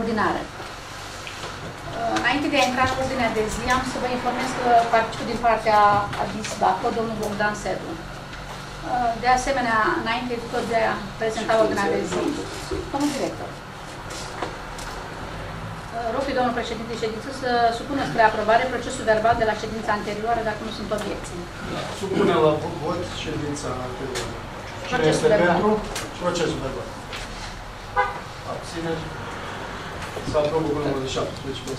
ordinare. Înainte de a intra cu ordinea de zi, am să vă informez că participă din partea ADIS-BACO, domnul Bogdan Sedu. De asemenea, înainte de tot de a prezenta ordinea de zi, domnul director. Rog pe domnul președinte ședință să supună spre aprobare procesul verbal de la ședința anterioară, dacă nu sunt obiecții. Supune la vot ședința anterioară. Cine este pentru? Procesul verbal. Abțineri. S-a aprobat cu numărul de 17.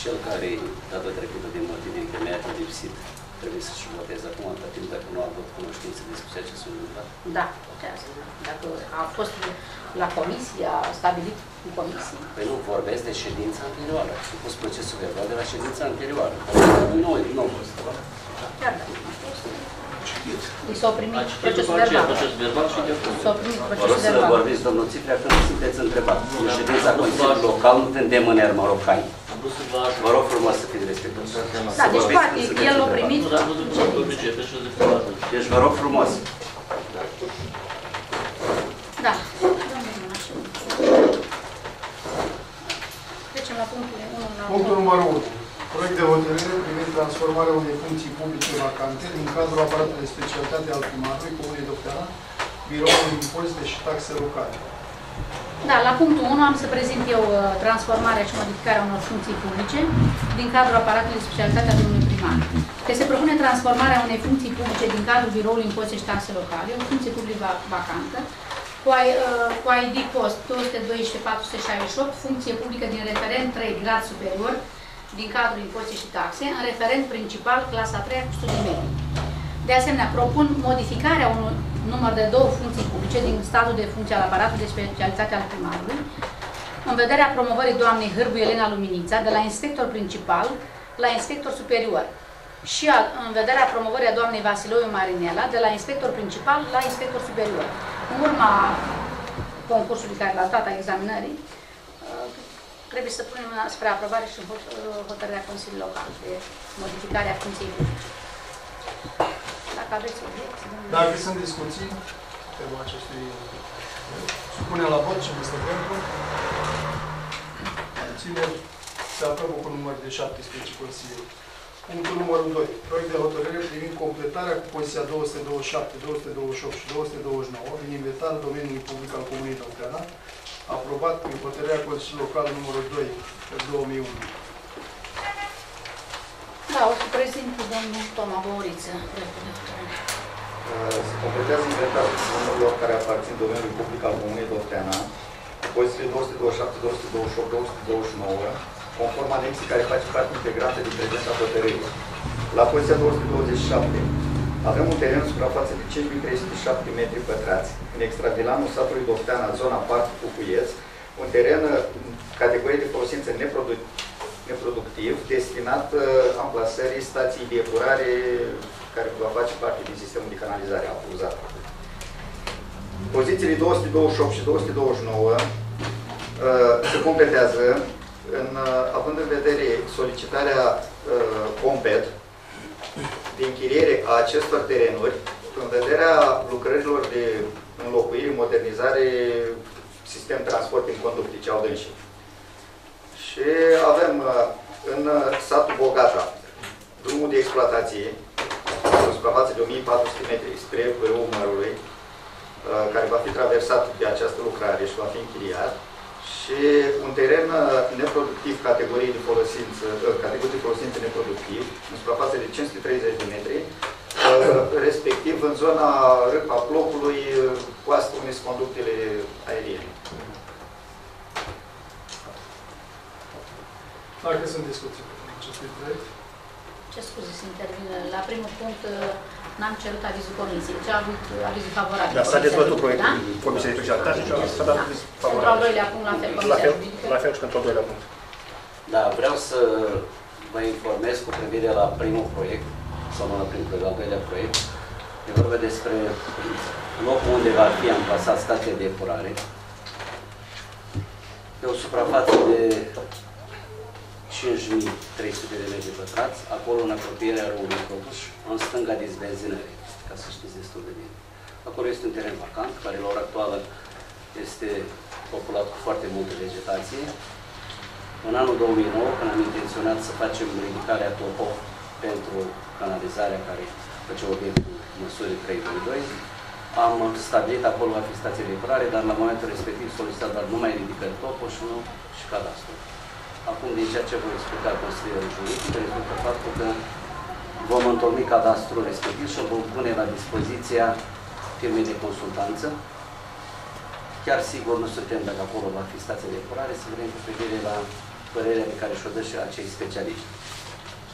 Cel care data trecută din motive încheiat a lipsit, trebuie să-și voteze acum atât timp dacă nu a avut cunoștință despre ceea ce s-a întâmplat. Da, dacă a fost la comisie, a stabilit cu comisie. Păi nu, vorbesc de ședința anterioară. S-a pus procesul verbal de la ședința anterioară. Nu a fost, da? Chiar da, nu a fost. Deci s-au primit procesul verbal. S-au primit procesul verbal. Vă rog să vorbiți, domnul Țiprea, că nu sunteți întrebat. În ședința Consiliului Local nu tendem în aer marocani. Vă rog frumos să fiți respectați. Da, deci poate, el l-a primit. Deci vă rog frumos. Da. Trecem la punctul 1. Punctul numărul 1. Proiect de hotărâre privind transformarea unei funcții publice vacante din cadrul aparatului de specialitate al primarului Comunei Doctera, Biroului Impozite și Taxe Locale. Da, la punctul 1 am să prezint eu transformarea și modificarea unor funcții publice din cadrul aparatului de specialitate al domnului primar. Că se propune transformarea unei funcții publice din cadrul Biroului Impozite și Taxe Locale, o funcție publică vacantă, cu ID post 212.468, funcție publică din referent 3 grad superior, din cadrul impozite și taxe, în referent principal, clasa 3 cu studii medii. De asemenea, propun modificarea unui număr de 2 funcții publice din statul de funcție al aparatului de specialitate al primarului, în vederea promovării doamnei Hârbu Elena Luminița de la inspector principal la inspector superior și în vederea promovării a doamnei Vasiloiu Marinela de la inspector principal la inspector superior. În urma concursului care l-a dat a examinării, trebuie să punem spre aprobare și hotărârea Consiliului Local de modificarea funcției publice. Dacă aveți obiecții. Dacă sunt discuții pe acestui. Supunem la vot cine este pentru. Abțineri. Se aprobă cu număr de 17 Consiliul. Punctul numărul 2. Proiect de hotărâre privind completarea cu poziția 227, 228 și 229 din inventarul domeniului public al Comunei Doctera, aprobat prin hotărârea Consiliului Local numărul 2/2001. Da, o să prezint cu domnul Toma Băuriță. Se completează inventarul bunurilor care aparțin domeniului public al Comunei Doctreana, cu pozițiile 227, 228, 229, conform anexii care face parte integrantă din prezenta hotărârii. La poziția 227. Avem un teren suprafață de 5.307 metri pătrați, în extravilanul satului Docteana, zona Parc Cucuieț, un teren categorie de folosință neproductiv, destinat amplasării stației de epurare care va face parte din sistemul de canalizare a uzată. Pozițiile 228 și 229 se completează, având în vedere solicitarea Compet, de închiriere a acestor terenuri, în vederea lucrărilor de înlocuire, modernizare, sistem transport în conducte, ce au dânsii. Și avem în satul Bogata drumul de exploatație, o suprafață de 1.400 metri spre Pârâul Mărului, care va fi traversat de această lucrare și va fi închiriat, și un teren neproductiv, categorie de folosință neproductiv, în suprafață de 530 de metri, respectiv în zona Râpa Plopului, coastă unde sunt conductele aeriene. Dacă sunt discuții în acestui proiect? Ce scuze să intervin? La primul punct n-am cerut avizul comisiei, ce a avut avizul favorabil. Da, s-a dezbătut proiectul comisiei de specialitate și s-a dat aviz favorabil. Pentru al doilea punct, la fel, comisia juridică. La fel și pentru al doilea punct. Da, vreau să vă informez cu privire la primul proiect, sau nu la primul proiect, la al doilea proiect. E vorba despre locul unde va fi amplasat stația de epurare. E o suprafață de 5.300 de metri pătrați, acolo în apropierea Râului Căpuș, în stânga dezbenzinării, ca să știți destul de bine. Acolo este un teren vacant, care la ora actuală este populat cu foarte multă vegetație. În anul 2009, când am intenționat să facem ridicarea topo pentru canalizarea care făcea obiectul măsurii 3.2.2, am stabilit acolo va fi stație de epurare, dar la momentul respectiv solicitat doar numai ridicări topo și nu și cadastru. Acum, din ceea ce voi explica consilierul juridic, rezultă faptul că vom întocmi cadastrul respectiv și o vom pune la dispoziția firmei de consultanță. Chiar sigur nu suntem dacă acolo va fi stația de epurare, să vedem cu privire la părerea pe care și-o dă și acei specialiști.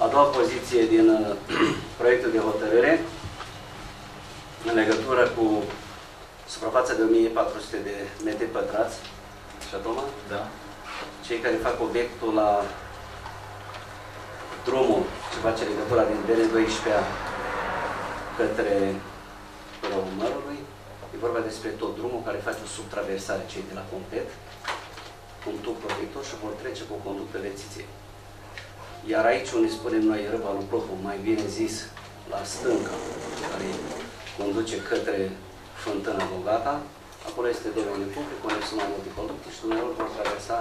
A doua poziție din proiectul de hotărâre, în legătură cu suprafața de 1400 de metri pătrați, așa, Toma? Da. Cei care fac obiectul la drumul ce face legătura din DN12 către Răumărului, e vorba despre tot drumul care face o subtraversare, cei de la complet, cu un tub protector și vor trece cu o conductă de țiție. Iar aici unde spunem noi Râva lui Clopul, mai bine zis, la stânga, care conduce către Fântâna Bogata, acolo este domeniul public, unde sunt mai multe conducte și dumneavoastră vor traversa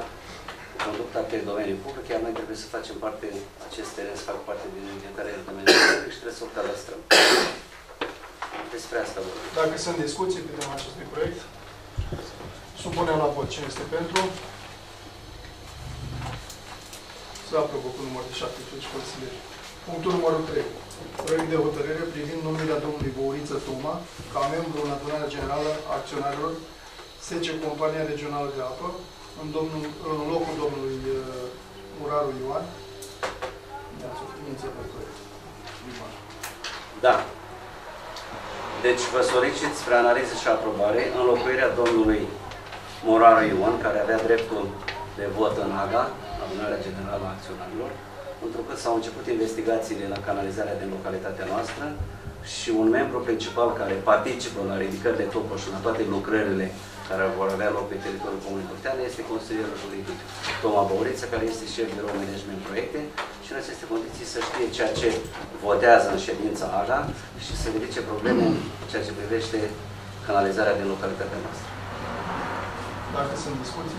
conducta pe domeniul public, iar noi trebuie să facem parte, acest teren să fac parte din inventarele domeniului public și trebuie să o cadastrăm. Despre asta vorbim. Dacă sunt discuții pe tema acestui proiect, supunem la vot. Cine este pentru? Se aprobă cu numărul de 17 consilieri. Punctul numărul 3. Proiect de hotărâre privind numirea domnului Bouriță Toma ca membru în adunarea generală a acționarilor SECE Compania Regională de Apă, în locul domnului Muraru Ioan. Mi-ați oprimință pe proiect. Da. Deci vă solicit spre analiză și aprobare înlocuirea domnului Moraru Ion, care avea dreptul de vot în AGA, Adunarea Generală a Acționarilor, pentru că s-au început investigațiile la canalizarea din localitatea noastră și un membru principal care participă la ridicările topo și la toate lucrările care vor avea loc pe teritoriul Comunei Burteane este consilierul juridic Toma Bouriță, care este șef de birou management proiecte și în aceste condiții să știe ceea ce votează în ședința AGA și să ridice probleme în ceea ce privește canalizarea din localitatea noastră. Dacă sunt discuții,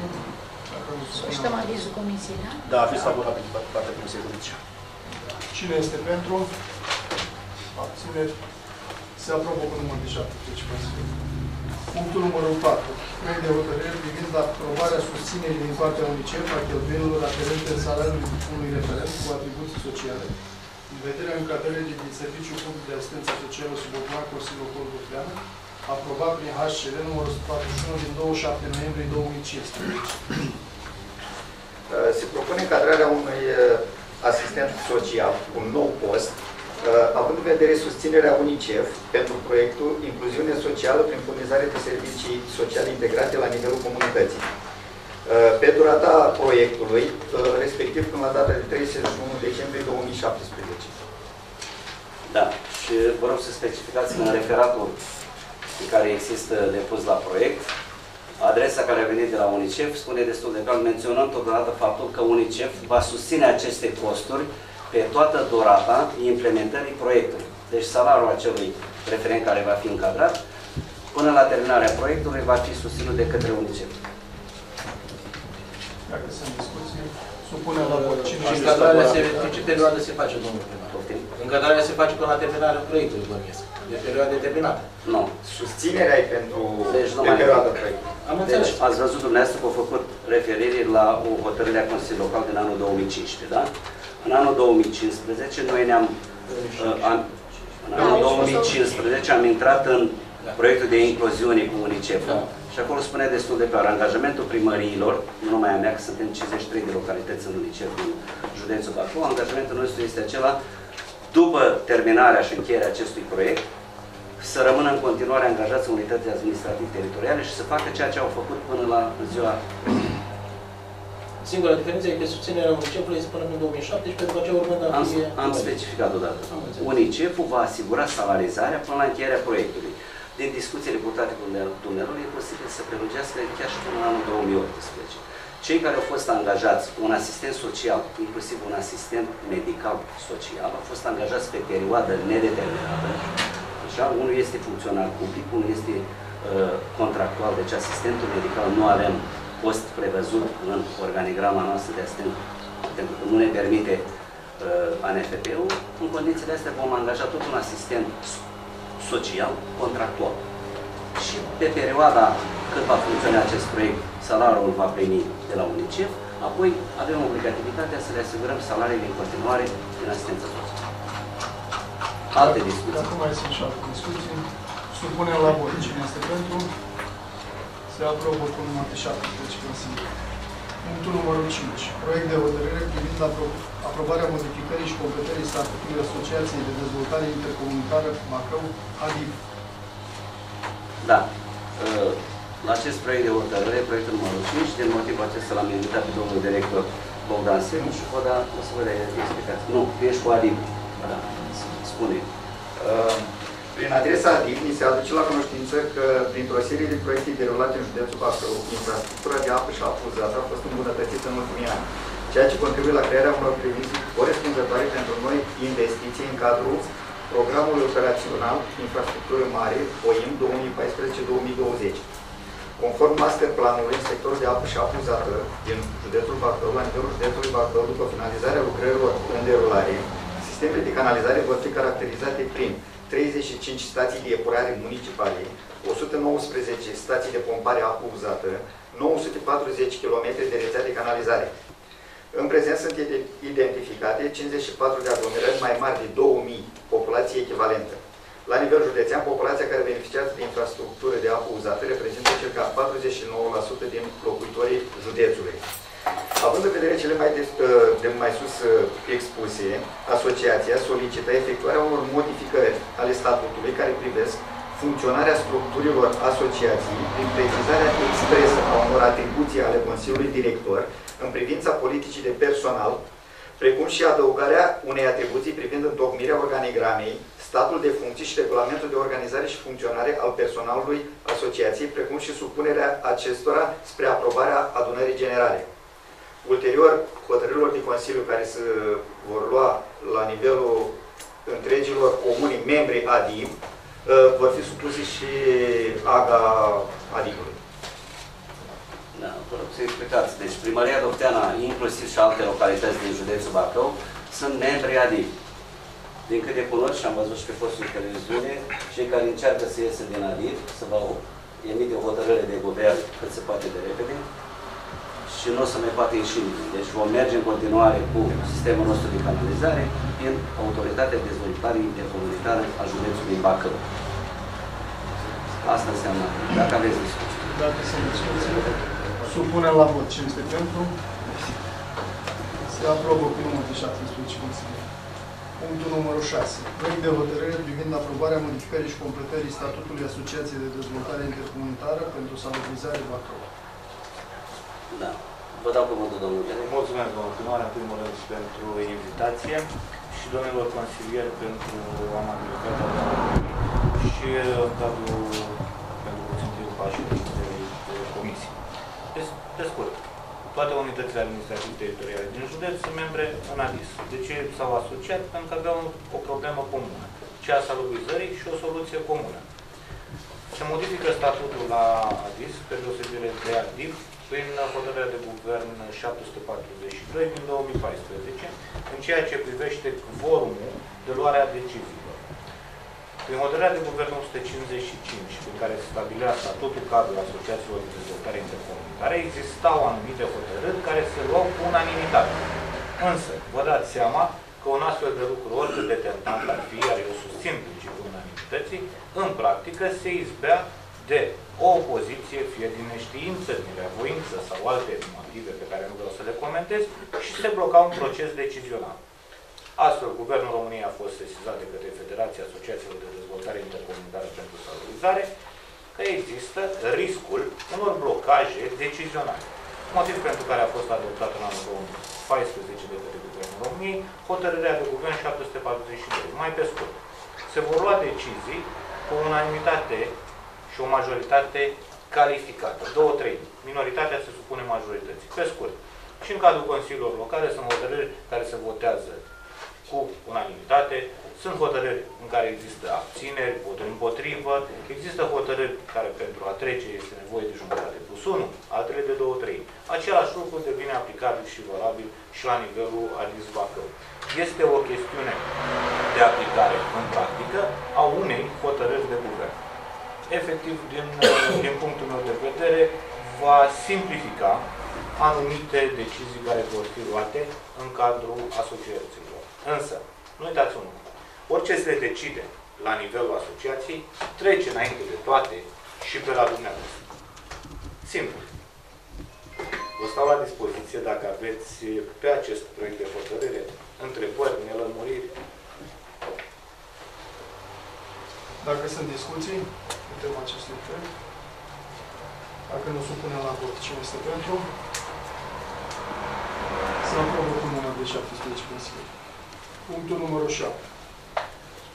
dacă nu sunt... Așteptăm avizul comisiei, da? Da, a fost favorabil pe partea comisiei juridice. Cine este pentru? Abțineri. Se aprobă cu numărul de 17. Punctul numărul 4. Proiect de hotărâre privind aprobarea susținerii din partea UNICEF a cheltuielilor aferente în salariul unui referent cu atribuții sociale, în vederea încadrării din Serviciul Public de Asistență Socială subordonat Consiliului Local, aprobat prin HCR numărul 141 din 27 noiembrie 2015. Se propune încadrarea unui asistent social, un nou post, având în vedere susținerea UNICEF pentru proiectul Incluziune Socială prin furnizare de servicii sociale integrate la nivelul comunității. Pe durata proiectului, respectiv până la data de 31 decembrie 2017. Da, și vă rog să specificați în referatul pe care există depus la proiect, adresa care a venit de la UNICEF spune destul de clar, menționăm totodată faptul că UNICEF va susține aceste costuri pe toată durata implementării proiectului. Deci salariul acelui referent care va fi încadrat, până la terminarea proiectului, va fi susținut de către UNICEF. Dacă sunt discuții, supunem la vot. Ce perioadă se face, domnule primar? Încadrarea se face până la terminarea proiectului, bănuiesc. De perioadă determinată. Nu. Susținerea e pentru perioada proiectului. Am înțeles. Deci, ați văzut dumneavoastră că au făcut referire la o hotărâre a Consiliului Local din anul 2015, da? În anul 2015, noi ne-am... În anul 2015 am intrat în proiectul de incluziune cu UNICEF. Da. Și acolo spunea destul de clar, angajamentul primăriilor, nu numai a mea, că suntem 53 de localități în UNICEF din județul Bacău, angajamentul nostru este acela, după terminarea și încheierea acestui proiect, să rămână în continuare angajați în unitățile administrativ-teritoriale și să facă ceea ce au făcut până la ziua... Singura diferență e că susținerea UNICEF-ului este până în 2017, pentru că aceea urmând a fi... Am specificat odată. UNICEF-ul va asigura salarizarea până la încheierea proiectului. Din discuțiile purtate cu dumnealor, e posibil să prelungească chiar și până în anul 2018. Cei care au fost angajați, un asistent social, inclusiv un asistent medical social, au fost angajați pe perioadă nedeterminată. Așa, unul este funcționar public, unul este contractual, deci asistentul medical nu avem fost prevăzut în organigrama noastră de asistent, pentru că nu ne permite ANFP-ul. În condițiile astea vom angaja tot un asistent social contractual. Și pe perioada cât va funcționa acest proiect, salariul va primi de la UNICEF, apoi avem obligativitatea să le asigurăm salariile în continuare din asistență socială. Alte discuții. Dacă mai sunt și alte discuții, supunem la vot. Cine este pentru? Se aprobă cu numărul 17. Punctul numărul 5. Proiect de hotărâre privind aprobarea modificării și completării statutului Asociației de Dezvoltare Intercomunitară Macău, ADIP. Da. La acest proiect de hotărâre, proiectul numărul 5, din motivul acesta l-am invitat pe domnul director Bogdan Senu și vă da, o să vă le explicați. Nu, tu ești cu ADIP. Da. Spune. Prin adresa ADIP ni se aduce la cunoștință că, printr-o serie de proiecte derulate în județul Bacău, infrastructura de apă și apă uzată a fost îmbunătățită în ultimii ani, ceea ce contribuie la crearea unor previziuni corespunzătoare pentru noi investiții în cadrul programului operațional Infrastructură Mare, OIM 2014-2020. Conform master planului în sectorul de apă și apă uzată din județul Bacău, la nivelul județului Bacău, după finalizarea lucrărilor în derulare, sistemele de canalizare vor fi caracterizate prin 35 stații de epurare municipale, 119 stații de pompare apă uzată, 940 km de rețea de canalizare. În prezent sunt identificate 54 de aglomerări mai mari de 2000 populație echivalentă. La nivel județean, populația care beneficiază de infrastructură de apă uzată reprezintă circa 49% din locuitorii județului. Având în vedere cele mai sus expuse, asociația solicită efectuarea unor modificări ale statutului care privesc funcționarea structurilor asociației prin precizarea expresă a unor atribuții ale Consiliului Director în privința politicii de personal, precum și adăugarea unei atribuții privind întocmirea organigramei, statul de funcții și regulamentul de organizare și funcționare al personalului asociației, precum și supunerea acestora spre aprobarea adunării generale. Ulterior, hotărârilor din Consiliu care se vor lua la nivelul întregilor comunii membri ADIP vor fi supuse și AGA ADIP-ului. Da, vă rog să explicați. Deci Primăria Docteana, inclusiv și alte localități din județul Bacău, sunt membri ADIP. Din câte cunosc, și am văzut și pe fostul televiziune, cei care încearcă să iese din ADIP, să vă emite o hotărâre de guvern cât se poate de repede și nu o să mai poate ieși. Deci vom merge în continuare cu sistemul nostru de canalizare în Autoritatea de Dezvoltare Intercomunitară a județului Bacău. Asta înseamnă. Dacă aveți discuții. Dacă sunt discuții, supunem la vot. Cine este pentru? Se aprobă cu numărul de 17 consilieri. Punctul numărul 6. Proiect de hotărâre privind aprobarea modificării și completării statutului Asociației de Dezvoltare Intercomunitară pentru Salubrizare Bacău. Da. Vă dau cuvântul, domnule. Mulțumesc, domnul primar, în primul rând pentru invitație și domnilor consilieri pentru amabilitatea și cadrul pentru conținutul pașului de comisie. Pe scurt, toate unitățile administrative teritoriale din județ sunt membre în ADIS. De ce s-au asociat? Pentru că aveau o problemă comună, cea a salubrizării și o soluție comună. Se modifică statutul la ADIS, pe deosebire de ADIP, prin hotărârea de guvern 742 din 2014, în ceea ce privește quorumul de luare a deciziilor. Prin hotărârea de guvern 155, prin care se stabilea statutul cadrul Asociațiilor de Dezvoltare Intercomunitară, existau anumite hotărâri care se luau cu unanimitate. Însă, vă dați seama că un astfel de lucru, oricât de tentant ar fi, iar eu susțin principiul unanimității, în practică se izbea de o opoziție, fie din neștiință, din reavoință sau alte motive pe care nu vreau să le comentez, și se bloca un proces decizional. Astfel, Guvernul României a fost sesizat de către Federația Asociațiilor de Dezvoltare Intercomunitară pentru Salubrizare că există riscul unor blocaje decizionale, motiv pentru care a fost adoptat în anul 2014 de către Guvernul României hotărârea de Guvern 742. Mai pe scurt, se vor lua decizii cu unanimitate și o majoritate calificată, 2/3. Minoritatea se supune majorității. Pe scurt, și în cadrul consiliilor locale sunt hotărâri care se votează cu cu unanimitate, sunt hotărâri în care există abțineri, voturi împotrivă, există hotărâri care pentru a trece este nevoie de jumătate plus 1, altele de 2/3. Același lucru devine aplicabil și valabil și la nivelul ADIS Bacău. Este o chestiune de aplicare în practică a unei hotărâri de guvern. Efectiv, din punctul meu de vedere, va simplifica anumite decizii care vor fi luate în cadrul asociațiilor. Însă, nu uitați un lucru. Orice se decide la nivelul asociației, trece înainte de toate și pe la dumneavoastră. Simplu. Vă stau la dispoziție dacă aveți pe acest proiect de hotărâre întrebări, nelămuriri. Dacă sunt discuții, putem aceste lucruri. Dacă nu supunem la vot, cine este pentru? Să aprobăm cu numărul de 17 pensiuni. Punctul numărul 7.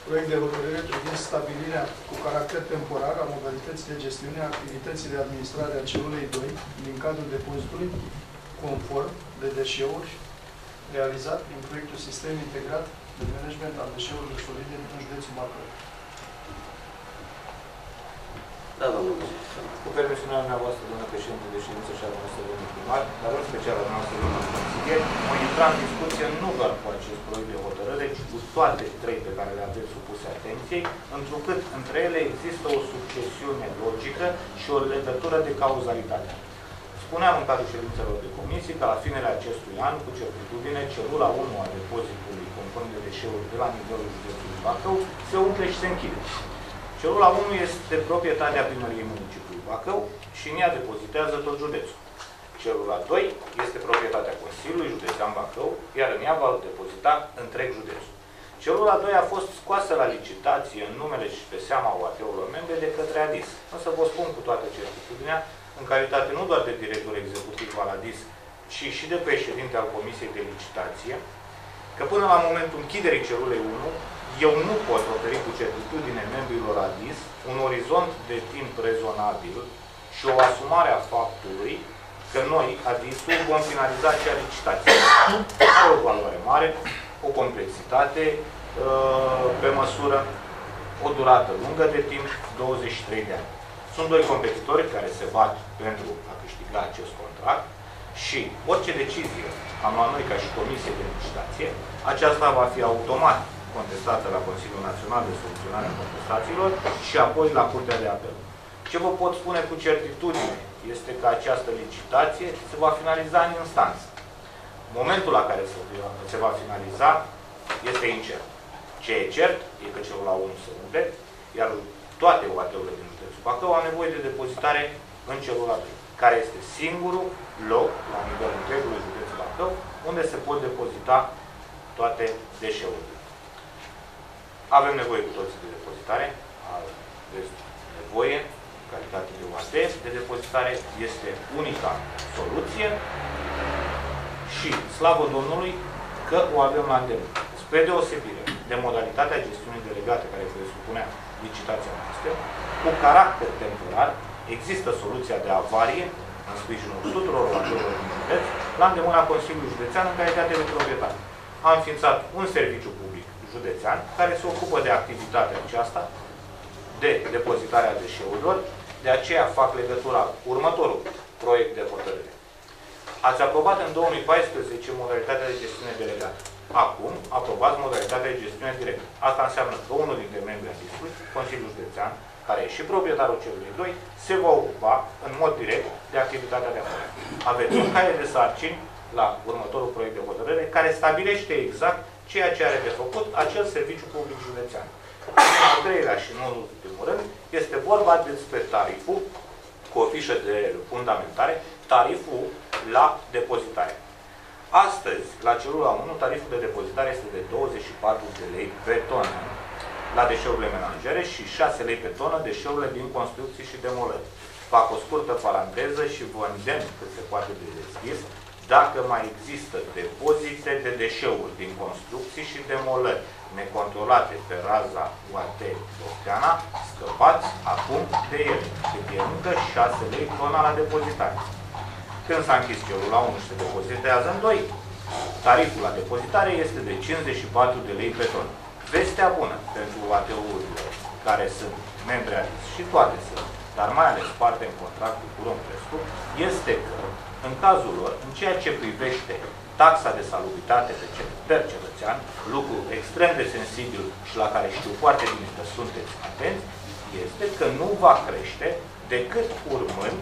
Proiect de hotărâre privind stabilirea cu caracter temporar a modalității de gestiune a activității de administrare a celulei 2 din cadrul depozitului conform de deșeuri realizat prin proiectul Sistem Integrat de Management al Deșeurilor Solide din județul Bacău. Da, domnul președinte. Cu permisiunea dumneavoastră, domnule președinte de ședință și al noastră, domnul primar, dar în special al noastră, domnul consilier, vom intra în discuție nu doar cu acest proiect de hotărâre, ci cu toate trei pe care le aveți supuse atenției, întrucât între ele există o succesiune logică și o legătură de cauzalitate. Spuneam în cadrul ședințelor de comisie că la finele acestui an, cu certitudine, celula 1 a depozitului conform de deșeuri de la nivelul județului Bacău se umple și se închide. Celula 1 este proprietatea primăriei municipiului Bacău și în ea depozitează tot județul. Celula 2 este proprietatea Consiliului Județean Bacău, iar în ea va depozita întreg județul. Celula 2 a fost scoasă la licitație în numele și pe seama OAT-urilor membre de către ADIS. Însă vă spun cu toată certitudinea, în calitate nu doar de director executiv al ADIS, ci și de președinte al Comisiei de Licitație, că până la momentul închiderii celulei 1, eu nu pot oferi cu certitudine membrilor ADIS un orizont de timp rezonabil și o asumare a faptului că noi, ADIS-ul, vom finaliza acea licitație. Are o valoare mare, o complexitate pe măsură, o durată lungă de timp, 23 de ani. Sunt doi competitori care se bat pentru a câștiga acest contract și orice decizie am luat noi ca și Comisie de Licitație, aceasta va fi automat contestată la Consiliul Național de Soluționare a Contestațiilor și apoi la Curtea de Apel. Ce vă pot spune cu certitudine este că această licitație se va finaliza în instanță. Momentul la care se va finaliza este incert. Ce e cert e că celula 1 se umple, iar toate OAT-urile din județul Bacău au nevoie de depozitare în celula 2, care este singurul loc la nivelul întregului județ Bacău unde se pot depozita toate deșeurile. Avem nevoie cu toții de depozitare, aveți nevoie, calitate de OAT, de depozitare este unica soluție și, slavă Domnului, că o avem la îndemână. Spre deosebire de modalitatea gestiunii delegate care presupunea licitația noastră, cu caracter temporar, există soluția de avarie în sprijinul tuturor oamenilor din județ, la îndemâna Consiliului Județean în calitate de proprietar. A înființat un serviciu public județean, care se ocupă de activitatea aceasta, de depozitarea deșeurilor, de aceea fac legătura cu următorul proiect de hotărâre. Ați aprobat în 2014 modalitatea de gestiune delegată. Acum aprobați modalitatea de gestiune directă. Asta înseamnă că unul dintre membrii ADIS-ului, Consiliul Județean, care e și proprietarul celui 2, se va ocupa în mod direct de activitatea de acolo. Aveți un caiet de sarcini la următorul proiect de hotărâre, care stabilește exact ceea ce are de făcut acel serviciu public județean. Al treilea și nu în ultimul rând, este vorba despre tariful, cu o fișă de fundamentare, tariful la depozitare. Astăzi, la celula 1, tariful de depozitare este de 24 de lei pe tonă la deșeurile menajere și 6 lei pe tonă deșeurile din construcții și demolări. Fac o scurtă paranteză și vă îndemn cât se poate de deschis, dacă mai există depozite de deșeuri din construcții și demolări necontrolate pe raza UAT Bocteana, scăpați acum de ele, cât e încă 6 lei tona la depozitare. Când s-a închis celula 1 și se depozitează în 2, Tariful la depozitare este de 54 de lei pe ton. Vestea bună pentru ATU-urile care sunt membre ADIS, și toate sunt, dar mai ales parte în contractul cu Romcrescu, este că, în cazul lor, în ceea ce privește taxa de salubritate per cetățean, lucru extrem de sensibil și la care știu foarte bine că sunteți atenți, este că nu va crește decât urmând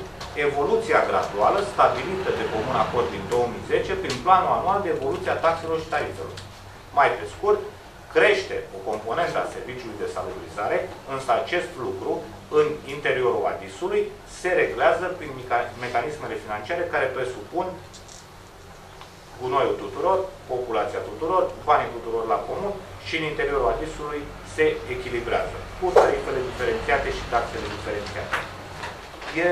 evoluția graduală stabilită de comun acord din 2010 prin planul anual de evoluție a taxelor și tarifelor. Mai pe scurt, crește o componentă a serviciului de salubrizare, însă acest lucru, în interiorul ADIS-ului, se reglează prin mecanismele financiare care presupun gunoiul tuturor, populația tuturor, banii tuturor la comun și în interiorul ADIS-ului se echilibrează cu tarifele diferențiate și taxele diferențiate. E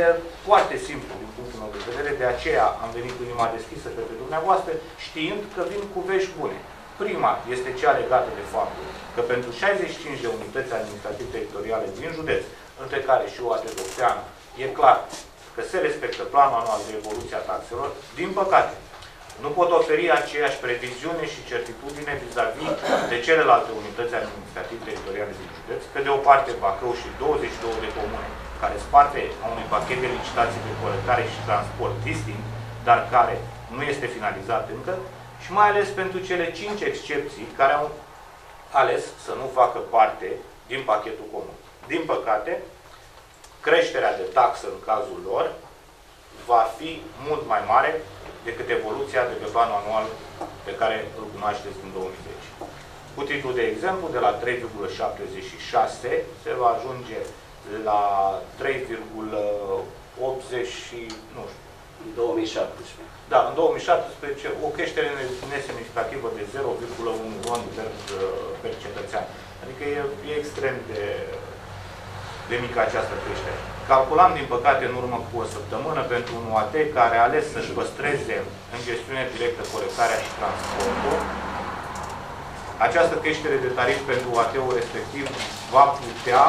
foarte simplu din punctul meu de vedere, de aceea am venit cu inima deschisă către dumneavoastră, știind că vin cu vești bune. Prima este cea legată de faptul că pentru 65 de unități administrative teritoriale din județ, între care și o Adedopteană, e clar că se respectă planul anual de evoluție a taxelor, din păcate. Nu pot oferi aceeași previziune și certitudine vis-a-vis de celelalte unități administrative teritoriale din județ, pe de o parte Bacău și 22 de comune, care sunt parte a unui pachet de licitații de colectare și transport distinct, dar care nu este finalizat încă, și mai ales pentru cele 5 excepții care au ales să nu facă parte din pachetul comun. Din păcate, creșterea de taxă în cazul lor va fi mult mai mare decât evoluția de pe planul anual pe care îl cunoașteți din 2010. Cu titlul de exemplu, de la 3,76 se va ajunge la 3,80 în 2017. Da, în 2017 o creștere nesemnificativă de 0,1 RON per cetățean. Adică e extrem de mică această creștere. Calculam, din păcate, în urmă cu o săptămână pentru un UAT care a ales să-și păstreze în gestiune directă colectarea și transportul. Această creștere de tarif pentru UAT-ul respectiv va putea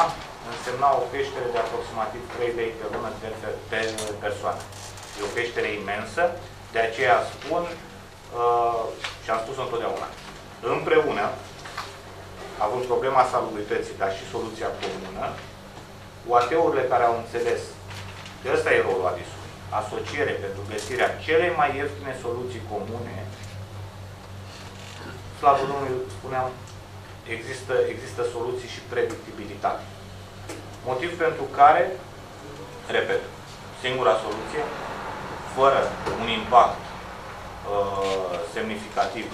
însemna o creștere de aproximativ 3 lei pe lună pe persoană. E o creștere imensă, de aceea spun, și am spus-o întotdeauna, împreună, având problema salubrității, dar și soluția comună, UAT-urile care au înțeles că ăsta e rolul ADIS-ului, asociere pentru găsirea celei mai ieftine soluții comune, slavă Domnului, spuneam, există soluții și predictibilitate. Motiv pentru care, repet, singura soluție, fără un impact semnificativ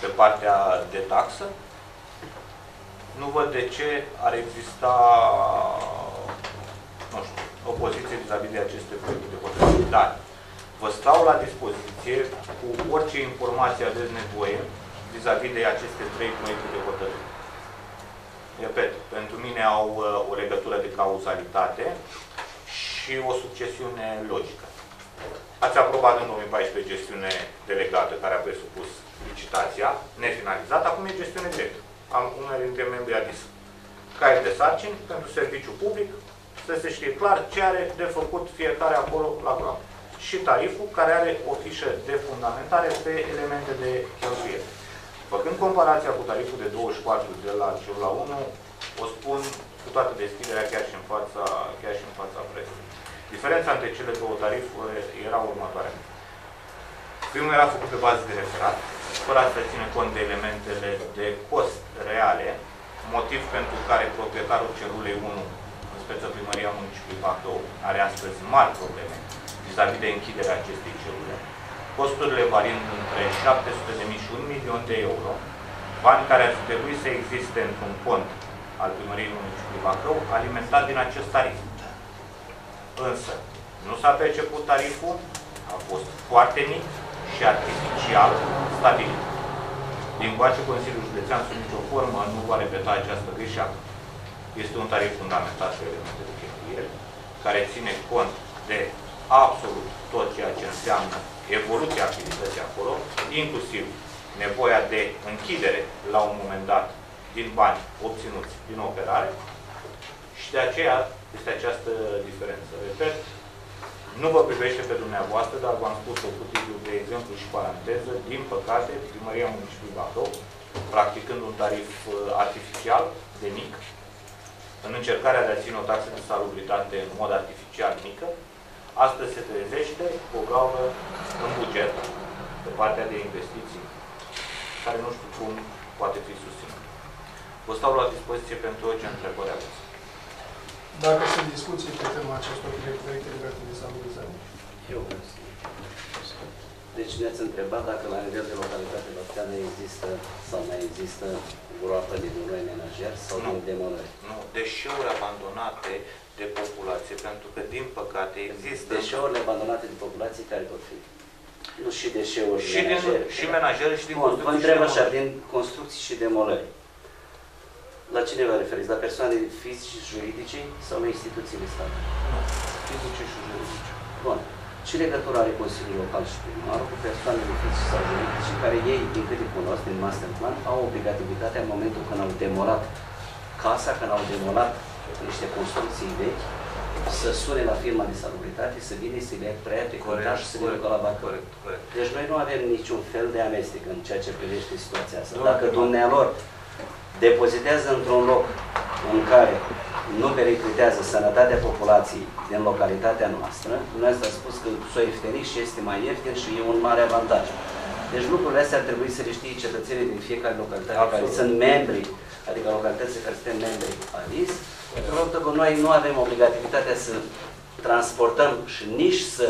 pe partea de taxă, nu văd de ce ar exista, nu știu, opoziție vis-a-vis de aceste proiecte de hotărâre. Dar vă stau la dispoziție cu orice informație aveți nevoie vis-a-vis de aceste 3 proiecte de hotărâre. Repet, pentru mine au o legătură de cauzalitate și o succesiune logică. Ați aprobat în 2014 gestiune delegată care a presupus licitația nefinalizată, acum e gestiune directă. Am unele dintre membrii ADIS. Caiet de sarcini pentru serviciu public, să se știe clar ce are de făcut fiecare acolo la groapă. Și tariful care are o fișă de fundamentare pe elemente de cheltuieli. Făcând comparația cu tariful de 24 de la cel la 1, o spun cu toată deschiderea, chiar și în fața presei. Diferența între cele două tarifuri era următoarea. Primul era făcut pe bază de referat, fără a ține cont de elementele de cost reale, motiv pentru care proprietarul celulei 1, în speță primăria municipiului Bacău, are astăzi mari probleme vis-a-vis de închiderea acestei celule. Costurile variind între 700.000 și 1 milion de euro, bani care ar trebui să existe într-un cont al primăriei municipiului Bacău, alimentat din acest tarif. Însă, nu s-a perceput tariful, a fost foarte mic și artificial stabilit. Din coace, Consiliul Județean, sub nicio formă, nu va repeta această greșeală. Este un tarif fundamentat pe elemente de cheltuieli, care ține cont de absolut tot ceea ce înseamnă evoluția activității acolo, inclusiv nevoia de închidere, la un moment dat, din bani obținuți din operare, și de aceea este această diferență. Repet, Nu vă privește pe dumneavoastră, dar v-am spus-o cu titlul de exemplu și paranteză. Din păcate, Primăria Municipiului Bacău, practicând un tarif artificial de mic, în încercarea de a ține o taxă de salubritate în mod artificial mică, astăzi se trezește o gaură în buget, pe partea de investiții, care nu știu cum poate fi susținută. Vă stau la dispoziție pentru orice întrebări aveți. Dacă sunt discuții pe tema acestor proiecte legate de salubritate. Eu vreau să... Deci ne-ați întrebat dacă la nivel de localitate bacăuană există sau mai există groapă de gunoi menajer sau din demolări. Nu, deșeuri abandonate de populație, pentru că din păcate există... Deșeurile abandonate de populație care pot fi. Nu și deșeuri și menajere. Și menajere și din construcții. Vă întreb așa, din construcții și demolări. La cine vă referiți? La persoane fizice și juridice sau la instituțiile statului? Nu, fizice și juridice. Bun. Ce legătură are Consiliul Local și Primarul cu persoanele fizice sau juridice care ei, din câte cunosc, din master plan, au obligativitatea în momentul când au demolat casa, când au demolat niște construcții vechi, să sune la firma de salubritate, să vină să le preia pe contaj și să le ducă la Bacău. Deci noi nu avem niciun fel de amestec în ceea ce privește situația asta. Dacă dumnealor depozitează într-un loc în care nu periclitează sănătatea populației din localitatea noastră, dumneavoastră a spus că s-o iefteniți și este mai ieftin și e un mare avantaj. Deci lucrurile astea ar trebui să le știe cetățenii din fiecare localitate, absolut, care sunt membri, adică localitățile care sunt membri ALIS, pentru că noi nu avem obligativitatea să transportăm și nici să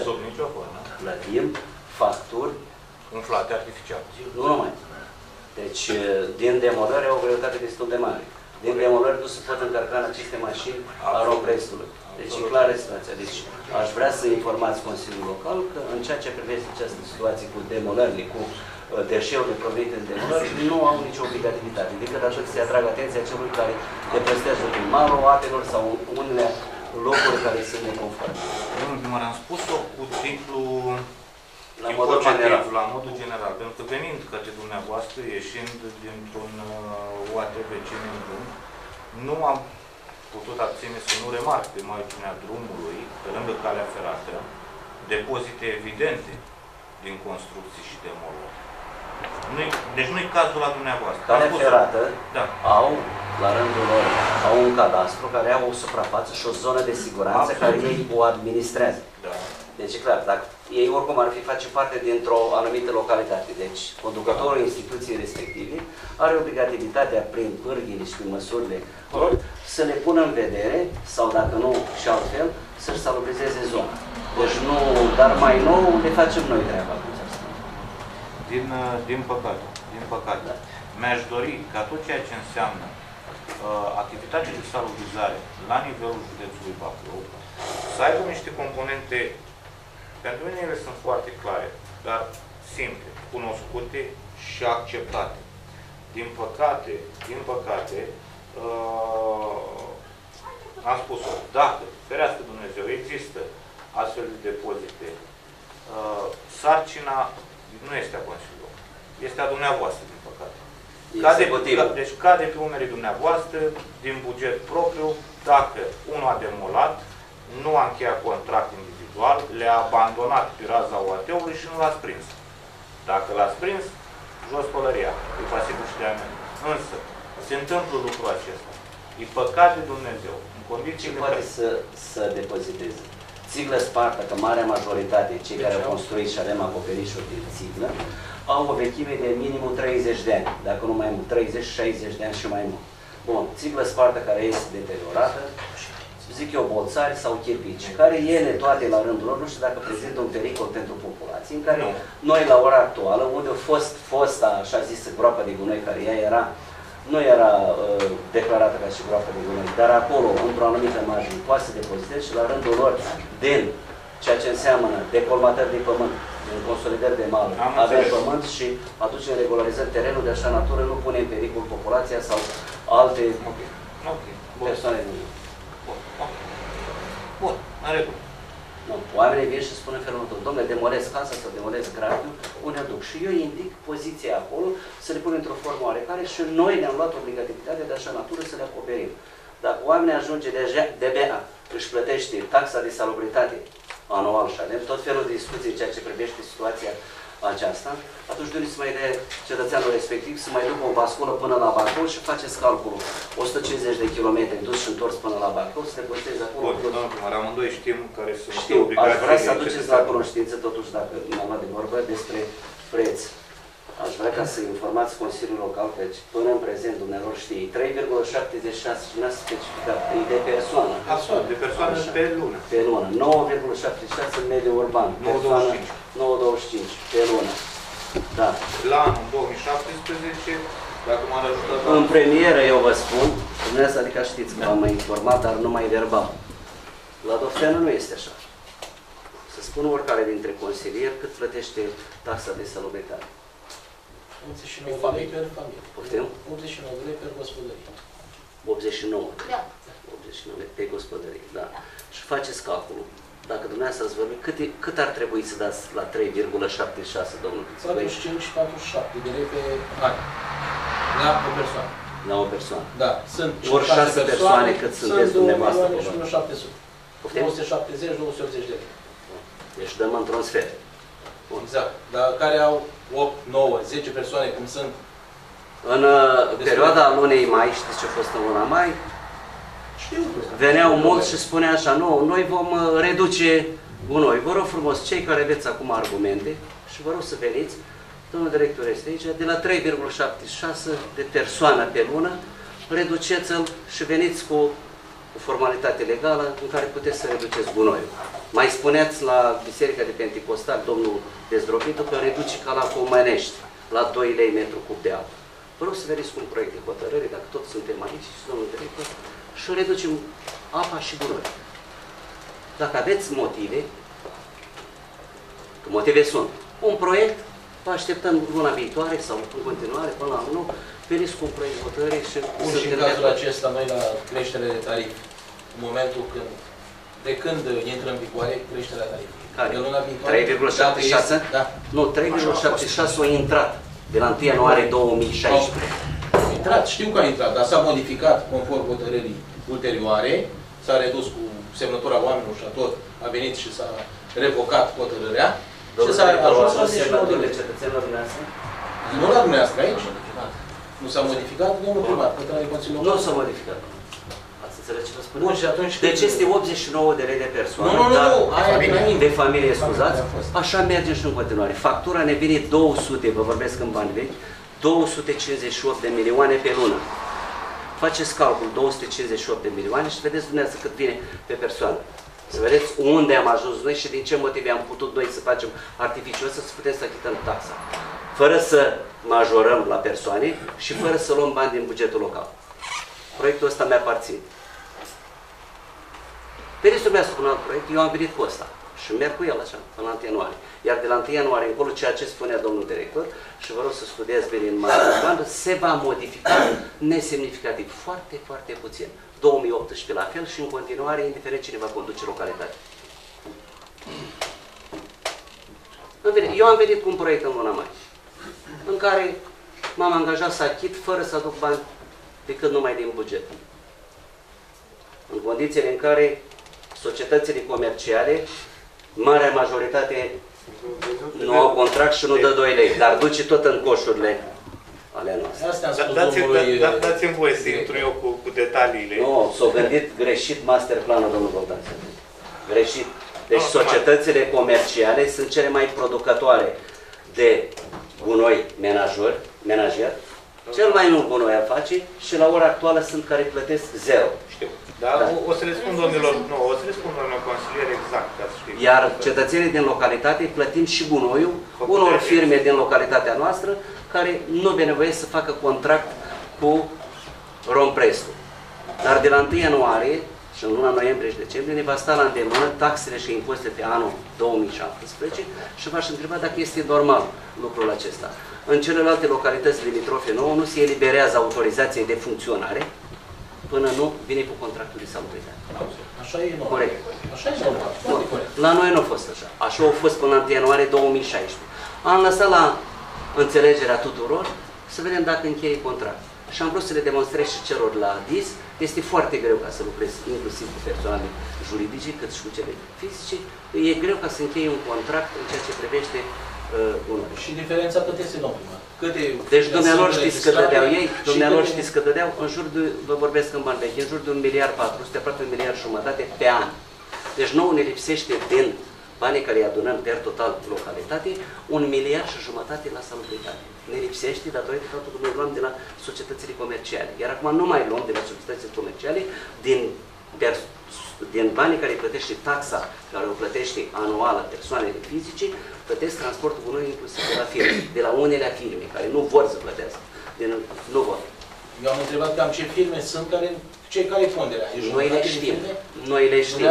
plătim facturi umflate artificial. Nu numai. Deci, din demolare au o greutate destul de mare. Din demolări nu se pot încărca în aceste mașini a romprestului. Deci e clară situația. Deci aș vrea să informați Consiliul Local că în ceea ce privește această situație cu demolările, cu deșeurile provenite de demolări, nu au nicio obligativitate. Decât așa că se atrag atenția celor care depăstează din malul apelor sau unele locuri care sunt neconforme. Domnul, am spus-o cu timplu la modul general. La modul general, pentru că venind către dumneavoastră, ieșind dintr-un OATV cine în drum, nu am putut abține să nu remarc pe marginea drumului, pe lângă calea ferată, depozite evidente din construcții și demolări. Deci nu-i cazul la dumneavoastră. Calea ferată au, la rândul lor, au un cadastru care au o suprafață și o zonă de siguranță care ei o administrează. Da. Deci e clar, dacă ei oricum ar fi face parte dintr-o anumită localitate, deci conducătorul instituției respective are obligativitatea prin pârghile și prin măsurile lor să le pună în vedere sau dacă nu și altfel să-și salubrizeze zona. Deci nu, dar mai nou le facem noi treaba. Din păcate. Da. Mi-aș dori ca tot ceea ce înseamnă activitatea de salubrizare la nivelul județului Bacău să aibă niște componente. Pentru mine ele sunt foarte clare, dar simple, cunoscute și acceptate. Din păcate, am spus-o, dacă, ferească Dumnezeu, există astfel de depozite, sarcina nu este a Consiliului, este a dumneavoastră, din păcate. Cade pe umerii dumneavoastră, din buget propriu, dacă unul a demolat, nu a încheiat contract individual, le-a abandonat pe raza OAT-ului și nu l-ați prins. Dacă l-ați prins, jos pălăria, e pasibil și de amendă. Însă, se întâmplă lucrul acesta. E păcat de Dumnezeu. În condiții ce poate să depoziteze? Țiglă spartă, că marea majoritate, cei care au construit și avem acoperișuri din țiglă, au o vechime de minim 30 de ani, dacă nu mai mult, 30-60 de ani și mai mult. Bun, țiglă spartă care este deteriorată, zic eu, boțari sau chirpici, care ele toate la rândul lor, nu știu dacă prezintă un pericol pentru populație, în care noi la ora actuală, unde a fost așa zisă groapă de gunoi, care ea era, nu era declarată ca și groapă de gunoi, dar acolo, într-o anumită margine, poate să depoziteze și la rândul lor, din ceea ce înseamnă decolmatări de pământ, din consolidări de maluri, avem pământ și aduce în regularizări terenul de așa natură, nu pune în pericol populația sau alte persoane din lume. Bun, în regulă. Nu, oamenii vin și spun în felul următor, domnule, demolez casa sau demolez grafiul, unde duc. Și eu indic poziția acolo, să le pun într-o formă oarecare și noi ne-am luat obligativitatea de așa natură să le acoperim. Dacă oamenii ajunge deja, DBA își plătește taxa de salubritate anual și avem tot felul de discuții în ceea ce privește situația aceasta, atunci doriți să mai dea cetățeanul respectiv să mai ducă o basculă până la Bacău și faceți calculul. 150 de kilometri dus și întors până la Bacău, să depozitezi acolo. Bun, doamnă primar, amândoi știm care sunt obligațiile. Aș vrea să aduceți la cunoștință, totuși, dacă am luat de vorbă, despre preț. Aș vrea ca să informați Consiliul Local, deci până în prezent, dumnealor știi, 3,76 și n-a specificat, e de persoană. Absolut, de persoană pe lună. Pe lună. 9,76 în mediul urban. 9,25 pe lună. Da. La anul 2017, dacă m-ar ajuta... În premieră, eu vă spun, dumneavoastră, adică știți că v-am mai informat, dar numai verbal. La Dofteană nu este așa. Să spun oricare dintre consilieri cât plătește taxa de salubritate. 89 de lei per familie. Poftim? 89 de lei per gospodărie. 89? Da. 89 de lei pe gospodărie, da. Și faceți calculul. Dacă dumneavoastră ați vorbit, cât ar trebui să dați la 3,76, domnul? 45-47 de lei pe an. La o persoană. La o persoană. Da. Sunt 6 persoane cât sunteți dumneavoastră. Sunt 270-280 de lei. Deci dăm în transfer. Bun. Exact. Dar care au 8, 9, 10 persoane, cum sunt? În perioada lunei mai, știți ce a fost în luna mai? Știu. Veneau mulți și spunea așa, nu, noi vom reduce gunoi. Vă rog frumos, cei care aveți acum argumente, și vă rog să veniți, domnul director este aici, de la 3,76 de persoană pe lună, reduceți-l și veniți cu o formalitate legală în care puteți să reduceți gunoiul. Mai spuneați la Biserica de Pentecostal, domnul Dezdrobitu, că reduce ca la Comănești, la 2 lei metru cub de apă. Vă rog să veniți cu un proiect de hotărâre, dacă toți suntem aici, și domnul director, și reducem apa și gunoiul. Dacă aveți motive, că motive sunt, un proiect, vă așteptăm luna viitoare sau în continuare, până la anul, veniți cu un proiect de hotărâre și... Bun, și în cazul acesta, noi la creștere de tarif, în momentul când de când intră în vigoare creșterea tarifului? Care? De luna viitoare? 3,76? Da. Nu, 3,76 a intrat de la 1 ianuarie 2016. A intrat, știu că a intrat, dar s-a modificat conform hotărârii ulterioare, s-a redus cu semnătura oamenilor și a tot, a venit și s-a revocat hotărârea și s-a ajuns la semnăturile cetățenilor dumneavoastră? Nu la dumneavoastră, aici? Nu s-a modificat, domnul primar, pentru că Consiliul Local. Nu s-a modificat. Bun, și atunci... Deci este 89 de lei de persoană, dar de familie, scuzați, așa merge și în continuare. Factura ne vine 200, vă vorbesc în bani vechi, 258 de milioane pe lună. Faceți calcul, 258 de milioane și vedeți dumneavoastră cât vine pe persoană. Să vedeți unde am ajuns noi și din ce motive am putut noi să facem artificiul ăsta, să putem să achităm taxa. Fără să majorăm la persoane și fără să luăm bani din bugetul local. Proiectul ăsta mi-aparține. Veniți dumneavoastră cu un alt proiect, eu am venit cu ăsta și merg cu el așa, până la 1 ianuarie. Iar de la 1 ianuarie încolo, ceea ce spunea domnul director, și vă rog să studiați bine în mare, se va modifica nesemnificativ, foarte, foarte puțin. 2018 la fel și în continuare, indiferent cine va conduce localitatea. Eu am venit cu un proiect în luna mai, în care m-am angajat să achit fără să aduc bani decât numai din buget. În condițiile în care societățile comerciale, marea majoritate nu au contract și nu dă 2 lei, dar duce tot în coșurile alea noastre. Dați-mi voie să intru eu cu detaliile. Nu, s-a gândit greșit masterplanul, domnul Bogdan. Greșit. Deci societățile comerciale sunt cele mai producătoare de gunoi menajer, cel mai mult gunoi afaceri și la ora actuală sunt care plătesc 0. Știu. Da? Da. O să le spun domnilor, nu, o să le spun domnilor consilieri exact, ca să știu. Iar cetățenii din localitate plătim și gunoiul unor firme din localitatea noastră care nu benevoiesc să facă contract cu Romprestul. Dar de la 1 ianuarie și în luna noiembrie și decembrie ne va sta la îndemână taxele și impozite pe anul 2017 și v-aș întreba dacă este normal lucrul acesta. În celelalte localități limitrofe nouă nu se eliberează autorizație de funcționare până nu vine cu contractul de salubritate. Așa e normal. Corect. Așa e normal. La noi nu a fost așa. Așa a fost până la 1 ianuarie 2016. Am lăsat la înțelegerea tuturor să vedem dacă încheie contractul. și am vrut să le demonstrez și celor la DIS. Este foarte greu ca să lucrez inclusiv cu persoanele juridice, cât și cu cele fizice. E greu ca să închei un contract în ceea ce privește unor. Și diferența cât este enormă. Deci dumnealor știți că dădeau ei, dumnealor știți că dădeau, în jur de, vă vorbesc în bani vechi, în jur de 1,4 miliarde, aproape 1,5 miliarde pe an. Deci nouă ne lipsește din banii care îi adunăm per total localitate, 1,5 miliarde la salubritate. Ne lipsește datorită faptul că noi luăm de la societățile comerciale. Iar acum nu mai luăm de la societățile comerciale din banii care plătește taxa, care o plătește anuală persoanele fizice, plătesc transportul cu noi inclusiv de la firme, de la unele firme care nu vor să plătească. Nu vor. Eu am întrebat cam ce firme sunt cei care pun de la ei. Noi le știm. Noi le știm.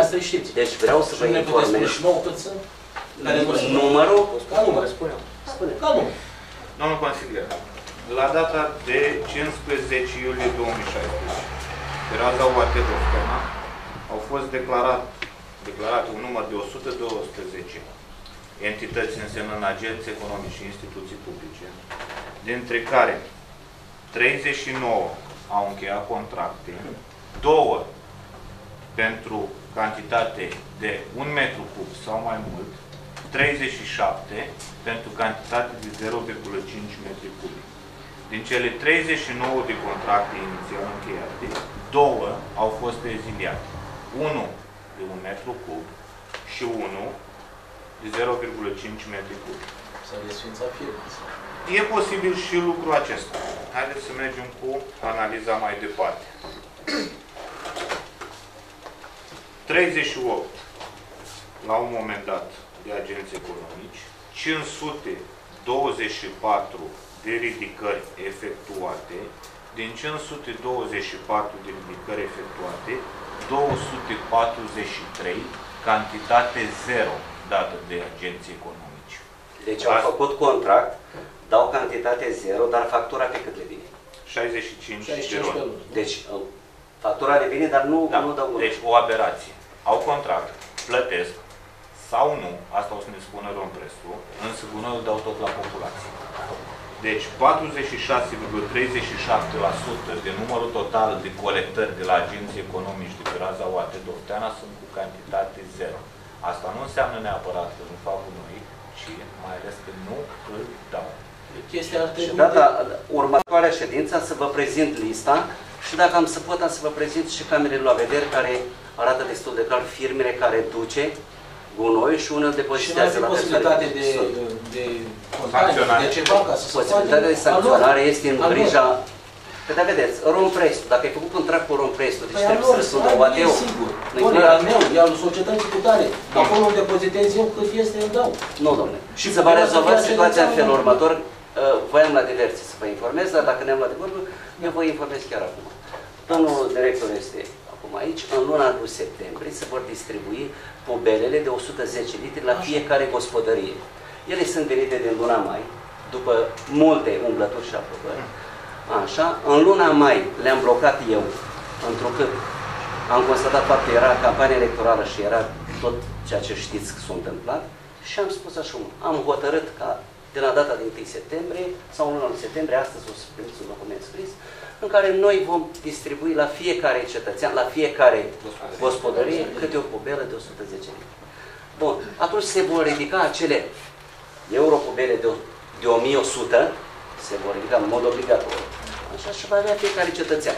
Deci vreau să vă informez. Și nouă cât sunt? Numărul? Ca număr. Spune. Ca număr. Domnul consilier, la data de 15 iulie 2016, pe raza Oatedovcana, au fost declarate un număr de 112 entități însemnând agenți economici și instituții publice, dintre care 39 au încheiat contracte, 2 pentru cantitate de 1 metru cub sau mai mult, 37 pentru cantitate de 0,5 metri cubi. Din cele 39 de contracte inițial încheiate, 2 au fost reziliate. 1 de 1 metru cub și 1 de 0,5 metri cub. S-a desfințat firma. E posibil și lucrul acesta. Haideți să mergem cu analiza mai departe. 38 la un moment dat de agenți economici, 524 de ridicări efectuate, din 524 de ridicări efectuate, 243 cantitate 0 dată de agenții economici. Deci au făcut contract, dau cantitate 0, dar factura pe cât le vine? 65 de luni. Deci factura le vine, dar nu, da, nu dau unul. Deci o aberație. Au contract, plătesc sau nu, asta o să ne spună Rompresul, însă gunoiul dau tot la populație. Deci 46,37% de numărul total de colectări de la agenții economici de pe raza Oate-Dovteana sunt cu cantitate 0. Asta nu înseamnă neapărat că nu fac gunoi, ci mai ales că nu îl dau. Și data următoarea ședință să vă prezint lista și dacă am să pot, am să vă prezint și camerele la vedere care arată destul de clar firmele care duce gunoi și unul depozitează la persoane. Și posibilitatea de sancționare este în grija. Că da, vedeți, Rompresul, dacă ai făcut contract cu Rompresul, deci trebuie să-l sună OAT-ul. Păi al meu, e al societății cu tare. Acolo îl depozitez eu cât este, îl dau. Nu, domnule. Și să vă rezolvați situația în felul următor. Voiam la diverse să vă informez, dar dacă ne-am luat de vorbă, eu vă informez chiar acum. Domnul director este acum aici. În luna lui septembrie se vor distribui poubelele de 110 litri la fiecare gospodărie. Ele sunt venite din luna mai, după multe umblături și aprobări. Așa, în luna mai le-am blocat eu, întrucât am constatat faptul că era campania electorală și era tot ceea ce știți că s-a întâmplat și am spus așa, am hotărât ca de la data de 1 septembrie sau în luna septembrie, astăzi o să primiți un document scris, în care noi vom distribui la fiecare cetățean, la fiecare gospodărie, câte o poubelă de 110 litri. Bun, atunci se vor ridica acele europobele de 1100, se vor ridica în mod obligatoriu. Așa și va avea fiecare cetățean.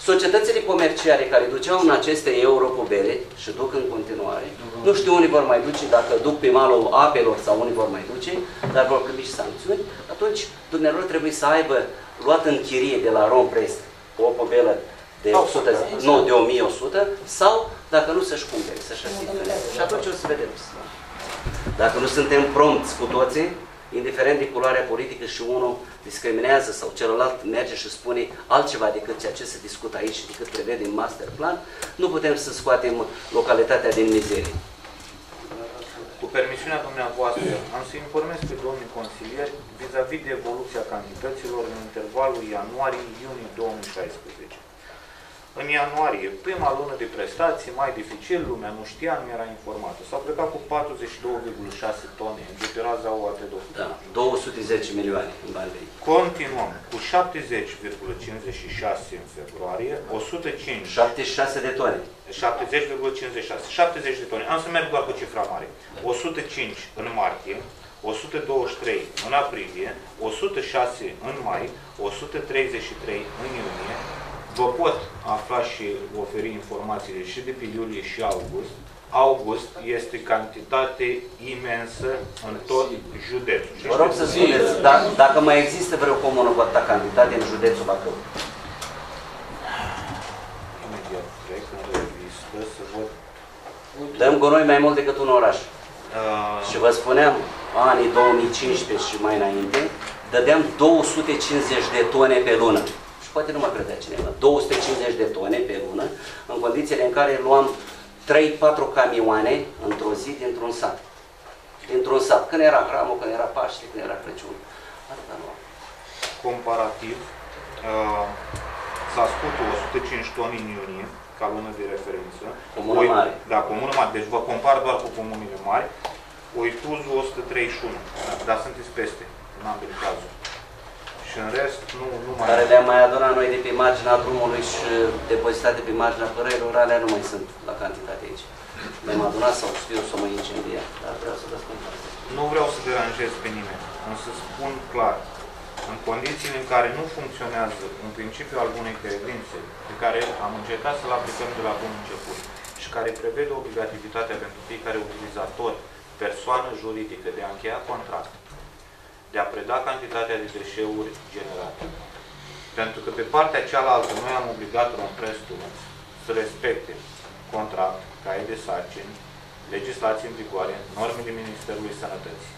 Societățile comerciale care duceau în aceste europobele și duc în continuare, nu știu unii vor mai duce, dacă duc pe malul apelor sau unii vor mai duce, dar vor primi și sancțiuni, atunci dumneavoastră trebuie să aibă luat în chirie de la Romprest o pobelă de 1100 sau dacă nu să-și cumpere, să-și asigureze. Și atunci o să vedem. Dacă nu suntem prompți cu toții, indiferent de culoarea politică și unul discriminează sau celălalt merge și spune altceva decât ceea ce se discută aici și decât prevede în master plan, nu putem să scoatem localitatea din mizerie. Cu permisiunea dumneavoastră, am să informez pe domnii consilieri vis-a-vis de evoluția cantităților în intervalul ianuarie-iunie 2016. În ianuarie, prima lună de prestații, mai dificil, lumea nu știa, nu era informată. S-a plecat cu 42,6 tone, îngheterat zaua de doctor. Da, 210 milioane în balei. Continuăm cu 70,56 în februarie, 105... 76 de tone. 70,56, 70 de tone. Am să merg doar cu cifra mare. 105 în martie, 123 în aprilie, 106 în mai, 133 în iunie. Vă pot afla și oferi informațiile și de pe iulie și august. August este cantitate imensă în tot județul. Vă rog să spuneți, dacă mai există vreo comună cu atâta cantitate în județul Bacău? Imediat trec în revistă să văd. Dăm gunoi mai mult decât un oraș. Și vă spuneam, anii 2015 și mai înainte, dădeam 250 de tone pe lună. Poate nu mă credea cineva, 250 de tone pe lună, în condițiile în care luam 3-4 camioane într-o zi dintr-un sat. Dintr-un sat, când era Hramul, când era Paște, când era Crăciun. Atâta nu am. Comparativ, s-a scurt 105 tone în iunie, ca lună de referență. Comună mare. Da, comună mare. Deci vă compar doar cu comunile mari. Oituzul 131, dar sunteți peste, în ambele cazuri. Și în rest, nu mai... Care le-am mai adunat noi de pe marginea drumului și depozitate pe marginea părărilor, alea nu mai sunt la cantitate aici. Le-am adunat sau știu să mă incendia, dar vreau să vă spun clar. Nu vreau să deranjez pe nimeni, însă spun clar, în condițiile în care nu funcționează un principiu al bunei credințe, pe care am încercat să-l aplicăm de la bun început și care prevede obligativitatea pentru fiecare utilizator, persoană juridică, de a încheia contract, de a preda cantitatea de deșeuri generate. Pentru că pe partea cealaltă noi am obligat Romprestul să respecte contract, cai de sarcini, legislație în vigoare, normele Ministerului Sănătății.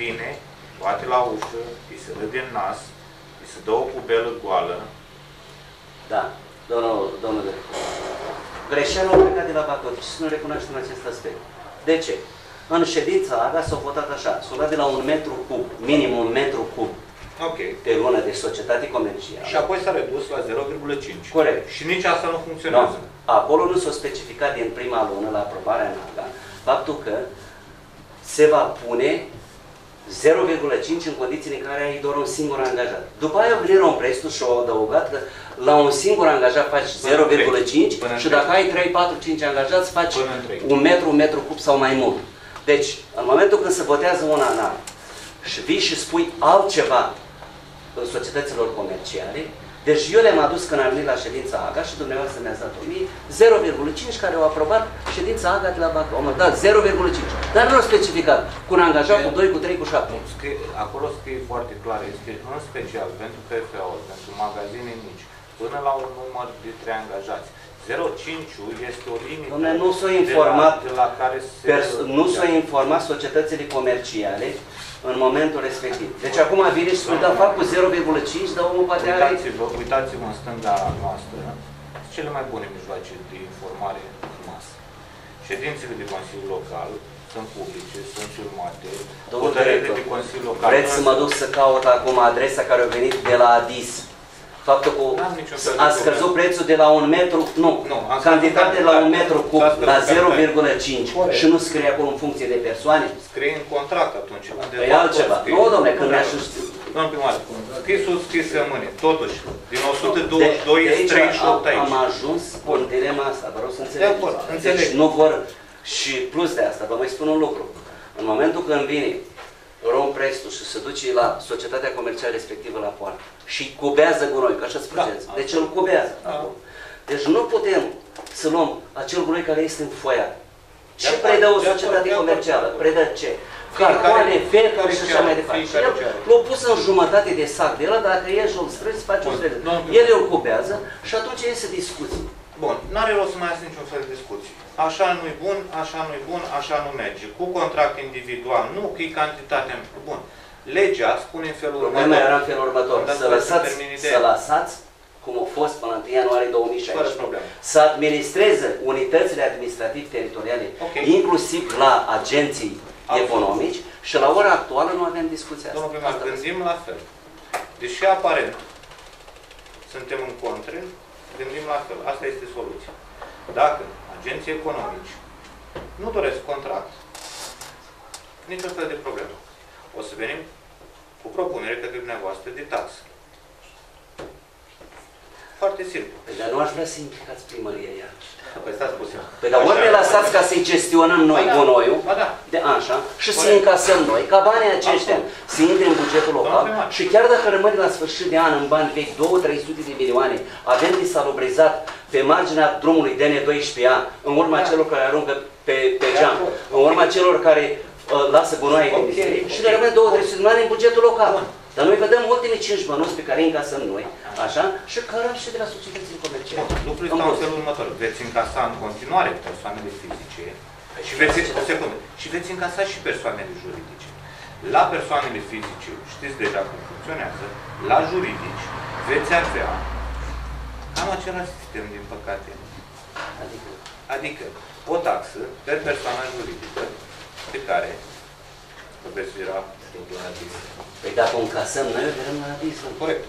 Vine, bate la ușă, îi se dă din nas, îi se dă o cubelă goală. Da, domnule, greșeala a plecat de la Bacău și să nu recunoaștem acest aspect. De ce? În ședința AGA s-a votat așa, s-a luat de la 1 metru cub, minim 1 metru cub, okay, pe lună de societate comercială. Și apoi s-a redus la 0,5. Corect. Și nici asta nu funcționează. No. Acolo nu s-a specificat din prima lună, la aprobarea în AGA, faptul că se va pune 0,5 în condițiile în care ai doar un singur angajat. După aia vine Romprestul și au adăugat că la un singur angajat faci 0,5 și dacă ai 3, 4, 5 angajați faci 1 metru, 1 metru cub sau mai mult. Deci, în momentul când se votează una în an și vii și spui altceva în societăților comerciale, deci eu le-am adus când am venit la ședința AGA și dumneavoastră mi-ați dat 1000, 0,5 care au aprobat ședința AGA de la Bacău. Am dat 0,5, dar nu specificat, cu un angajat, cu 2, cu 3, cu 7. Acolo scrie foarte clar, este în special pentru PFA-uri, pentru magazine mici, până la un număr de 3 angajați. 0,5-ul este o limită. Dom'le, nu s-a informat, informat societățile comerciale în momentul respectiv. Deci acum vine și spune, da, fac cu 0,5, dar omul poate are... Uitați-vă în stânga noastră, cele mai bune mijloace de informare în masă. Ședințele de Consiliu Local sunt publice, sunt filmate, hotărârile de Consiliu Local... Vreți să mă duc să caut acum adresa care a venit de la ADIS? Faptul că a scăzut prețul de la 1 metru, nu, cantitate la 1 metru cub, la 0,5 și nu scrie acolo în funcție de persoane. Scrie în contract atunci. E altceva. Nu, dom'le, când mi-aș ști. Domnul primar, scrisul scris rămâne. Totuși, din 122 este 38 aici. Am ajuns în dilema asta, vă rog să înțelegeți. Deci nu vor, și plus de asta, vă mai spun un lucru. În momentul când vine Romprestul și se duce la societatea comercială respectivă la poartă și cubează gunoi, că așa spuneți. Deci îl cubează. Deci nu putem să luăm acel gunoi care este în foia. Ce predă o societate comercială? Predă ce? Cartoane, veturi și așa mai departe. L-au pus în jumătate de sac de el, dacă ieși un strâns, faci un strâns. El îl cubează și atunci iese discuții. Bun, n-are rost să mai iasă niciun fel de discuții. Așa nu-i bun, așa nu-i bun, așa nu merge. Cu contract individual, nu, că e cantitatea. Bun. Legea spune în felul următor. Problema era în felul următor. Să lăsați, cum a fost până 1 ianuarie 2016, să administreze unitățile administrativ-teritoriale, inclusiv la agenții economici, și la ora actuală nu avem discuția asta. Domnul primar, gândim la fel. Deși aparent suntem în contră, gândim la fel. Asta este soluția. Dacă agenții economici nu doresc contract, niciun fel de problemă. O să venim cu propunere către dumneavoastră de taxă. Foarte simplu. Păi, dar nu aș vrea să implicați primăria ea. Păi stați puțin. Păi, dar ori ne lasați ca să-i gestionăm noi gunoiul, de așa, și să încasăm noi, ca banii aceștia să intre în bugetul local și chiar dacă rămâne la sfârșit de an în bani vechi 200-300 de milioane, avem disalubrizat pe marginea drumului DN12A, în urma celor care aruncă pe geam, în urma celor care lasă gunoaie din biserică și ne rămân 200-300 de milioane în bugetul local. Dar noi vedem ultimele 5 bănuți pe care îi încasăm noi, așa, și cărăm și de la societățile comerciale. Lucrurile stau în felul următor. Veți încasa în continuare persoanele fizice și veți, o secundă, și veți încasa și persoanele juridice. La persoanele fizice, știți deja cum funcționează, la juridici veți avea cam același sistem, din păcate. Adică o taxă per persoană juridică pe care o veți vira într-un aviz. Păi dacă o încasăm noi, o vedem la aviz. Corect.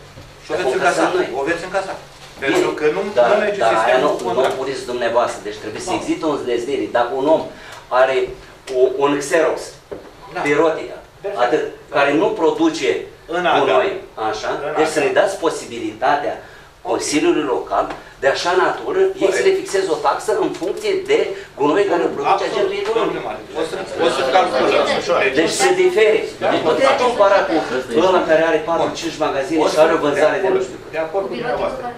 Și o veți încasa. O veți încasa. Pentru că nu merge sistemul contract. Dar nu puteți dumneavoastră. Deci trebuie să existe o înțelegere. Dacă un om are un Xerox, erotica, atât, care nu produce noi, așa, deci să ne dați posibilitatea Consiliului Local, de așa natură, ei să le fixeze o taxă în funcție de gunoi care produce agentul economic. Deci se difere. Deci putem compara cu ăla care are 4-5 magazine și are o vânzare de nu știu. De acord cu dumneavoastră.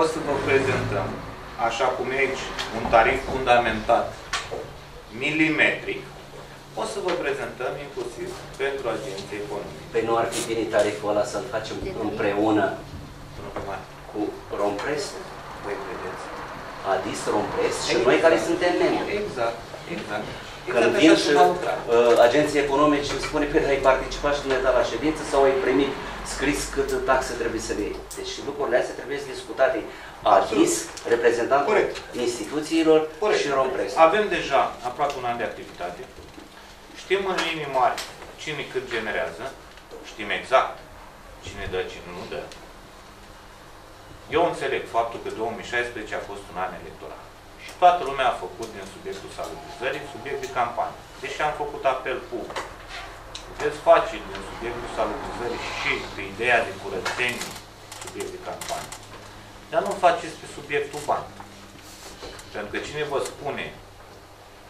O să vă prezentăm, așa cum e aici, un tarif fundamentat, milimetric. O să vă prezentăm inclusiv pentru agenții economici. Păi nu ar fi bine tariful ăla să-l facem împreună cu Rompress, voi credeți, Adis, Rompress și noi care suntem membri. Exact, exact. Când vin și agenții economici îmi spune că ai participat și dumneata la ședință sau ai primit scris cât taxe trebuie să le iei. Deci lucrurile astea trebuie discutate. Adis, reprezentantul instituțiilor și Rompress. Avem deja aproape un an de activitate. Știm în linii mari cine cât generează, știm exact cine dă, cine nu dă. Eu înțeleg faptul că 2016 a fost un an electoral și toată lumea a făcut din subiectul salubrizării subiect de campanie. Deși am făcut apel public, puteți face din subiectul salubrizării și pe ideea de curățenie subiect de campanie. Dar nu faceți pe subiectul bani. Pentru că cine vă spune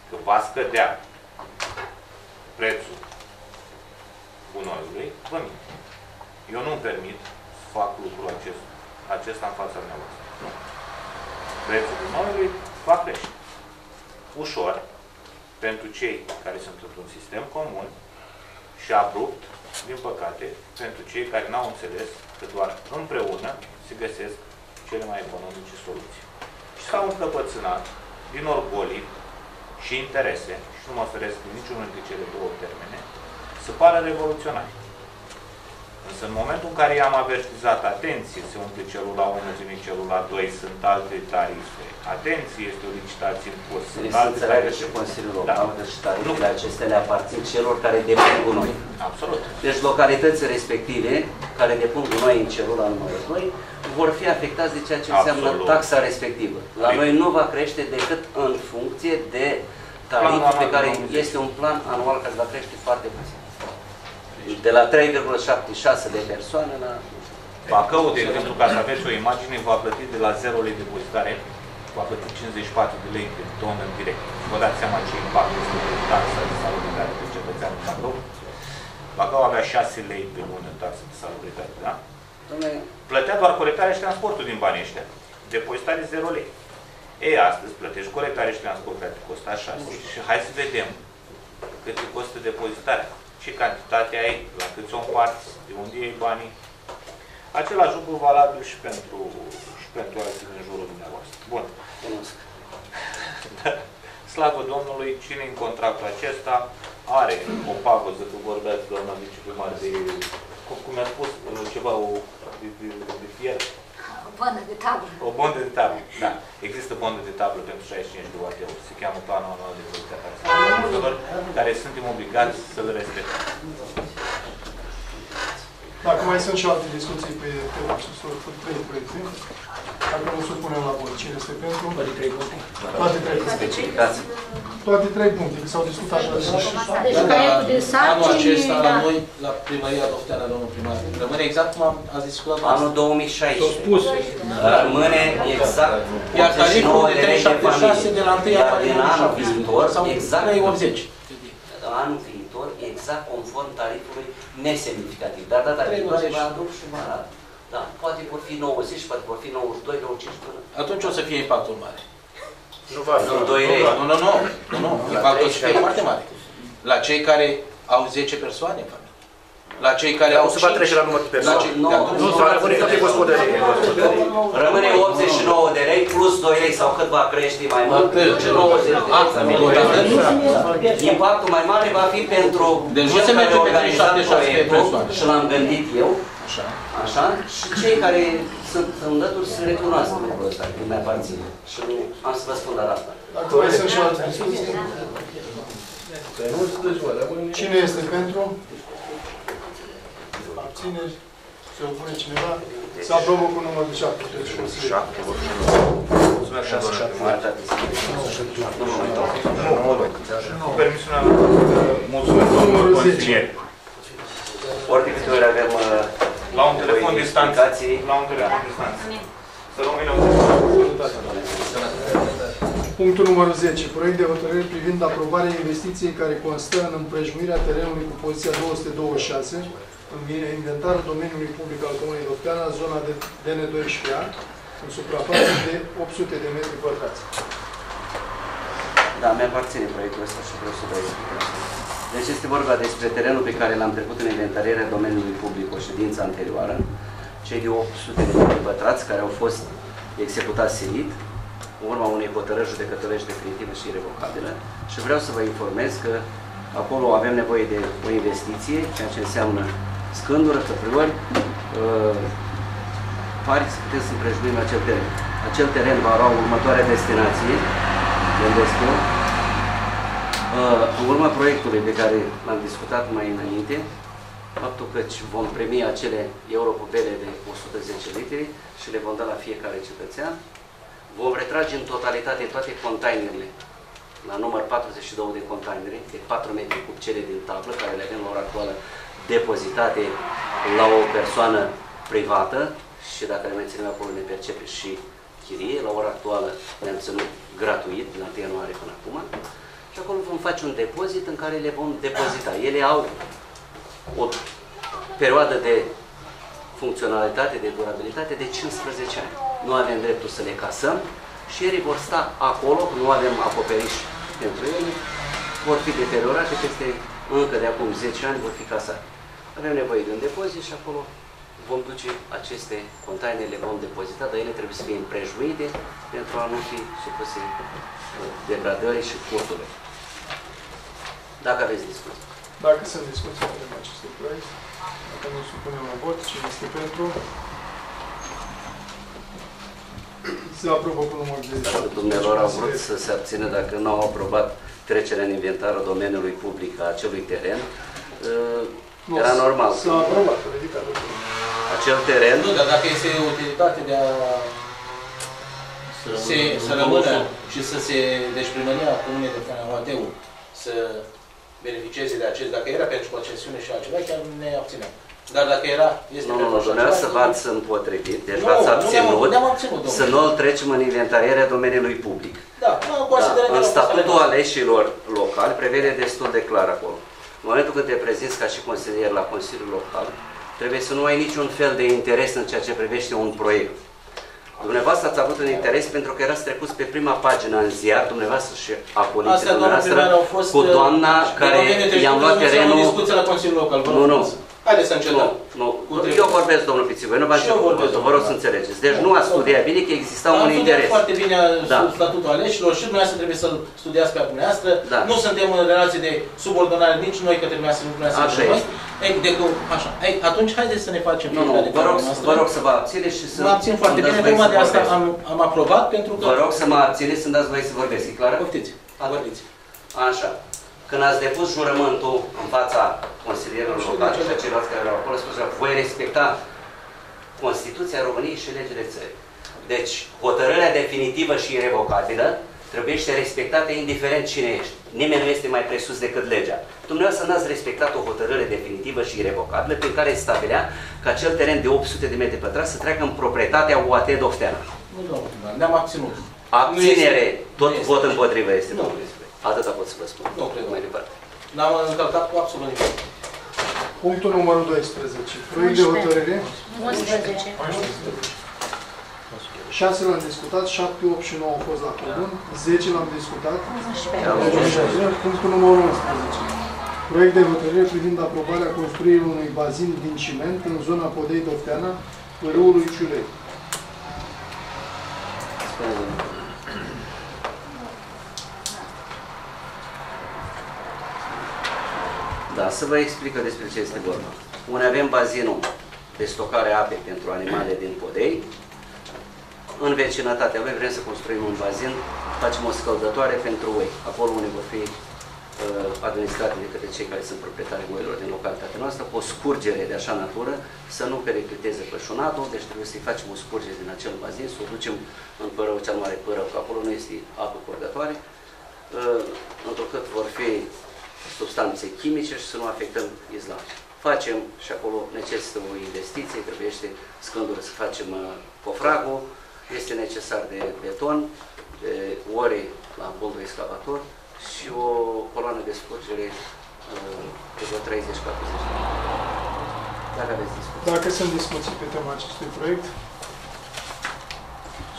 că va scădea prețul gunoiului, vă minte. Eu nu-mi permit să fac lucrul acesta în fața dumneavoastră. Nu. Prețul gunoiului va crește. Ușor, pentru cei care sunt într-un sistem comun și abrupt, din păcate, pentru cei care n-au înțeles că doar împreună se găsesc cele mai economice soluții. Și s-au încăpățânat din orgolii și interese, și nu mă feresc din niciunul dintre cele două termene, să pară revoluționari. Însă în momentul în care i-am avertizat, atenție, se umple celula 1, zimic celula 2, sunt alte tarife. Atenție, este o licitație în curs. Trebuie să înțeleagă și Consiliul Local, că și tarifele acestea le aparțin celor care depun gunoi. Absolut. Deci localitățile respective care depun gunoi în celula numărul 2 vor fi afectați de ceea ce înseamnă taxa respectivă. La noi nu va crește decât în funcție de tariful pe care este un plan anual care va crește foarte puțin. De la 3,76 de persoane la... Bacău, de exemplu, ca să aveți o imagine, va plăti de la 0 lei de depozitare, va plăti 54 de lei pe tonă în direct. Vă dați seama ce impact este de taxa de salubritate pe cetățean în Bacău. Bacău avea 6 lei pe lună taxa de salubritate, da? Plătea doar colectarea și transportul din banii ăștia. Depozitare 0 lei. Ei, astăzi plătești colectare și transport care te costa 6. Și hai să vedem cât te costă depozitarea. Ce cantitate ai, la câți o împarți, de unde iei banii. Același lucru valabil și pentru alții din jurul dumneavoastră. Bun. Slavă Domnului, cine în contractul acesta are o pagoză, că vorbeați, doamna viceprimar, de, cum mi-a spus, ceva de fier. O bondă de tablă. O bondă de tablă, da. Există bondă de tablă pentru 65 de watt-uri. Se cheamă planul anual de dezvoltare a taxelor, care suntem obligați să le respectăm. Dacă mai sunt și alte discuții pe tema acestor trei proiecte, dacă nu supunem la vot, cine este pentru? Toate trei puncte. Toate trei puncte. Toate trei puncte, s-au discutat așa. Deci proiectul de sarcini... Anul acesta la noi, la primăria Dofteana, domnul primar, rămâne exact cum ați discutat anul 2016. S-a spus. Rămâne exact 89 de lei de familie. Iar din anul viitor, exact 380. Anul viitor, exact conform tarifului nesemnificativ. Dar data viitoare va aduc și mă arată. Da, poate vor fi 90, poate vor fi 92, 95 până. Atunci o să fie impactul mare. Nu va fi. Nu. Impactul o să fie foarte mare. La cei care au 10 persoane în familie. La cei care au 5. O să va trece la număr de persoane. Nu, se va rămâne câte gospodării. Rămâne 89 de lei plus 2 lei sau cât va crește mai mult. 90 de lei. Impactul mai mare va fi pentru... Deci nu se merge pe 37 persoane. Și l-am gândit eu. Așa? Și cei care sunt înlături se recunoască lucrul ăsta, când mi aparține. Și am să vă spun la asta. Dacă mai sunt și alte discuții? Cine este pentru? Abțineri? Se opune cineva? Se aprobă cu numărul 7. Mulțumesc, 6-7. Cu permisiunea mea, mulțumesc domnului consilier. Ori de câte ori avem... La un telefon distanță. La un telefon distanță. Să rămâne o zi. Punctul numărul 10. Proiect de hotărâre privind aprobarea investiției care constă în împrejmuirea terenului cu poziția 226 în inventarul domeniului public al Comunei Dofteana, zona de DN12A, în suprafață de 800 de metri pătrați. Da, mi-aparține proiectul ăsta și vreau să vă explic. Deci este vorba despre terenul pe care l-am trecut în inventarierea domeniului public, o ședință anterioară, cei de 800 de metri pătrați care au fost executați silit, în urma unei hotărâri judecătorești definitive și irrevocabilă. Și vreau să vă informez că acolo avem nevoie de o investiție, ceea ce înseamnă scândură, tăpriori, pari să puteți să împrejmuim acel teren. Acel teren va avea următoarea destinație, gândesc eu. În urma proiectului pe care l-am discutat mai înainte, faptul că vom primi acele europubele de 110 litri și le vom da la fiecare cetățean, vom retrage în totalitate toate containerele, la număr 42 de containere, de 4 metri cub cele din tablă, care le avem la ora actuală depozitate la o persoană privată și dacă le mai ținem acolo ne percepe și chirie, la ora actuală le-am ținut gratuit, din 1 ianuarie până acum. Și acolo vom face un depozit în care le vom depozita. Ele au o perioadă de funcționalitate, de durabilitate de 15 ani. Nu avem dreptul să le casăm și ele vor sta acolo, nu avem acoperiș pentru ele, vor fi deteriorate peste încă de acum 10 ani, vor fi casate. Avem nevoie de un depozit și acolo vom duce aceste containere, le vom depozita, dar ele trebuie să fie împrejmuite pentru a nu fi supuse degradării și furtului. Dacă aveți discuții. Dacă sunt discuții, avem aceste proiecte. Dacă nu supunem la vot, cine este pentru? Se aprobă cu numărul de... Dacă dumnealor au vrut să se abțină, dacă nu au aprobat trecerea în inventarul domeniului public a acelui teren, era normal. S-a aprobat, ridicat. Acel teren... Nu, dar dacă este utilitate de a... să rămână și să se... Deci primăria Comunei Dofteana, OAT-ul, să beneficieze de acest... Dacă era pentru concesiune și altceva, chiar ne abțineam. Dar dacă era... Nu, dumneavoastră v-ați împotrivit, deci v-ați abținut să nu-l trecem în inventarierea domeniului public. Da, în statutul aleșilor locali prevede destul de clar acolo. În momentul când te prezinți ca și consilier la Consiliul Local, trebuie să nu ai niciun fel de interes în ceea ce privește un proiect. Dumneavoastră ați avut un interes pentru că erați trecuți pe prima pagină în ziar, dumneavoastră și acoliții dumneavoastră, cu doamna care i-am luat terenul... Nu. Haideți să încercăm. Eu vorbesc, domnul Pițiu, nu vă rog să înțelegeți. Deci nu ați studiat bine că exista un interes. Am studiat foarte bine statutul aleșilor și dumneavoastră trebuie să-l studiați pe dumneavoastră. Nu suntem în relație de subordonare nici noi, că trebuia să nu dumneavoastră noi. Așa. Atunci haideți să ne facem... Nu, vă rog să vă abțineți și să... Mă abțin foarte bine, numai de asta am aprobat pentru că... Vă rog să mă abțineți să-mi dați voie să vorbesc, e clară? Poftiți. Așa. Când ați depus jurământul în fața consilierilor locali și a celorlalți care erau acolo, spuneți că voi respecta Constituția României și legile țării. Deci, hotărârea definitivă și irevocabilă trebuie să fie respectată indiferent cine ești. Nimeni nu este mai presus decât legea. Dumneavoastră n-ați respectat o hotărâre definitivă și irevocabilă prin care se stabilea că acel teren de 800 de metri pătrați să treacă în proprietatea UAT Dofteana. Nu, ne-am abținut. Abținere, tot vot împotrivă este. Atâta pot să vă spun. Nu cred mai departe. N-am încălcat cu absolut nimic. Punctul numărul 12. Proiect de hotărâre. 6 l-am discutat, 7, 8 și 9 au fost la comun, 10 l-am discutat. Punctul numărul 11. Proiect de hotărâre privind aprobarea construirii unui bazin din ciment în zona Podei Dofteana, râului Ciulei. Da, să vă explică despre ce este vorba. Unde avem bazinul de stocare a apei pentru animale din Podei, în vecinătatea lui vrem să construim un bazin, facem o scăldătoare pentru oi, acolo unde vor fi administrate de către cei care sunt proprietari oilor din localitatea noastră, cu o scurgere de așa natură, să nu pericliteze pășunatul, deci trebuie să-i facem o scurgere din acel bazin, să o ducem în Pârău cea mare, Pârău, că acolo nu este apă curgătoare, întrucât vor fi substanțe chimice și să nu afectăm izlașul. Facem și acolo necesită o investiție, trebuiește scândură să facem cofragul, este necesar de beton, de ore la boldul excavator și o coloană de scurgere de 30-40 de ani. Dacă aveți discuții. Dacă sunt discuții pe tema acestui proiect,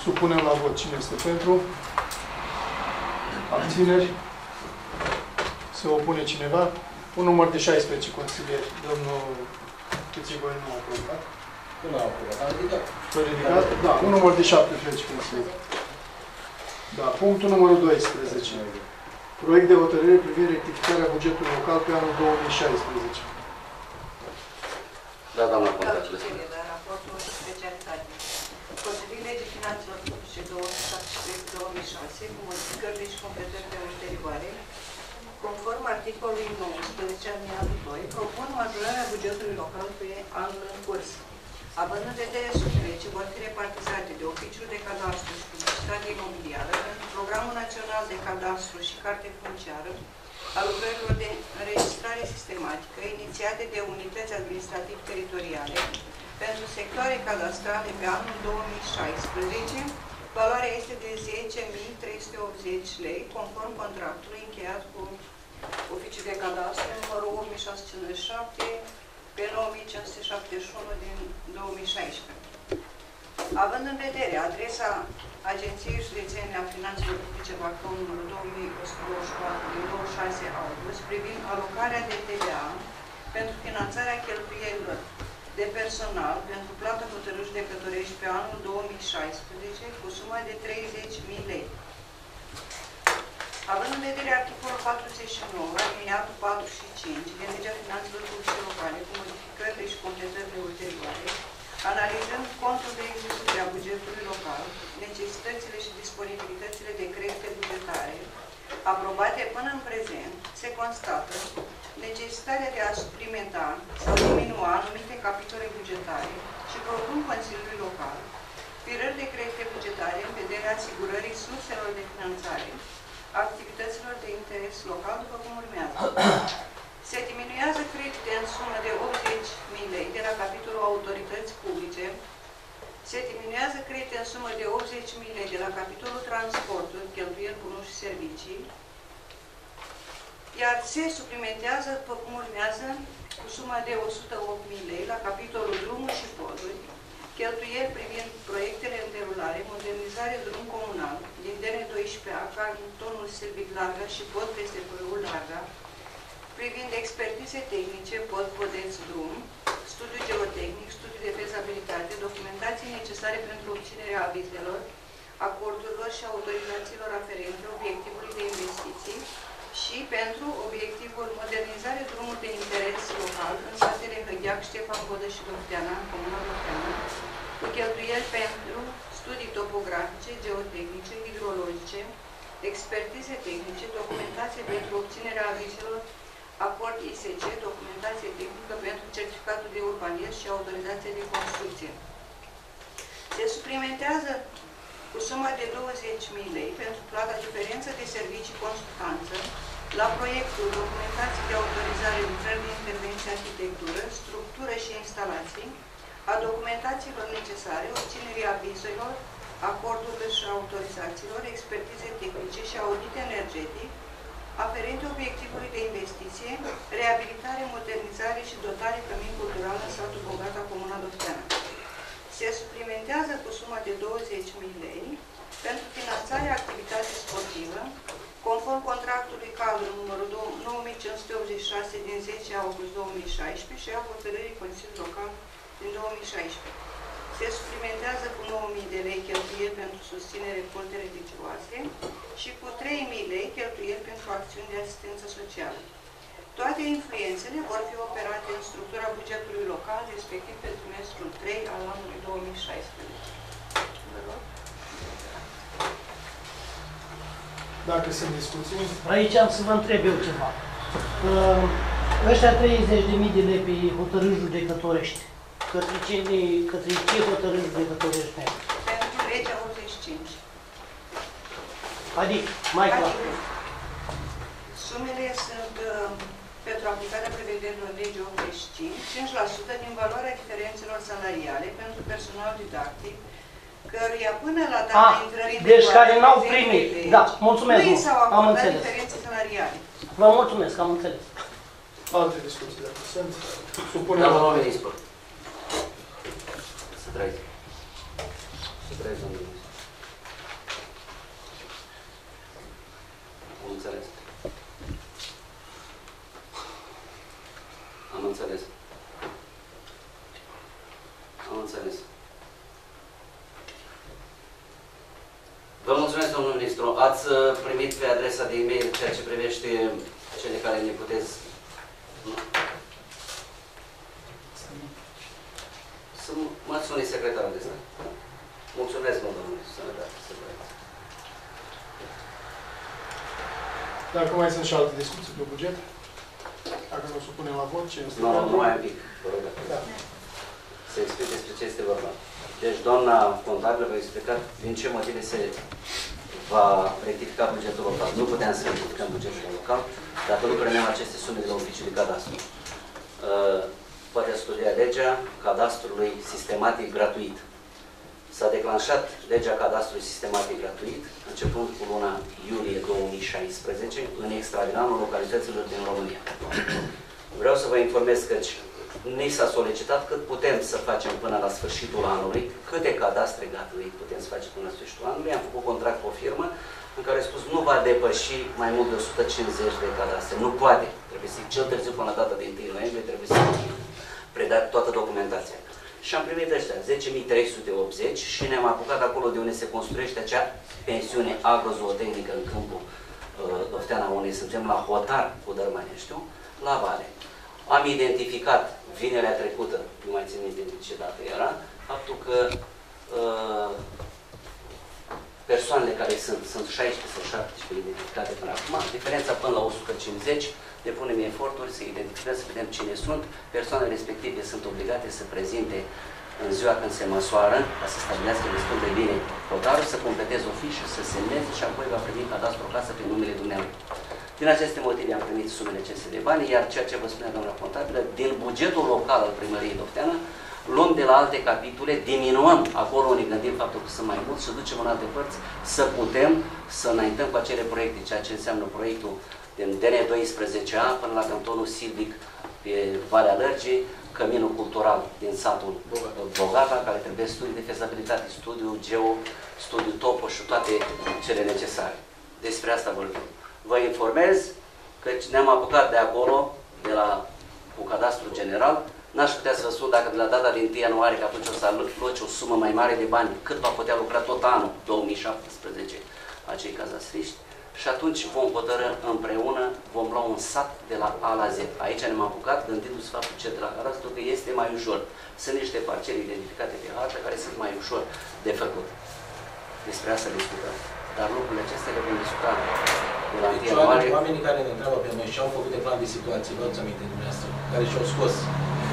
supunem la vot cine este pentru, abțineri. Se opune cineva. Un număr de 16 consilieri. Domnul Chițigoi nu a aprobat. Nu a aprobat. A ridicat. A ridicat? Da. Un număr de 17 consilieri. Da. Punctul numărul 12. Proiect de hotărâre privind rectificarea bugetului local pe anul 2016. Da, doamna Contatul. La raportul de specialitate. Potrivit legii finanțelor publice 2017-2006, cu modificările și completările ulterioare, conform articolului 19, alineatul 2, propun majorarea bugetului local pe anul în curs. Având în vedere sumele ce vor fi repartizate de Oficiul de Cadastru și Publicitate Imobiliară, Programul Național de Cadastru și Carte Funciară, a lucrărilor de înregistrare sistematică inițiate de unități administrativ-teritoriale pentru sectoare cadastrale pe anul 2016, valoarea este de 10.380 lei, conform contractului încheiat cu Oficiul de Cadastru numărul 8657 pe 9571 din 2016. Având în vedere adresa Agenției Județene a Finanțelor Publice Bacău numărul 2124 din 26 august privind alocarea de TVA pentru finanțarea cheltuielilor de personal pentru plată hotărâși de judecătorești pe anul 2016 cu suma de 30.000 lei. Având în vedere articolul 49, alineatul 4 și 5 din legea finanțelor publice locale cu modificările și completările ulterioare, analizând contul de execuție a bugetului local, necesitățile și disponibilitățile de credite bugetare aprobate până în prezent, se constată necesitatea de a suplimenta sau diminua anumite capitole bugetare și propun Consiliului Local firări de credite bugetare în vederea asigurării surselor de finanțare activităților de interes local, după cum urmează. Se diminuează credite în sumă de 80.000 lei de la capitolul autorități publice, se diminuează credite în sumă de 80.000 lei de la capitolul transporturi, cheltuieli, bunuri și servicii, iar se suplimentează, după cum urmează, cu suma de 108.000 lei la capitolul drumuri și poduri, cheltuieli privind proiectele în derulare, modernizare drum comunal din DN12A, ca în tonul Silvic Larga și pod peste Pârâul Larga, privind expertize tehnice, pod, podeț, drum, studiu geotehnic, studiu de fezabilitate, documentații necesare pentru obținerea avizelor, acordurilor și autorizațiilor aferente obiectivului de investiții, și pentru obiectivul modernizare drumului de interes local în satele Hăgheac, Ștefan Bodă și Dofteana, în comuna Dofteana, cu cheltuieli pentru studii topografice, geotehnice, hidrologice, expertize tehnice, documentație pentru obținerea avizelor, acord ISC, documentație tehnică pentru certificatul de urbanism și autorizație de construcție. Se suplimentează cu suma de 20.000 lei pentru plata diferență de servicii consultanță la proiectul documentații de autorizare lucrări de intervenție arhitectură, structură și instalații, a documentațiilor necesare, obținerii avizelor, acordurilor și autorizațiilor, expertize tehnice și audit energetic, aferente obiectivului de investiție, reabilitare, modernizare și dotare cămin cultural în satul Bogata, Comuna Dofteana. Se suplimentează cu suma de 20.000 lei pentru finanțarea activității sportive, conform contractului cadru numărul 9586 din 10 august 2016 și a hotărârii Consiliului Local din 2016. Se suplimentează cu 9.000 de lei cheltuieli pentru susținere culte religioase și cu 3.000 lei cheltuieli pentru acțiuni de asistență socială. Toate influențele vor fi operate în structura bugetului local, respectiv pe trimestrul 3 al anului 2016. Vă rog. Dacă sunt discuții... Aici am să vă întreb eu ceva. Ăștia 30.000 de lei pe hotărâri judecătorești, către ce hotărâri judecătorești ne-am? Pentru legea 85. Adică, mai clar. Sumele sunt pentru aplicarea prevederilor legii 85, 5% din valoarea diferențelor salariale pentru personal didactic, căruia până la data intrării... Deci care n-au primit. Da, mulțumesc. Nu i s-au acordat diferențe salariale. Vă mulțumesc, am înțeles. Alte discuții de sunt. Supune la valoare dispăr. Să trăiți. Să trăiți, domnule. Am înțeles. Am înțeles. Am înțeles. Vă mulțumesc, domnul ministru. Ați primit pe adresa de e-mail ceea ce privește cele care ne puteți... Să mă suni secretarul de stat. Mulțumesc, domnul ministru. Sănătate. Dacă mai sunt și alte discuții pe buget, dacă nu o supunem la vot, ce este? Nu, mai un pic. Vă rog, da. Să explic despre ce este vorba. Deci, doamna contabilă v-a explicat din ce motive se va rectifica bugetul local. Nu puteam să rectificăm bugetul local dacă nu primeam aceste sume de la oficiul de cadastru. Poate studia legea cadastrului sistematic gratuit. S-a declanșat legea cadastrului sistematic gratuit, începând cu luna iulie 2016, în extraordinarul localităților din România. Vreau să vă informez că ni s-a solicitat cât putem să facem până la sfârșitul anului, câte cadastre gratuit putem să facem până la sfârșitul anului. Am făcut contract cu o firmă în care a spus nu va depăși mai mult de 150 de cadastre. Nu poate. Trebuie să cel târziu până la data de 1 noiembrie trebuie să predat toată documentația. Și am primit ăștia 10.380 și ne-am apucat acolo de unde se construiește acea pensiune agrozootehnică în câmpul Dofteana, unde suntem la hotar cu Dărmăneștiu, la Vale. Am identificat vinerea trecută, nu mai țin minte de ce dată era, faptul că persoanele care sunt 16 sau 17 identificate până acum, diferența până la 150, depunem eforturi să identificăm, să vedem cine sunt. Persoanele respective sunt obligate să prezinte în ziua când se măsoară, ca să stabilească destul de bine hotarul, să completeze o fișă, să semneze și apoi va primi cadastru acasă prin numele dumneavoastră. Din aceste motive am primit sumele acestea de bani, iar ceea ce vă spunea doamna contabilă, din bugetul local al Primăriei Dofteana, luăm de la alte capitole, diminuăm acolo unde gândim faptul că sunt mai mulți, să ducem în alte părți, să putem să înaintăm cu acele proiecte, ceea ce înseamnă proiectul din DN12A până la cantonul Silvic pe Valea Lărgii, căminul cultural din satul Bogata, care trebuie studii de fezabilitate, studiu geo, studiu topo și toate cele necesare. Despre asta vorbim. Vă informez că ne-am apucat de acolo, de la Cadastrul General. N-aș putea să vă spun dacă de la data din 1 ianuarie, că atunci o să aloce o sumă mai mare de bani, cât va putea lucra tot anul 2017 acei cazastriști. Și atunci vom hotărâ împreună, vom lua un sat de la A la Z. Aici ne-am apucat, gândindu-se faptul ce de la cadastru, că este mai ușor. Sunt niște parcele identificate pe hartă care sunt mai ușor de făcut. Despre asta discutăm. dar lucrurile acestea le vom discuta durante ianuarie. Oamenii care ne întreabă pe noi și au făcut de plan de situație, vă aduți aminte dumneavoastră, care și-au scos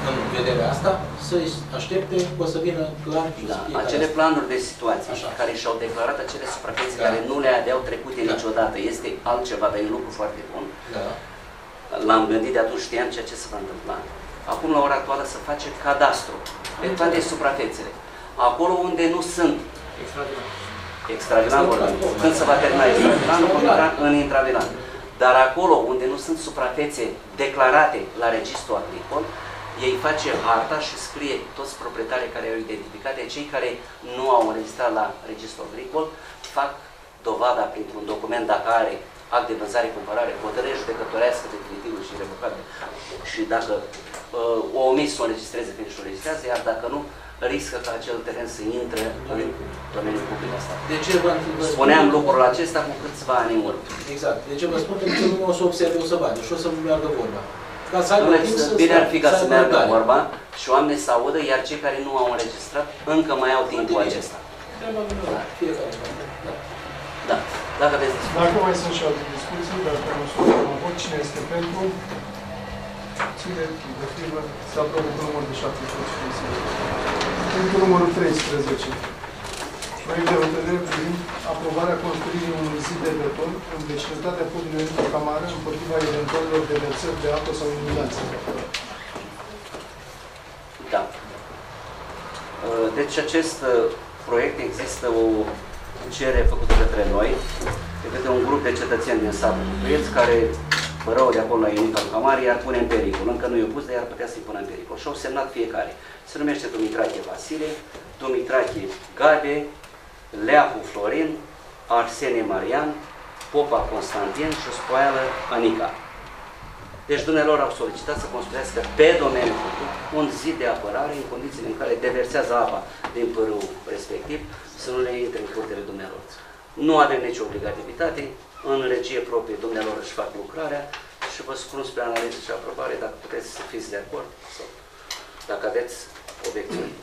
în vederea asta, să-i aștepte, o să vină clar și da, acele planuri de situație așa, care și-au declarat acele suprafețe da, care nu le aveau trecute da, niciodată, este altceva, dar e un lucru foarte bun. Da. L-am gândit de atunci, știam ceea ce se va întâmpla. Acum, la ora actuală, se face cadastru pe toate suprafețele. Acolo unde nu sunt extravilan vorbim. Când se va termina extravilanul, vom intra în intravilan. Dar acolo unde nu sunt suprafețe declarate la registrul agricol, ei face harta și scrie toți proprietarii care au identificat, cei care nu au înregistrat la registrul agricol, fac dovada printr-un document dacă are act de vânzare, cumpărare, hotărâre judecătorească definitivă și revocabilă. Și dacă o omis să o înregistreze, când și o înregistrează, iar dacă nu, riscă ca acel teren să intre în domeniul public asta. De ce vă spuneam lucrul acesta cu câțiva ani în urmă. Exact. De ce vă spun? Pentru că nu o să observe, o să vadă și o să meargă vorba. Ca să aibă timp să bine ar fi ca să meargă vorba și oamenii să audă, iar cei care nu au înregistrat încă mai au timpul acesta. Da. Dacă aveți discuții. Dacă mai sunt și alte discuții, dacă nu sunt un vot, cine este pentru? Cine de primă se aprobă cu numărul de 7. Punctul numărul 13. Proiect de hotărâre privind aprobarea construirii unui zid de beton în vecinătatea podului într-o camară împotriva eventualelor deversări de apă sau inundații. Da. Deci acest proiect există o cerere făcută către noi, de un grup de cetățeni din satul București care rău de acolo la Ionica lui Camari, iar pune în pericol. Încă nu i-o pus, dar iar putea să-i pună în pericol. Și au semnat fiecare. Se numește Dumitrache Vasile, Dumitrache Gabe, Leahu Florin, Arsene Marian, Popa Constantin și Spoială Anica. Deci dumnealor au solicitat să construiască pe domeniul public un zid de apărare în condițiile în care deversează apa din pârâul respectiv, să nu le intre în curtele dumnealor. Nu avem nicio obligativitate, în regie proprie dumnealor își fac lucrarea și vă spun spre analiză și aprobare dacă puteți să fiți de acord sau dacă aveți obiecții.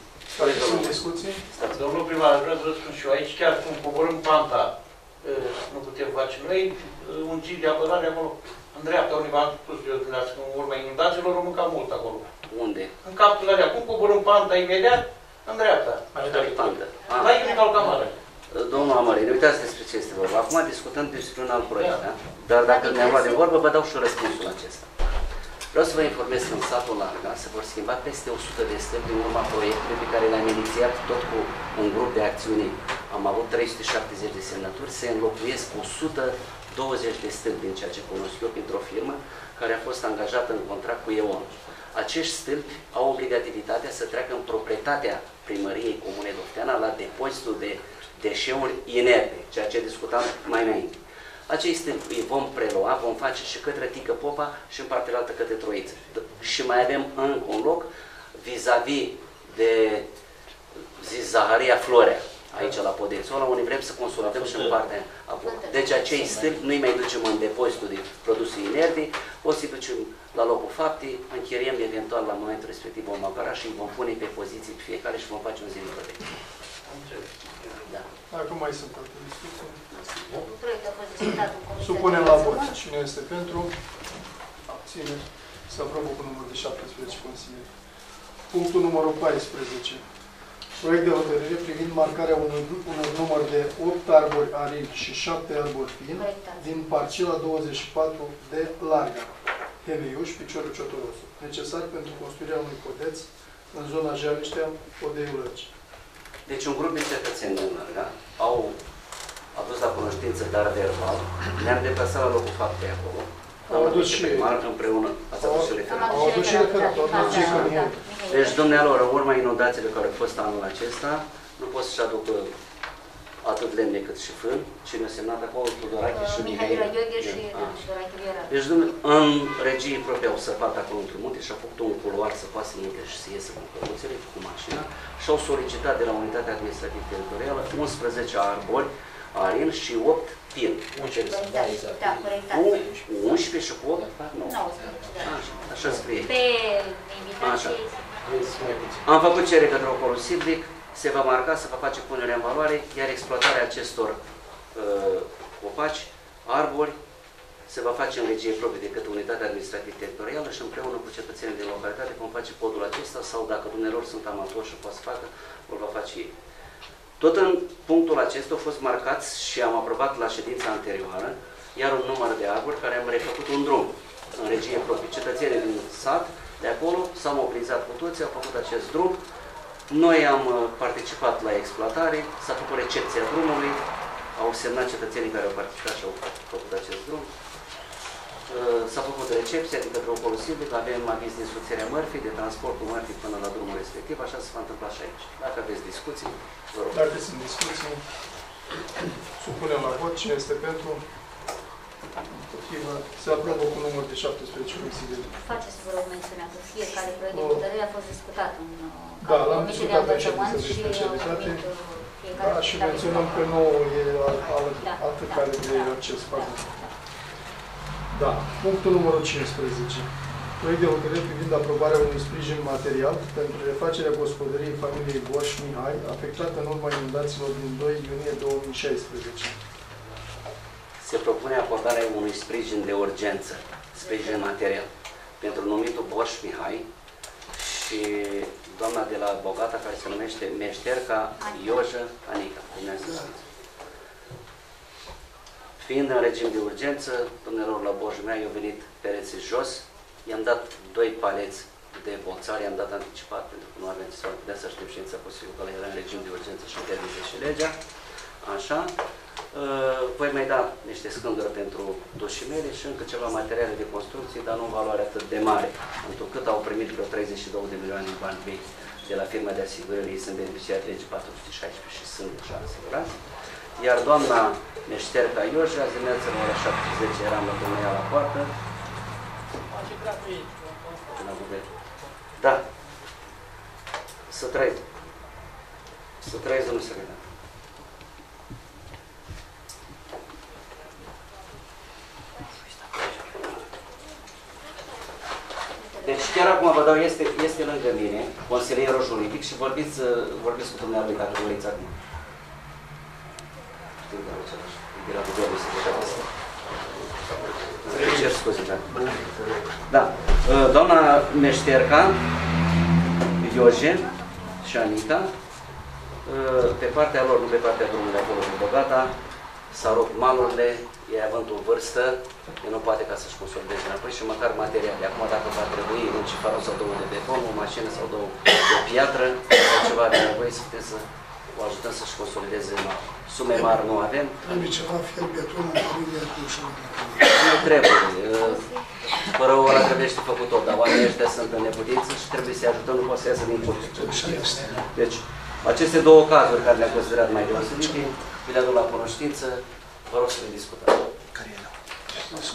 Sunt discuții? Domnul primar, vreau să vă spun și eu aici, chiar cum coborâm panta, nu putem face noi, un zid de apărare acolo. În dreapta, univa am spus eu dumneavoastră, în urma inundațiilor, o mânca mult acolo. Unde? În capul alea. Cum coborâm panta imediat, în dreapta. La Ionica lui Camari. Domnul Amarin, uitați despre ce este vorba. Acum discutăm despre un alt proiect, da? Dar dacă ne-am luat de vorbă, vă dau și răspunsul acesta. Vreau să vă informez că în satul Larga se vor schimba peste 100 de stări din urma proiectului pe care l-am inițiat tot cu un grup de acțiuni. Am avut 370 de semnături, se înlocuiesc 120 de stâlpi din ceea ce cunosc eu printr-o firmă care a fost angajată în contract cu EON. Acești stâlpi au obligativitatea să treacă în proprietatea primăriei Comunei Dofteana la depozitul de deșeuri inerte, ceea ce discutam mai înainte. Acei stâlpi îi vom prelua, vom face și către Tică Popa și în partea altă către Troiță. Și mai avem încă un loc vis-a-vis de Zaharia Florea. Aici, la Podențola, unde vrem să consolidăm și în partea acolo. Deci, acei stâlpi nu-i mai ducem în depozitul de produse inerte, o să-i ducem la locul faptei, închiriem eventual la momentul respectiv, vom apăra și îi vom pune pe poziții pe fiecare și vom face un zil de da. Dacă mai sunt alte discuții. Supunem la vot. Cine este pentru? Abține. Se aprobă cu numărul de 17 consilieri. Punctul numărul 14. Proiect de hotărâre privind marcarea unor număr de 8 arbori aripi și 7 arbori fini din parcela 24 de Larga, Heliuș, Piciorul Ciotorosu, necesar pentru construirea unui podeț în zona Jaliștea, Odeiul Lărgi. Deci un grup de cetățeni din Larga au adus la cunoștință, dar verbal, ne-am deplasat la locul faptei acolo, am adus și primar împreună, ați adus și referatul. Au adus și referatul, deci, dumnealor, în urma inundațiilor care au fost anul acesta, nu pot să-și aducă atât lemne cât și fân. Cine a semnat acolo? Tudorache și Mihaila. Deci, în regie proprie au săpat acolo într-un munte și au făcut un culoar să poată să munte și să iese cu căruțele, cu mașina și au solicitat de la Unitatea Administrativă Teritorială 11 arbori arin și 8 pin. 11 și cu 8 fac 9. Așa scrie. Am făcut cerere către Ocolul Sidric, se va marca, se va face punerea în valoare, iar exploatarea acestor copaci, arbori, se va face în regie proprie de către unitatea administrativ-teritorială și împreună cu cetățenii din localitate vom face podul acesta sau, dacă dumnealor sunt amatori și poate să facă, îl va face ei. Tot în punctul acesta au fost marcați și am aprobat la ședința anterioară iar un număr de arbori care am refăcut un drum în regie proprie. Cetățenii din sat de acolo s-au mobilizat cu toții, au făcut acest drum. Noi am participat la exploatare, s-a făcut recepția drumului, au semnat cetățenii care au participat și au făcut acest drum. S-a făcut recepția de către Ocolul Silvic, avem aviz de însuțirea mărfii, de transportul mărfii până la drumul respectiv, așa se va întâmpla și aici. Dacă aveți discuții, vă rog. Dacă sunt discuții, supunem la vot. Cine este pentru? Se aprobă cu număr de 17 consilii. Faceți, vă rog, mențiunea că fiecare proiect de hotărâre a fost discutat în Comisie de Învățământ și fiecare. Și menționăm că noul e atât care de acces față. Da. Punctul numărul 15. Proiect de hotărâre privind aprobarea unui sprijin material pentru refacerea gospodăriei familiei Boș Mihai, afectată în urma inundațiilor din 2 iunie 2016. Se propune acordarea unui sprijin de urgență, sprijin material, pentru numitul Boș Mihai și doamna de la Bogata, care se numește Meșterca Ioja Anica. Fiind în regim de urgență, domnilor la Boș Mihai, eu venit pereții jos, i-am dat 2 paleți de boțari, i-am dat anticipat, pentru că nu aveam să putea să știm știința posibilă, că era în regim de urgență și interzice și legea. Așa. Voi mai da niște scânduri pentru dușimele și încă ceva materiale de construcție, dar nu valoare atât de mare, pentru cât au primit vreo 32 de milioane de bani vechi de la firma de asigurări, ei sunt beneficiari de legii 416 și sunt deja asigurați. Iar doamna Meșterca Ioja, azi dimineața în ora 7:10 eram la domnia la poartă. Da. Să trăiți. Să trăiți, domnul secretar. Deci chiar acum vă dau, este lângă mine, consilierul juridic și vorbiți cu dumneavoastră dacă doriți acum. Știu, dar nu ceva așa. De la Bucurului se deja asta. Îmi cer scuze, da. Da. Doamna Meșterca, Ioje și Anita, pe partea lor, nu pe partea drumului acolo, cu Bogata, s-a rupt malurile, ei având o vârstă, nu poate ca să-și consolideze înapoi și măcar materiale. Acum, dacă va trebui un cifarul sau 2 de beton, o mașină sau 2 de piatră, sau ceva de nevoie, să putem să o ajutăm să-și consolideze înapoi. Sume mari nu avem. Trebuie ceva fier beton, nu trebuie. Fără ora trebuie să făcut tot, dar oamenii ăștia sunt în neputință și trebuie să-i ajutăm, nu poate să iasă din curte. Deci, aceste 2 cazuri care le-am considerat mai deosebite, vi le aduc la cunoștință, vă rog să le discutăm. Care erau?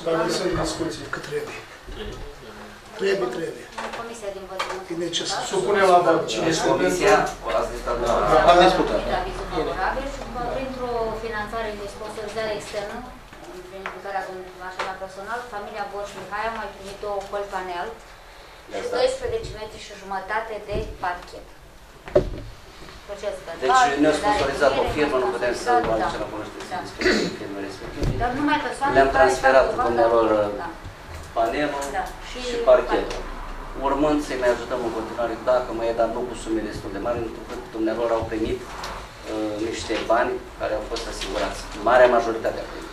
Dacă sunt discuții, că trebuie. Trebuie. Comisia din văzut. E necesar. Supune la vot. Cine este comisia? O las discutat. Am discutat. Avizul favorabil și printr-o finanțare de sponsorizare externă, prin implicarea dumneavoastră personal, familia Boș Mihai a mai primit 2 coli panel și 12,5 m de parchet. Deci ne-a sponsorizat o firmă, nu putem să vă aducem la cunoștință despre firmele respective. Le-am transferat dumnealor panelul și parchetul. Urmând să-i mai ajutăm în continuare, dacă mai e, dar nu cu sume destul de mari, pentru că dumnealor au primit niște bani care au fost asigurați. Marea majoritate a primit.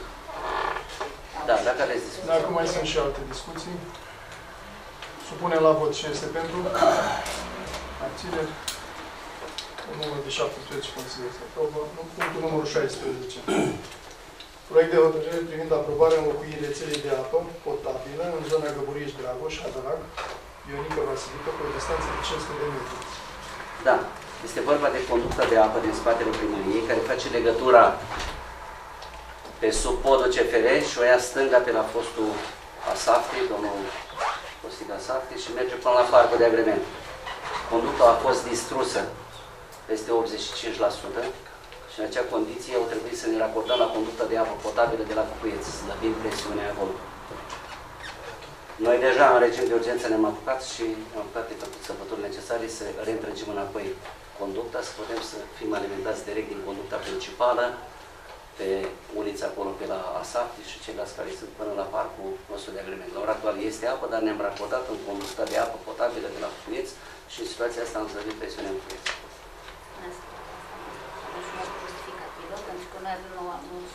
Da, dacă aveți discuții. Dacă mai sunt și alte discuții, supunem la vot cine este pentru. Abțineri. Numărul de 17 consilii se aprobă. Punctul numărul 16. Proiect de hotărâre privind aprobarea înlocuirii rețelei de apă potabilă în zona Găburiș-Dragoș-Adrag, Ionică Vasilică, cu o distanță de 500 de metri. Da. Este vorba de conducta de apă din spatele primăriei, care face legătura pe sub podul CFR și o ia stânga pe la fostul Asafti, domnul Costin Asafti, și merge până la parcul de agrement. Conducta a fost distrusă peste 85% și în acea condiție au trebuit să ne raportăm la conducta de apă potabilă de la Cucuieți, slăbind presiunea acolo. Noi deja în regim de urgență ne-am apucat și am apucat de făcut săpături necesare să reîntregim înapoi conducta, să putem să fim alimentați direct din conducta principală pe ulița acolo, pe la Asafti și ceilalți care sunt până la parcul nostru de agrement. La ora actuală este apă, dar ne-am raportat în combusta de apă potabilă de la Funeț și în situația asta am slăbit presiunea în Funeț.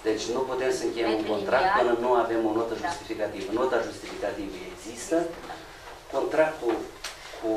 Deci nu putem să încheiem un contract până nu avem o notă justificativă. Nota justificativă există. Contractul cu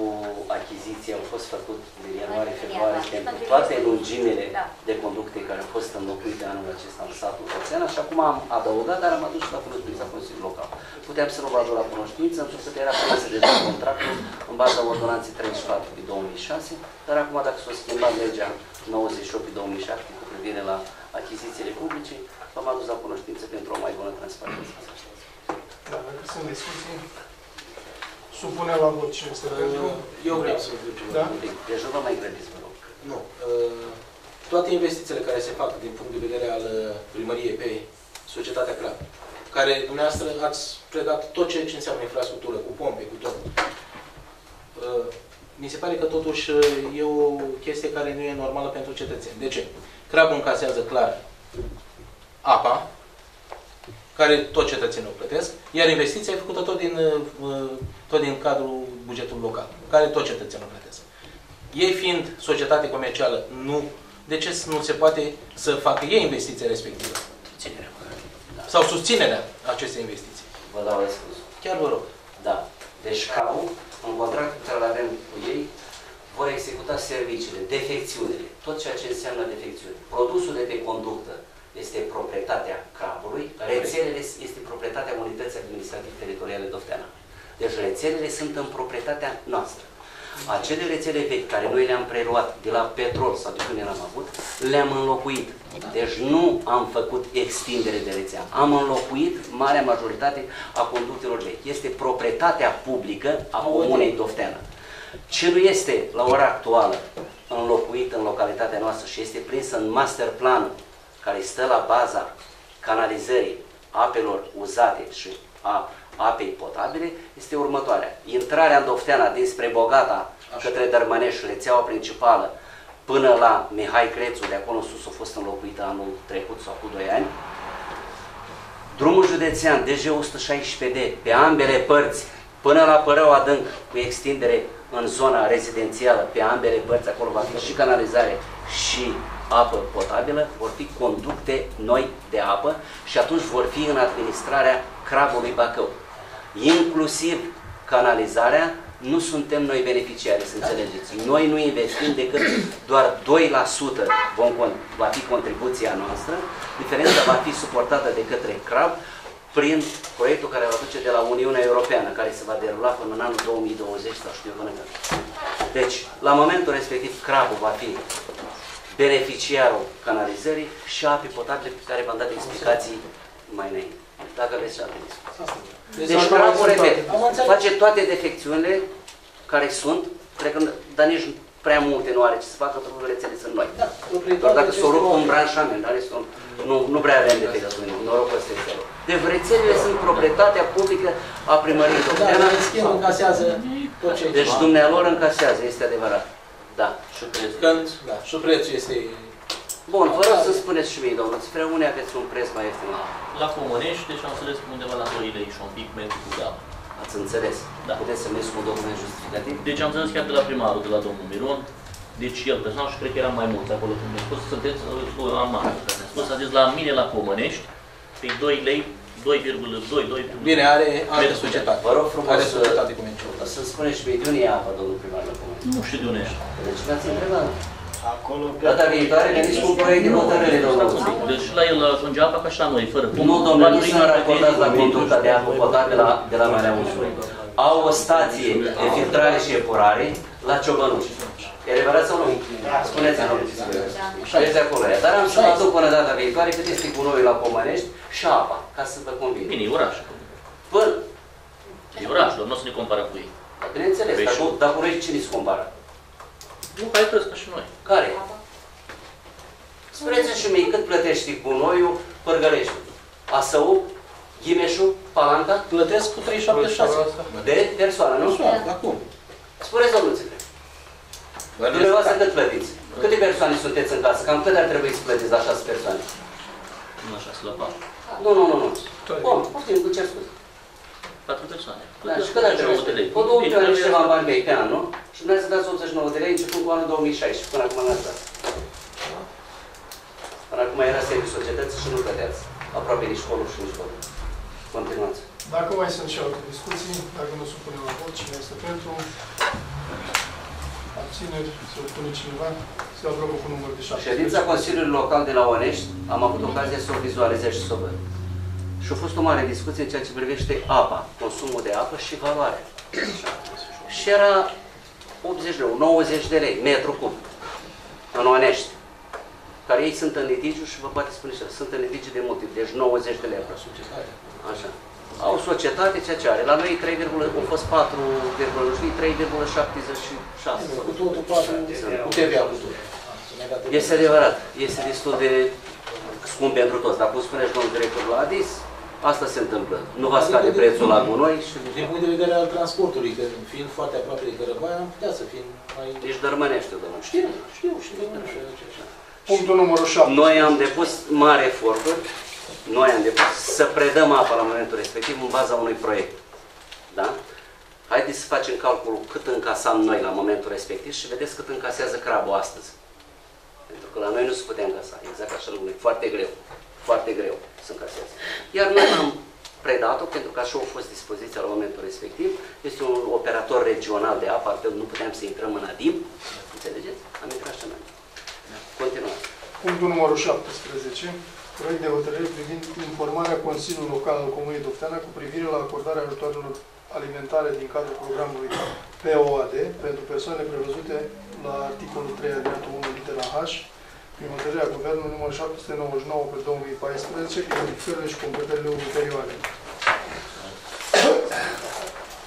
achiziție au fost făcut de ianuarie, februarie, pentru toate lungimele de conducte care au fost înlocuite anul acesta în satul Oțeana și acum am adăugat, dar am adus și la cunoștința Consiliului Local. Puteam să luăm la cunoștință, în plus că era până să dezvolt contractul în baza ordonanței 34/2006, dar acum dacă s-o schimba legea 98/2007 cu privire la achizițiile publice, v-am adus la cunoștință pentru o mai bună transparență. Da, dacă sunt discuții, supunem la vot cine este pentru. Eu vreau să ducem. Da? Deci nu vă mai grăbiți, vă rog. Nu. Toate investițiile care se fac din punct de vedere al primăriei pe societatea CRAB, care dumneavoastră ați predat tot ceea ce înseamnă infrastructură, cu pompe, cu tot. Mi se pare că totuși e o chestie care nu e normală pentru cetățeni. De ce? CRAB-ul încasează clar apa, care tot cetățenii o plătesc, iar investiția e făcută tot din cadrul bugetului local, care tot cetățenii o plătesc. Ei fiind societate comercială, de ce nu se poate să facă ei investiția respectivă? Susținerea. Sau susținerea acestei investiții. Vă dau răspuns. Chiar vă rog. Da. Deci CRAB-ul, în contractul pe care îl avem cu ei, vor executa serviciile, defecțiunile, tot ceea ce înseamnă defecțiune. Produsul de pe conductă este proprietatea CRAB-ului, rețelele este proprietatea Unității Administrative Teritoriale Dofteana. Deci rețelele sunt în proprietatea noastră. Acele rețele vechi care noi le-am preluat de la Petrol sau de când le-am avut, le-am înlocuit. Deci nu am făcut extindere de rețea. Am înlocuit marea majoritate a conductelor vechi. Este proprietatea publică a Comunei Dofteana. Ce nu este la ora actuală înlocuit în localitatea noastră și este prins în master plan care stă la baza canalizării apelor uzate și a apei potabile, este următoarea. Intrarea în Dofteana dinspre Bogata către Dărmăneș, rețeaua principală, până la Mihai Crețu, de acolo în sus, a fost înlocuită anul trecut sau cu 2 ani. Drumul județean DG116D, pe ambele părți, până la Părău Adânc, cu extindere în zona rezidențială, pe ambele părți, acolo va fi și canalizare și apă potabilă, vor fi conducte noi de apă și atunci vor fi în administrarea CRAB-ului Bacău. Inclusiv canalizarea, nu suntem noi beneficiari, să înțelegeți. Noi nu investim decât doar 2% va fi contribuția noastră, diferența va fi suportată de către CRAB prin proiectul care va duce de la Uniunea Europeană, care se va derula până în anul 2020 sau știu eu până când. Deci, la momentul respectiv, CRAB-ul va fi beneficiarul canalizării și ape potabile pe care v-am dat explicații mai înainte. Dacă veți să aveți. Deci, CRAB-ul, repet, face toate defecțiunile care sunt, dar nici prea multe nu are ce să facă, pentru că rețele sunt noi. Doar dacă s-o rup un branșament, nu prea avem defecțiuni, norocul ăsta este lor. Deci rețelele sunt proprietatea publică a primăriei Dofteana. Deci dumnealor încasează, este adevărat. Da. Și prețul. Da. Și prețul este... Bun, vă rog să spuneți și mie, domnule, spre unde aveți un preț mai ieftin? La Comănești, deci am înțeles undeva la 2 lei și un pic metru cu gama. Ați înțeles? Da. Puteți să mergi cu un document justificativ? Deci am înțeles chiar de la primarul, de la domnul Miron. Deci el personal și cred că era mai mult acolo când mi-a spus, sunteți la mare. Mi-a spus, a zis, la mine la Comănești, pe 2 lei, 2,2. Bine, are societate. Vă rog frumos, are societate cu minciună. Să-mi spuneți și pe de unde e apă, domnul primar, la Comănești? Nu știu de unde e. Deci v-ați întrebat. Data viitoare veniți cu un proiect din hotărâre, domnul. Deci la el ajunge apa ca și la noi, fără punct. Nu, domnule, nu sunt racordați la conducta de apă potabilă de la Marea Unului. Au o stație de filtrare și epurare la Ciobănuși. E adevărat sau nu? Spuneți-mi, domnule. Știți acolo aia. Dar am să mă duc până data viitoare cât este gunoiul la Comănești și apa, ca să vă convine. Bine, e oraș. Păi... E oraș, doar nu o să ne comparăm cu ei. Bineînțeles, dar cu noi cine se compară? Nu, care plăți ca și noi. Care? Spuneți-mi și mie, cât plătești gunoiul Pârgălești? Asău, Ghimeșu, Palanca? Plătesc cu 3,76. De persoană, nu? Persoană, dar cum? Spuneți-o, nu ți-l trebuie. Dumneavoastră cât plătiți? Câte persoane sunteți în casă? Cam cât ar trebui să plătiți la 6 persoane? Nu așa, slăba. Nu. Bun, poftim, cu ce a spus? 40 ani. Da, și cât ar trebui? O 2000 ceva bani vei pe an, nu? Și dumneavoastră dați 89 de lei începând cu anul 2016, până acum n-ați dat. Până acum era serviciul societății și nu plăteați. Aproape nici colul și nici colul. Continuați. Dacă mai sunt și alte discuții, dacă nu supunem la vot, cine este pentru? Abțineri, se opune cineva, se aprobă cu numărul de 7. Ședința Consiliului Local de la Onești am avut ocazia să o vizualizez și să o văd. Și a fost o mare discuție în ceea ce privește apa, consumul de apă și valoarea. Și era 80 lei, 90 de lei, metru cub, în Onești, care ei sunt în litigiu și vă poate spune așa, sunt în litigiu de motiv, deci 90 de lei. Așa. Au societate, ceea ce are. La noi 3,76. Cu totul 4 cu TVA cu totul. Este adevărat, este destul de scump pentru toți, dar cum spuneți domnul directorul la ADIS, asta se întâmplă. Nu va scade prețul la gunoi și... Din punct de vedere al transportului, că fiind foarte aproape de Cărăbaia, am putea să fim mai... Deci dărmănește, domnul. Știu, și dărmănește. Punctul numărul 7. Noi am depus mari eforturi, să predăm apa la momentul respectiv în baza unui proiect. Da? Haideți să facem calculul cât încasam noi la momentul respectiv și vedeți cât încasează crabul astăzi. Pentru că la noi nu se putea încasa, exact așa lucru, e foarte greu, foarte greu să încaseze. Iar noi am predat-o, pentru că așa a fost dispoziția la momentul respectiv, este un operator regional de apă, altfel nu puteam să intrăm în ADIM, înțelegeți? Am intrat și noi. Continuăm. Punctul numărul 17, proiect de hotărâre privind informarea Consiliului Local al Comunei Dofteana cu privire la acordarea ajutoarelor alimentare din cadrul programului POAD pentru persoane prevăzute la articolul 3, alineatul 1, litera H, prin hotărârea Guvernului nr. 799/2014, cu modificările și completările ulterioare.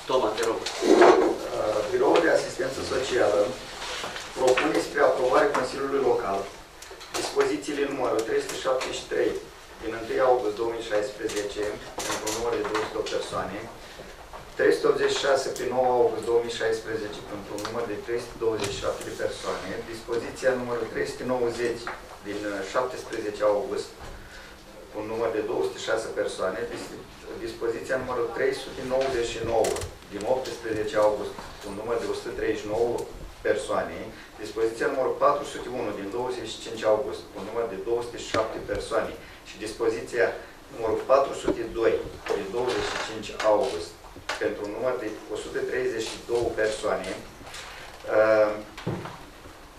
Toma, te rog. Biroul de Asistență Socială propune spre aprobare Consiliului Local dispozițiile numărul 373 din 1 august 2016, pentru un număr de 200 persoane, 386 pe 9 august 2016 pentru un număr de 327 de persoane, dispoziția numărul 390 din 17 august cu un număr de 206 persoane, dispoziția numărul 399 din 18 august cu un număr de 139 persoane, dispoziția numărul 401 din 25 august cu un număr de 207 persoane și dispoziția numărul 402 din 25 august pentru un număr de 132 persoane,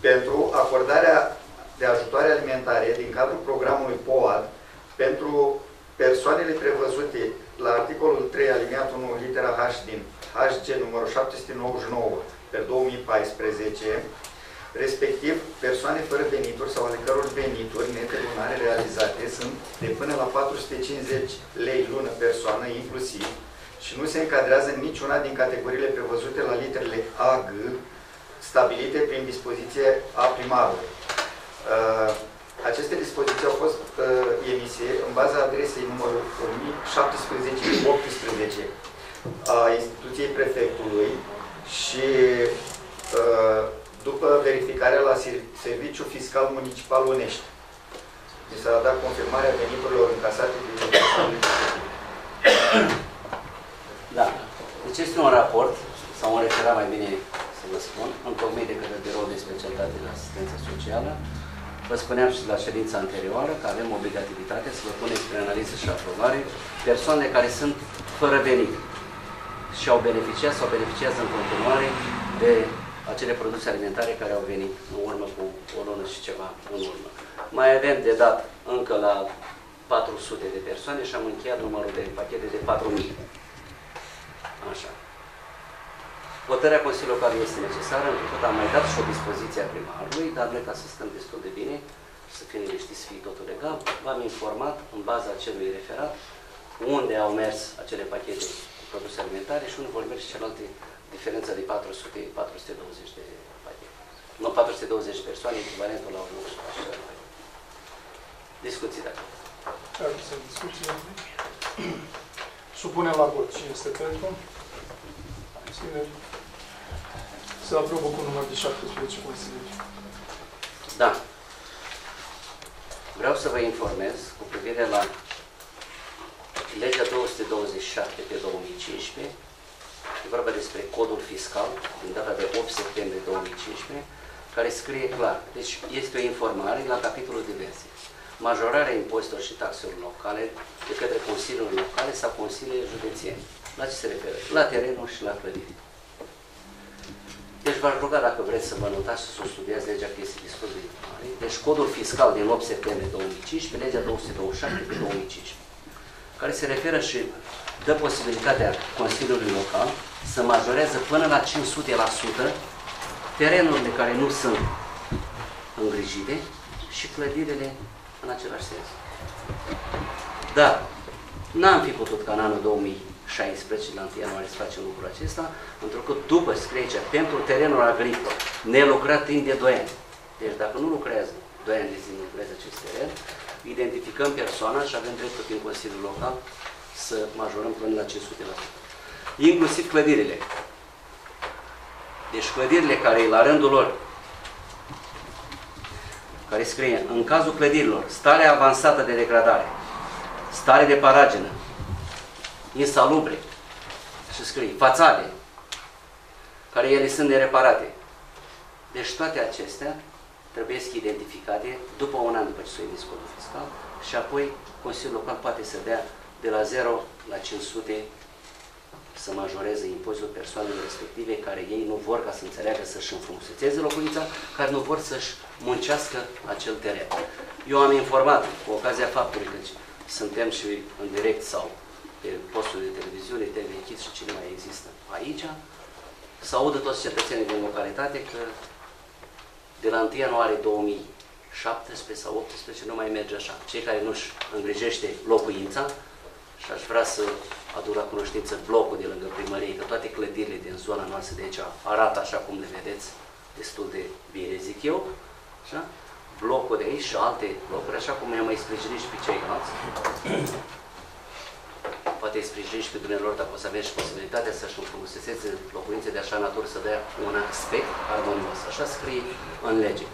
pentru acordarea de ajutoare alimentare din cadrul programului POAD pentru persoanele prevăzute la articolul 3, alineatul 1, litera H din HG numărul 799/2014, respectiv persoane fără venituri sau ale căror venituri nete lunare realizate sunt de până la 450 lei lună persoană inclusiv, și nu se încadrează în niciuna din categoriile prevăzute la literele AG stabilite prin dispoziție a primarului. Aceste dispoziții au fost emise în baza adresei numărul 1017/18 a instituției prefectului și după verificarea la Serviciul Fiscal Municipal Onești. Mi s-a dat confirmarea veniturilor încasate din Da. Deci este un raport, sau un referat mai bine să vă spun, întocmit de către Biroul de Specialitate de Asistență Socială. Vă spuneam și la ședința anterioară că avem obligativitatea să vă punem spre analiză și aprobare persoane care sunt fără venit și au beneficiat sau beneficiază în continuare de acele produse alimentare care au venit în urmă cu o lună și ceva în urmă. Mai avem de dat încă la 400 de persoane și am încheiat numărul de pachete de 4000. Așa. Hotărârea Consiliului Local este necesară, pentru că am mai dat și o dispoziție a primarului, dar noi, ca să stăm destul de bine, să fie liniștiți, să fie totul legal, v-am informat, în baza acelui referat, unde au mers acele pachete cu produse alimentare și unde vor merge celelalte diferență de 400-420 de pachete. Nu, 420 persoane, echivalentul la 1.000. Discuții, dacă. Dacă sunt discuții, supunem la vot. Cine este pentru? Se aprobă cu număr de 17 consilieri. Da. Vreau să vă informez cu privire la legea 227 pe 2015, e vorba despre codul fiscal, din data de 8 septembrie 2015, care scrie clar. Deci este o informare la capitolul diverse. Majorarea impozitelor și taxelor locale de către consiliile locale sau consiliile județene. La ce se referă? La terenuri și la clădiri. Deci v-aș ruga, dacă vreți să vă notați și să o studiați, legea că este destul de mare. Deci codul fiscal din 8 septembrie 2015, legea 227 pe 2015, care se referă și dă posibilitatea Consiliului Local să majorează până la 500% terenurile care nu sunt îngrijite și clădirile în același sens. Dar n-am fi putut ca în anul 2016, la 1 ianuarie, să facem lucrul acesta, pentru că după scrie aici, pentru terenul agricol, nelucrat timp de 2 ani. Deci dacă nu lucrează 2 ani de zi, lucrează acest teren, identificăm persoana și avem dreptul din Consiliul Local să majorăm până la 500%. Inclusiv clădirile. Deci clădirile care, la rândul lor, care scrie, în cazul clădirilor, stare avansată de degradare, stare de paragenă, insalubre, și scrie, fațade, care ele sunt nereparate. Deci toate acestea trebuie să fie identificate după un an după ce s-a emis codul fiscal și apoi Consiliul Local poate să dea de la 0 la 500 să majoreze impozitul persoanelor respective care ei nu vor, ca să înțeleagă, să-și înfrumusețeze locuința, care nu vor să-și muncească acel teren. Eu am informat, cu ocazia faptului că suntem și în direct sau pe postul de televiziune, TV Kids și cine mai există aici, să audă toți cetățenii din localitate că de la 1 ianuarie 2017 sau 2018 nu mai merge așa. Cei care nu-și îngrijește locuința, și aș vrea să aduc la cunoștință blocul de lângă primărie, că toate clădirile din zona noastră de aici arată așa cum le vedeți, destul de bine, zic eu, așa? Blocul de aici și alte blocuri, așa cum i-am mai sprijinit și pe ceilalți. Poate îi sprijinit și pe dumneavoastră, dacă o să aveți și posibilitatea să-și înfrumusețeze locuințe de așa natură, să dea un aspect armonios. Așa scrie în lege.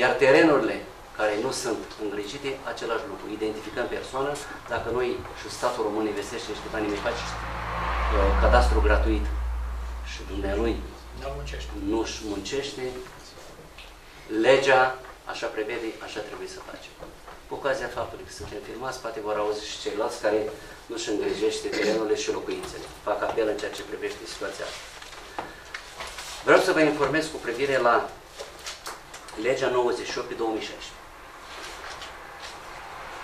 Iar terenurile care nu sunt îngrijite, același lucru. Identificăm persoana, dacă noi și statul român investește niște bani, ne face cadastru gratuit și dumnealui nu-și muncește, legea așa prevede, așa trebuie să facem. Cu ocazia faptului că suntem filmați, poate vor auzi și ceilalți care nu-și îngrijește terenurile și locuințele. Fac apel în ceea ce privește situația asta. Vreau să vă informez cu privire la legea 98 pe 2016,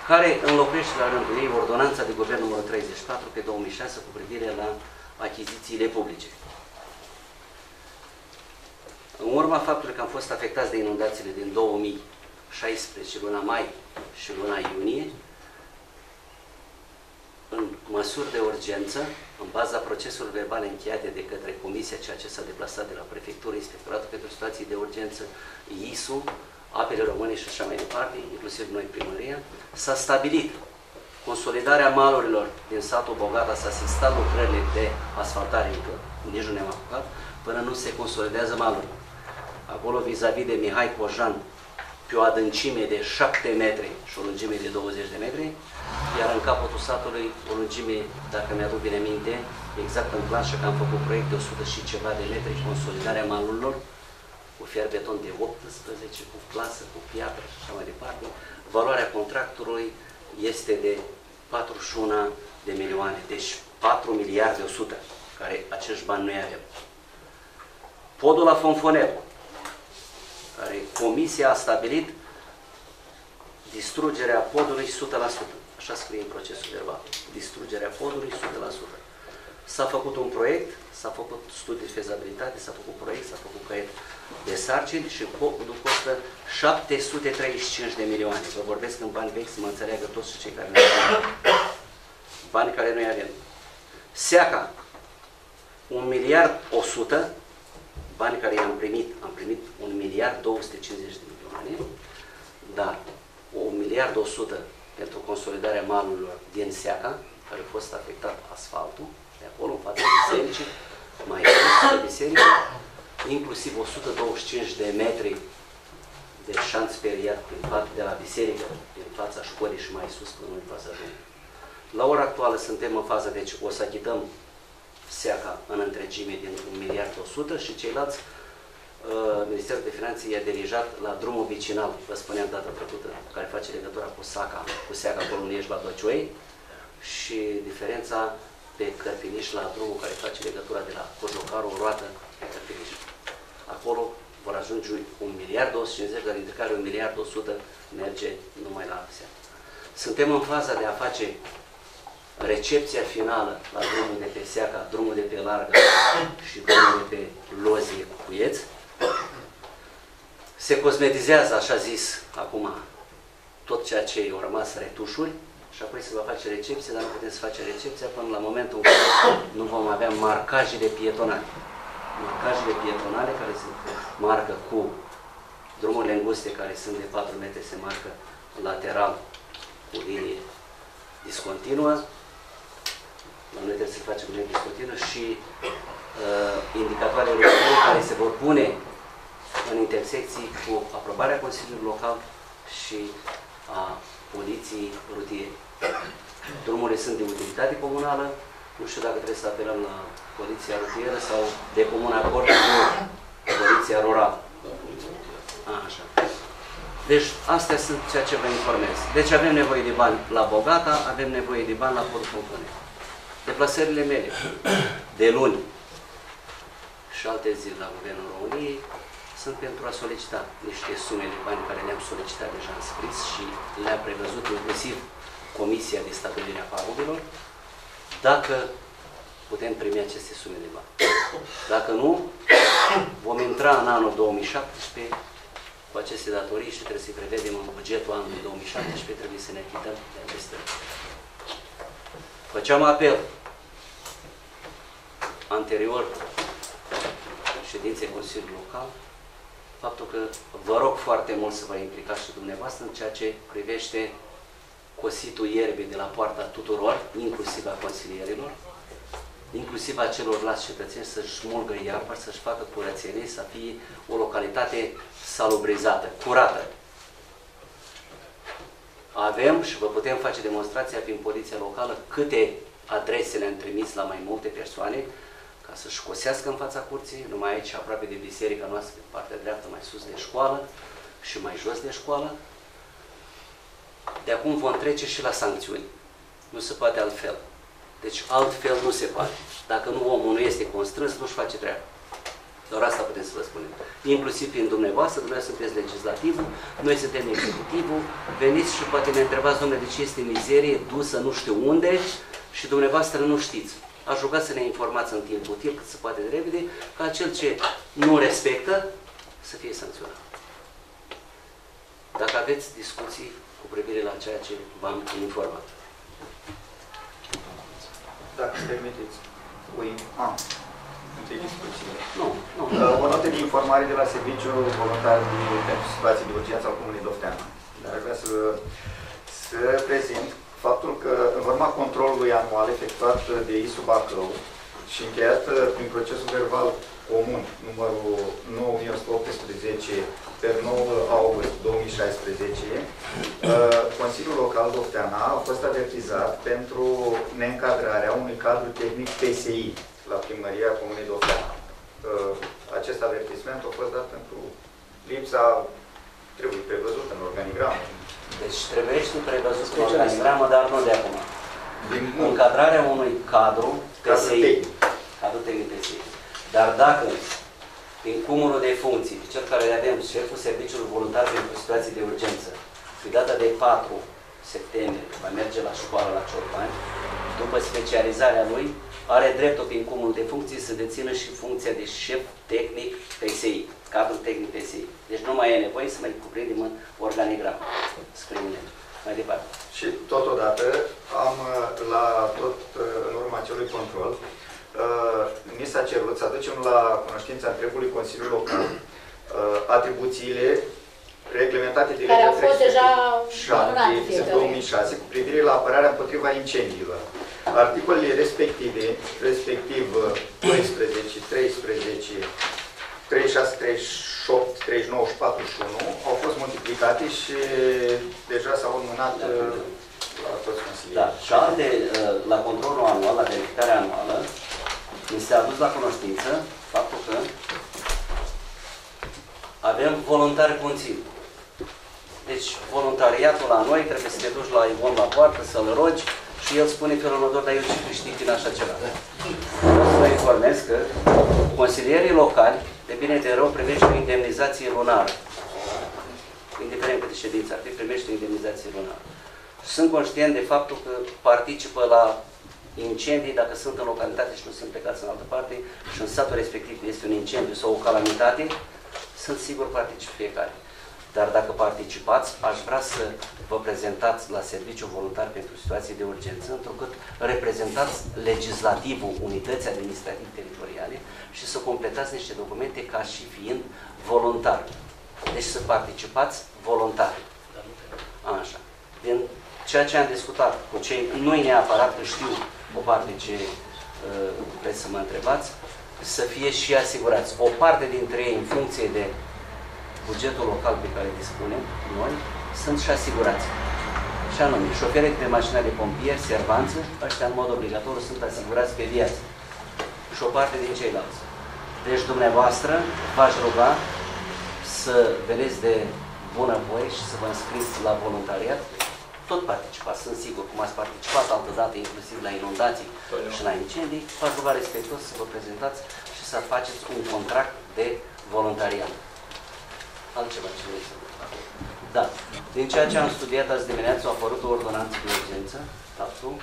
care înlocuiește la rândul ei ordonanța de guvern numărul 34 pe 2006 cu privire la achizițiile publice. În urma faptului că am fost afectați de inundațiile din 2016, luna mai și luna iunie, în măsuri de urgență, în baza proceselor verbale încheiate de către Comisia, ceea ce s-a deplasat de la Prefectură, Inspectoratul pentru Situații de Urgență, ISU, Apele Române și așa mai departe, inclusiv noi primăria, s-a stabilit consolidarea malurilor din satul Bogata, s-a asistat lucrările de asfaltare, încă nici nu ne-am apucat, până nu se consolidează malurile. Acolo, vis-a-vis de Mihai Cojan, pe o adâncime de 7 metri și o lungime de 20 de metri, iar în capătul satului o lungime, dacă mi-aduc bine minte, exact în plan și că am făcut proiect de 100 și ceva de metri, consolidarea malurilor, cu fier beton de 18, cu plasă, cu piatră și așa mai departe. Valoarea contractului este de 41 de milioane, deci 4 miliarde 100, care acești bani noi avem. Podul la Fonfonel, care Comisia a stabilit distrugerea podului 100%. Așa scrie în procesul verbal. Distrugerea podului 100%. S-a făcut un proiect, s-a făcut studii de fezabilitate, s-a făcut proiect, s-a făcut caiet de sarcini și podul costă 735 de milioane. Vă vorbesc în bani vechi să mă înțeleagă toți cei care noi avem. Bani care noi avem. Seaca, 1 miliard 100, bani care i-am primit, am primit 1 miliard 250 de milioane, dar 1 miliard 100 pentru consolidarea malurilor din Seaca, care a fost afectat asfaltul, de acolo, în fața bisericii, mai sus de biserică, inclusiv 125 de metri deci șanț speriat de la biserică, din fața școlii și mai sus, până în fața ajungem. La ora actuală suntem în fază, deci o să achităm seaca în întregime din 1.100.000.000 și ceilalți, Ministerul de Finanțe i-a dirijat la drumul vicinal, vă spuneam data trecută, care face legătura cu saca, cu seaca acolo unde ești la Băcioi, și diferența de Cărpiniș la drumul care face legătura de la Cojlocaru, o roată de Cărpiniș. Acolo vor ajunge 1.250.000.000, dar dintre care 1.100.000.000 merge numai la seaca. Suntem în faza de a face recepția finală la drumul de pe Seaca, drumul de pe Largă și drumul de pe Lozie cu Cuieț. Se cosmetizează, așa zis, acum, tot ceea ce au rămas retușuri și apoi se va face recepție, dar nu putem să facem recepția până la momentul în care nu vom avea marcajele pietonale. Marcajele pietonale care se marcă cu drumurile înguste care sunt de 4 metri, se marcă lateral cu linie discontinuă, la noi trebuie să facem linie discontinuă și indicatoarele rutiere care se vor pune în intersecții cu aprobarea Consiliului Local și a poliției rutiere. Drumurile sunt de utilitate comunală, nu știu dacă trebuie să apelăm la poliția rutieră sau de comun acord cu poliția rurală. Așa. Deci, astea sunt ceea ce vă informez. Deci avem nevoie de bani la Bogata, avem nevoie de bani la Portul Fontanei. Deplasările mele de luni și alte zile la Guvernul României sunt pentru a solicita niște sume de bani care le-am solicitat deja în scris și le-a prevăzut inclusiv Comisia de Stabilire a Pagubilor, dacă putem primi aceste sume de bani. Dacă nu, vom intra în anul 2017 cu aceste datorii și trebuie să-i prevedem în bugetul anului 2017, trebuie să ne achităm de aceste. Făceam apel anterior ședinței Consiliului Local, faptul că vă rog foarte mult să vă implicați și dumneavoastră în ceea ce privește cositul ierbii de la poarta tuturor, inclusiv a consilierilor, inclusiv a celorlalți cetățeni, să-și smulgă iarba, să-și facă curățenie, să fie o localitate salubrizată, curată. Avem și vă putem face demonstrația prin poliția locală câte adrese le-am trimis la mai multe persoane ca să-și cosească în fața curții, numai aici, aproape de biserica noastră, pe partea dreaptă, mai sus de școală și mai jos de școală. De acum vom trece și la sancțiuni. Nu se poate altfel. Deci altfel nu se poate. Dacă nu omul nu este constrâns, nu-și face treaba. Doar asta putem să vă spunem. Inclusiv prin dumneavoastră, dumneavoastră sunteți legislativul, noi suntem executivul, veniți și poate ne întrebați, domnule, de ce este mizerie dusă nu știu unde și dumneavoastră nu știți. Aș ruga să ne informați în timp util, cât se poate de repede, ca cel ce nu respectă să fie sancționat. Dacă aveți discuții cu privire la ceea ce v-am informat. Dacă îți permiteți, o notă de informare de la Serviciul Voluntar pentru Situații de Urgență al Comunei Dofteana. Dar vreau să prezint faptul că, în urma controlului anual efectuat de ISU Bacău și încheiat prin procesul verbal comun numărul 9.118/9 august 2016, Consiliul Local Dofteana a fost avertizat pentru neîncadrarea unui cadru tehnic PSI la Primăria Comunei Dofteana. Acest avertisment a fost dat pentru lipsa, trebuie prevăzut în organigramă. Deci trebuie să prevăzut în organigramă, dar nu de acum. Încadrarea unui cadru PSI. Cadru tehnic PSI. Dar dacă prin cumulul de funcții, pe cel care le avem, șeful Serviciului Voluntar pentru Situații de Urgență, pe data de 4 septembrie, va merge la școală la Ciorpani, după specializarea lui, are dreptul prin cumul de funcții să dețină și funcția de șef tehnic PSI, cadru tehnic PSI. Deci nu mai e nevoie să mai cuprindem în organigram. Scriem mai departe. Și totodată am la tot în urma acelui control, ni s-a cerut să aducem la cunoștința întregului Consiliu Local atribuțiile reglementate de legea 307/2006 cu privire la apărarea împotriva incendiilor. Articolele respective, respectiv 12, 13, 36, 38, 38, 39 și 41 au fost multiplicate și deja s-au înmânat la toți consilierii. Da. Și alte, la controlul anual, la verificarea anuală, mi s-a adus la cunoștință faptul că avem voluntari conținut. Deci, voluntariatul la noi trebuie să te duci la Ivon la poartă, să-l rogi și el spune felul următor, dar eu ce câștig din așa ceva. Vreau să vă informez că consilierii locali, de bine de rău, primește o indemnizație lunară. Indiferent câte ședință ar fi, primește o indemnizație lunară. Sunt conștient de faptul că participă la incendii, dacă sunt în localitate și nu sunt plecați în altă parte, și în satul respectiv este un incendiu sau o calamitate, sunt sigur particip fiecare. Dar dacă participați, aș vrea să vă prezentați la Serviciul Voluntar pentru Situații de Urgență, întrucât reprezentați legislativul unității administrativ-teritoriale și să completați niște documente ca și fiind voluntari. Deci să participați voluntari. Așa. Din ceea ce am discutat cu cei, nu-i neapărat că știu o parte ce vreți să mă întrebați, să fie și asigurați. O parte dintre ei, în funcție de bugetul local pe care dispunem noi, sunt și asigurați. Și anume, șoferi de mașină de pompieri, servanță, ăștia în mod obligatoriu sunt asigurați pe viață. Și o parte din ceilalți. Deci dumneavoastră v-aș ruga să vedeți de bună voie și să vă înscriți la voluntariat. Tot participați, sunt sigur, cum ați participat altădată, inclusiv la inundații și la incendii, v-aș ruga respectuos să vă prezentați și să faceți un contract de voluntariat. Altceva ce vreți să vă fac. Da. Din ceea ce am studiat azi dimineață, a apărut o ordonanță de urgență, statul.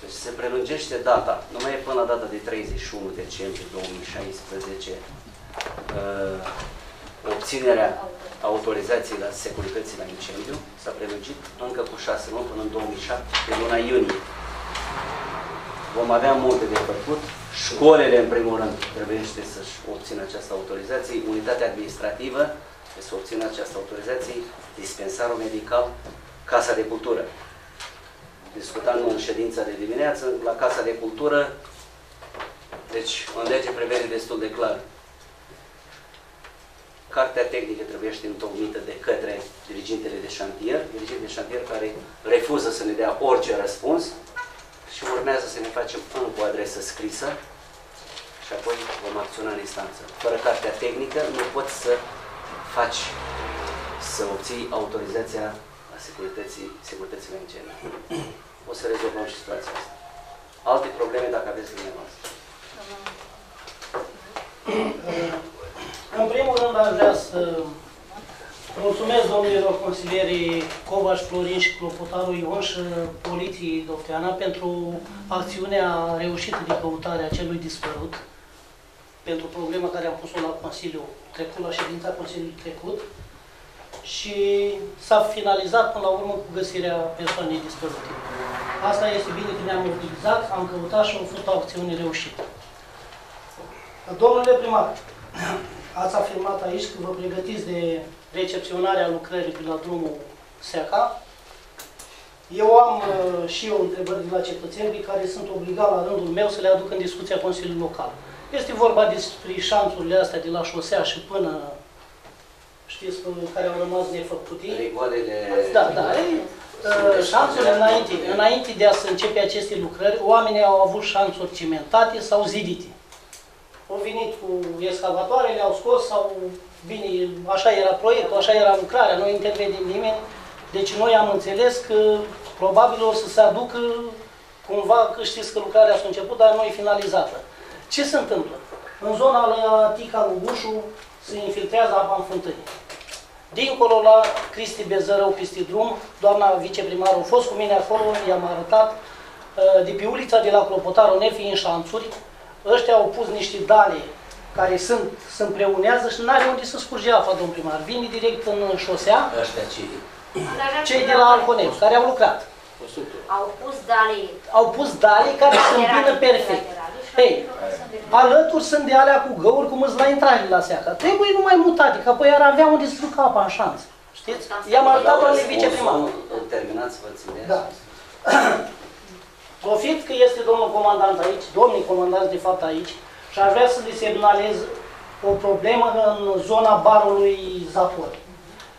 Deci se prelungește data, nu mai e până la data de 31 decembrie 2016, obținerea autorizației la securității la incendiu. S-a prelungit încă cu 6 luni până în 2007, pe luna iunie. Vom avea multe de făcut. Școlile, în primul rând, trebuie să-și obțină această autorizație. Unitatea administrativă trebuie să obțină această autorizație. Dispensarul medical, Casa de Cultură. Discutam în ședința de dimineață, la Casa de Cultură, deci în lege prevede destul de clar. Cartea tehnică trebuie întocmită de către dirigintele de șantier, care refuză să ne dea orice răspuns și urmează să ne facem încă o adresă scrisă și apoi vom acționa în instanță. Fără cartea tehnică nu poți să faci, să obții autorizația a securității la incendiu. O să rezolvăm și situația asta. Alte probleme, dacă aveți dumneavoastră. În primul rând, aș vrea să mulțumesc domnilor consilierii Covaș, Florin și Clopotaru Ion și Poliției Dofteana pentru acțiunea reușită de căutare a celui dispărut, pentru problema care am pus-o la Consiliul trecut, la ședința Consiliului trecut, și s-a finalizat până la urmă cu găsirea persoanei dispărute. Asta este bine că ne-am mobilizat, am căutat și am fost o acțiune reușită. Domnule primar, ați afirmat aici că vă pregătiți de recepționarea lucrării pe la drumul Seaca. Eu am și eu întrebări de la cetățenii care sunt obligat la rândul meu să le aduc în discuția Consiliului Local. Este vorba despre șanțurile astea de la șosea și până, știți, care au rămas nefăcute. Rigoarele... Da, da. Șanțurile înainte de a se începe aceste lucrări, oamenii au avut șanțuri cimentate sau zidite. Au venit cu excavatoarele, le-au scos sau, bine, așa era proiectul, așa era lucrarea, nu intervenim nimeni. Deci noi am înțeles că probabil o să se aducă cumva, că știți că lucrarea s-a început, dar nu e finalizată. Ce se întâmplă? În zona la Tica lui Bușu se infiltrează apa în fântâni. Dincolo la Cristi Bezărău, peste drum, doamna viceprimară a fost cu mine acolo, i-am arătat, de pe ulița de la Clopotaru Nefi în șanțuri, ăștia au pus niște dale care se împreunează și n-are unde să scurge apa, domn primar. Vine direct în șosea cei de la Alconești, care au lucrat. Au pus dale care se împină perfect. Ei, alături sunt de alea cu găuri, cum îți la intrare la Seaca. Trebuie numai mutate, că apoi ar avea unde să ducă apa în șanță. Știți? I-am arătat doamne viceprimar. Terminați, vă țineți. Profit că este domnul comandant aici, domnii comandanți de fapt aici, și aș vrea să le semnalez o problemă în zona barului Zapor.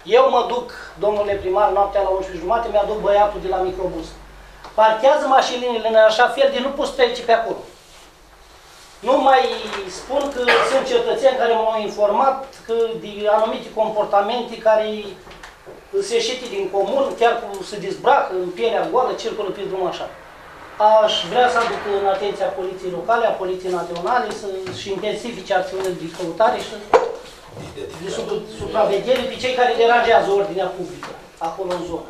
Eu mă duc, domnule primar, noaptea la 11:30, mi-aduc băiatul de la microbus. Parchează mașinile în așa fel de nu poți trece pe acolo. Nu mai spun că sunt cetățeni care m-au informat că de anumite comportamente care sunt ieșite din comun, chiar cu se dezbracă în pielea goală, circulă pe drum așa. Aș vrea să aduc în atenția poliției locale, a poliției naționale, să-și intensifice acțiunile de căutare și de supraveghere pe cei care deranjează ordinea publică, acolo în zonă.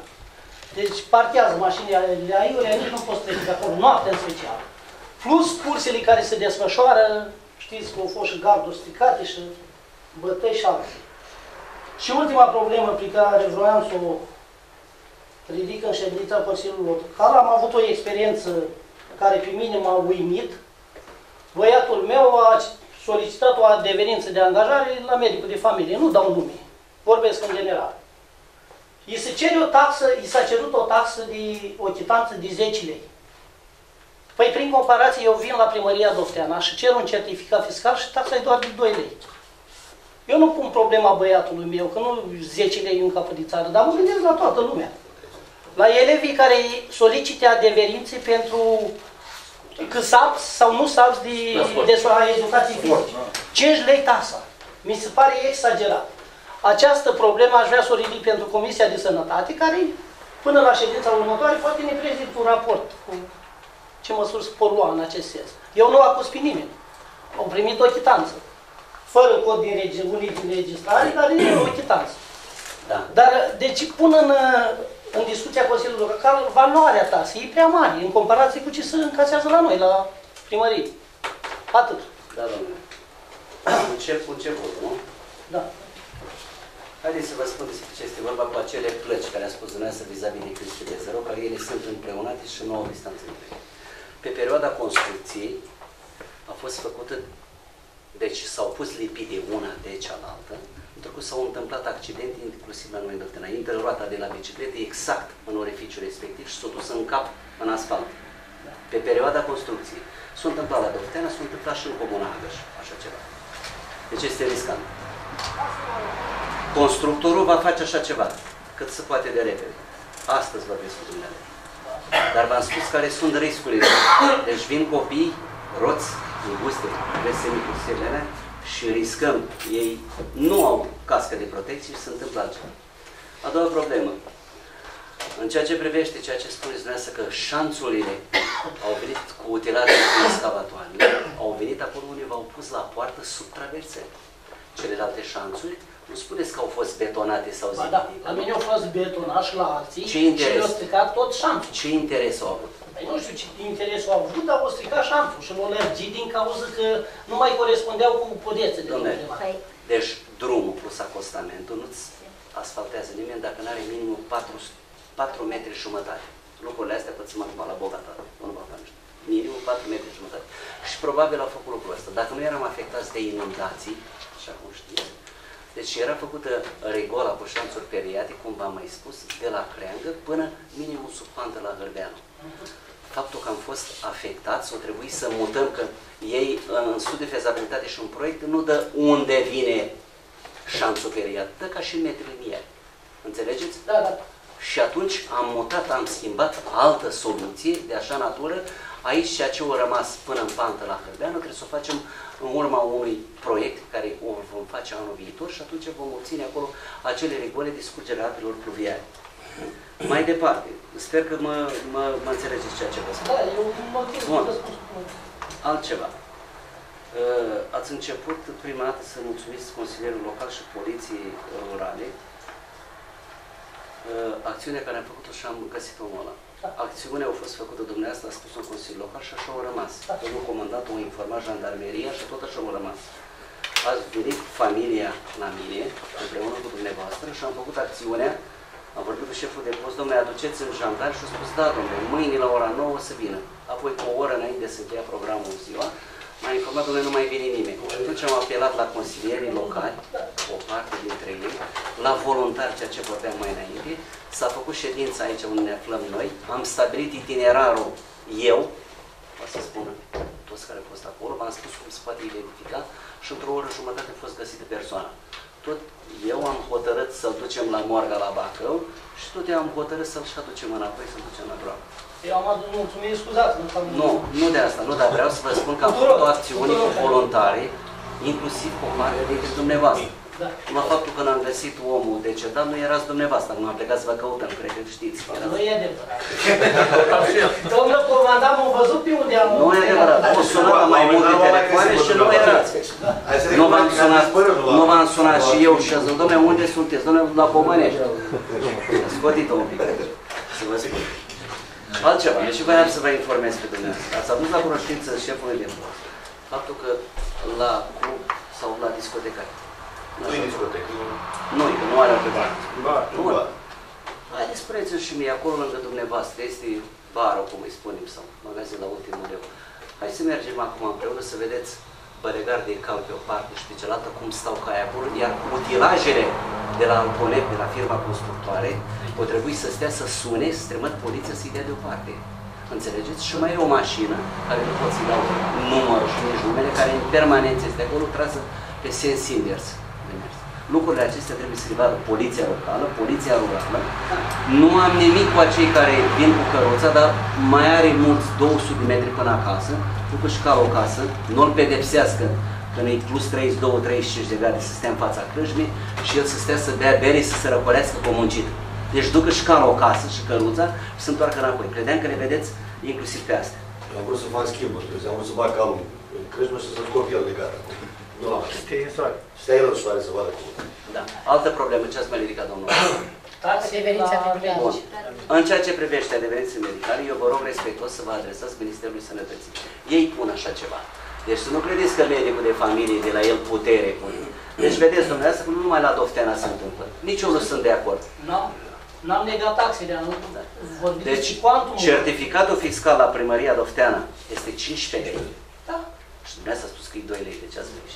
Deci parchează mașinile ale aiurea, nici nu poți trece de acolo, noapte în special. Plus cursele care se desfășoară, știți că au fost și garduri stricate și bătăi și altele. Și ultima problemă pe care vroiam să o ridic în ședința Consiliului Local, am avut o experiență care pe mine m-a uimit. Băiatul meu a solicitat o adeverință de angajare la medicul de familie, nu dau nume, vorbesc în general. I se cere o taxă, i s-a cerut o taxă de o chitanță de 10 lei. Păi prin comparație eu vin la primăria Dofteana și cer un certificat fiscal și taxa e doar de 2 lei. Eu nu pun problema băiatului meu, că nu 10 lei e un capăt de țară, dar mă gândesc la toată lumea. La elevii care solicite adeverințe pentru că saps sau nu saps de educație fizică. 5 lei taxa. Mi se pare exagerat. Această problemă aș vrea să o ridic pentru Comisia de Sănătate, care până la ședința următoare poate ne prezint un raport cu ce măsuri se pot lua în acest sens. Eu nu acuz pe nimeni. Au primit o chitanță. Fără cod din registrare, dar e o chitanță. Da. Dar, deci, pun în discuția Consiliului Local, valoarea taxei e prea mare, în comparație cu ce se încasează la noi, la primărie. Atât. Da, domnule. Încep, nu? Da. Haideți să vă spun despre ce este vorba cu acele plăci care a spus dumneavoastră vis-a-vis de Cristi de Zărău, care ele sunt împreunate și nu au distanță între ele. Pe perioada construcției a fost făcută, deci s-au pus lipide una de cealaltă, pentru că s-au întâmplat accidente, inclusiv la noi în Dofteana. Intră roata de la biciclete exact în orificiul respectiv și s-a dus în cap în asfalt. Pe perioada construcției. S-a întâmplat la Dofteana, s-a întâmplat și în comuna Agăș, așa ceva. Deci este riscant. Constructorul va face așa ceva, cât se poate de repede. Astăzi vorbesc cu dumneavoastră. Dar v-am spus care sunt riscurile. Deci vin copii, roți, înguste, vesemicursele și riscăm. Ei nu au cască de protecție și se întâmplă altceva. A doua problemă. În ceea ce privește ceea ce spuneți dumneavoastră că șanțurile au venit cu utilaje cu excavatoare, au venit acolo unde v-au pus la poartă sub traverse. Celelalte șanțuri, nu spuneți că au fost betonate sau zidite. Da, la mine au fost betonat și la alții și le-au stricat tot șanțul. Ce interes au avut? Păi nu știu ce interes au avut, dar au stricat șanțul și l-au lărgit din cauza că nu mai corespundeau cu podețele. Deci drumul plus acostamentul nu-ți asfaltează nimeni dacă nu are minimum 4,5 metri. Lucrurile astea pățim acum la bogata, nu va face. Minimum 4,5 metri. Și probabil au făcut lucrul ăsta. Dacă nu eram afectați de inundații, așa cum știți. Deci era făcută regola cu șanțuri periate, cum v-am mai spus, de la Creangă până minimul sub pantă la Gărbeanu. Faptul că am fost afectați, o trebuie să mutăm, că ei în studiu fezabilitate și un proiect nu dă unde vine șanțul periat, dă ca și metrilinier. Înțelegeți? Da, da. Și atunci am mutat, am schimbat altă soluție de așa natură. Aici ceea ce au rămas până în pantă la Hărbeanu trebuie să o facem în urma unui proiect care o vom face anul viitor și atunci vom obține acolo acele regole de scurgere a apelor pluviale. Mai departe, sper că mă înțelegeți ceea ce vă spun. Da, eu mă înțeleg. Altceva. Ați început prima dată să mulțumiți Consilierul Local și Poliției Rurale. Acțiunea care am făcut-o și am găsit omul ăla. Acțiunea a fost făcută dumneavoastră, a spus-o în Consiliul Local și așa au rămas. Domnul comandat o informat jandarmeria și tot așa au rămas. Ați venit familia la mine, împreună cu dumneavoastră, și am făcut acțiunea, am vorbit cu șeful de post, domnule, aduceți-mi jandari și a spus, da, domnule, mâine la ora 9 o să vină. Apoi, cu o oră înainte de să încheia programul ziua, m-a informat, domnule, nu mai vine nimeni. Atunci am apelat la consilierii locali, o parte dintre ei, la voluntari, ceea ce vorbeam mai înainte, s-a făcut ședința aici unde ne aflăm noi, am stabilit itinerarul eu, o să spun fost care a fost acolo, v-am spus cum se poate identifica și într-o oră jumătate a fost găsită persoana. Tot eu am hotărât să-l ducem la morga la Bacău și tot eu am hotărât să-l și aducem înapoi, să-l ducem la groapă. Eu am adus mulțumiri, scuzați, nu de asta, nu, dar vreau să vă spun că am făcut o acțiune cu voluntari, inclusiv cu o mare de dumneavoastră. Numai da. Faptul că n-am găsit omul decedat, nu erați dumneavoastră, acum am plecat să vă căutăm, cred că știți. Nu e adevărat. Domnul comandant, m-am văzut pe unde am... Nu e adevărat, am sunat mai multe telefoane și nu erați. Nu v-am sunat și eu și ați zis, dom'le, unde sunteți? Dom'le, la Pomănești. Scotit-o un pic, să vă spun. Altceva, și voiam să vă informez pe dumneavoastră. Ați adus la cunoștință șefului de club faptul că la club sau la discotecare. Nu-i discotecă. Nu-i, că nu are pe bar. Bun. Hai, spuneți-mi și mie, acolo lângă dumneavoastră, este barul, cum îi spunem, sau magazin la ultimul leu. Hai să mergem acum împreună să vedeți băregar de cal pe o parte și pe cealaltă, cum stau caia acolo, iar utilajele de la Alponet, de la firma constructoare, pot trebui să stea să sune, să strămăt poliția să-i dea deoparte. Înțelegeți? Și mai e o mașină, care nu pot să-i dau numărul și nici numele, care în permanență este acolo, trasă pe sens invers. Lucrurile acestea trebuie să le vadă poliția locală, poliția rurală. Nu am nimic cu acei care vin cu căruța, dar mai are mulți 200 de metri până acasă, ducă și cală o casă, nu-l pedepsească când e plus 32, 35 de grade să stea în fața crâșmii și el să stea să bea bere și să se răcorească cu muncit. Deci ducă și cală o casă și căruța și se întoarcă înapoi. Credeam că le vedeți inclusiv pe astea. Eu am vrut să fac schimburi, am vrut să bag calul în crâșmă și să scop el de gata. Stai în soare. Stai în soare să vadă cum. Da. Altă problemă, ce ați mai ridicat, domnul? În ceea ce privește adeverințe medicale, eu vă rog respectuos să vă adresați Ministerului Sănătății. Ei pun așa ceva. Deci să nu credeți că medicul de familie, de la el putere pune. Deci vedeți, dumneavoastră, că nu numai la Dofteana se întâmplă. Nici eu nu sunt de acord. N-am negat taxele, am vorbit și cuantum. Deci, certificatul fiscal la primăria Dofteana este 15 lei. Da. Și dumneavoastră a spus că e 2 lei, deci ați văzut.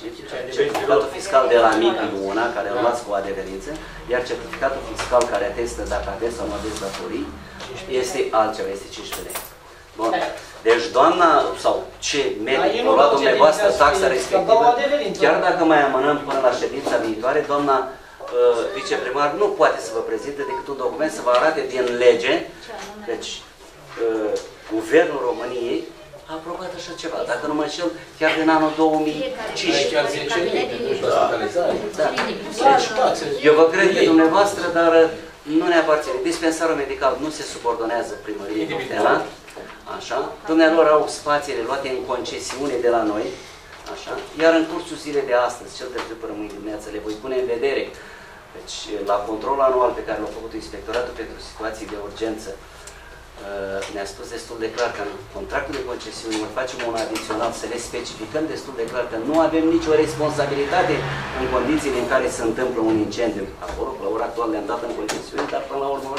Certificatul fiscal de la mic e una, care îl luați cu adeverință, iar certificatul fiscal care atestă dacă aveți sau nu aveți datorii, este altceva, este 15 lei. Bun. Deci doamna, sau ce medic, a luat dumneavoastră taxa respectivă, chiar dacă mai amânăm până la ședința viitoare, doamna viceprimar nu poate să vă prezinte decât un document să vă arate din lege, deci Guvernul României a aprobat așa ceva, dacă nu mă înșel, chiar din anul 2015. Chiar 10 lei, te duci la spitalizare. Da. Deci, eu vă cred pe dumneavoastră, dar nu ne aparține. Dispensarul medical nu se subordonează primăriei Dofteana. Așa. Dumnealor au spațiile luate în concesiune de la noi. Așa. Iar în cursul zilei de astăzi, cel târziu până mâine dimineață, le voi pune în vedere. Deci, la controlul anual pe care l-a făcut Inspectoratul pentru Situații de Urgență, ne-a spus destul de clar că în contractul de concesiune mai facem un adițional să le specificăm destul de clar că nu avem nicio responsabilitate în condițiile în care se întâmplă un incendiu. Acolo, la ora actuală le-am dat în concesiune, dar până la urmă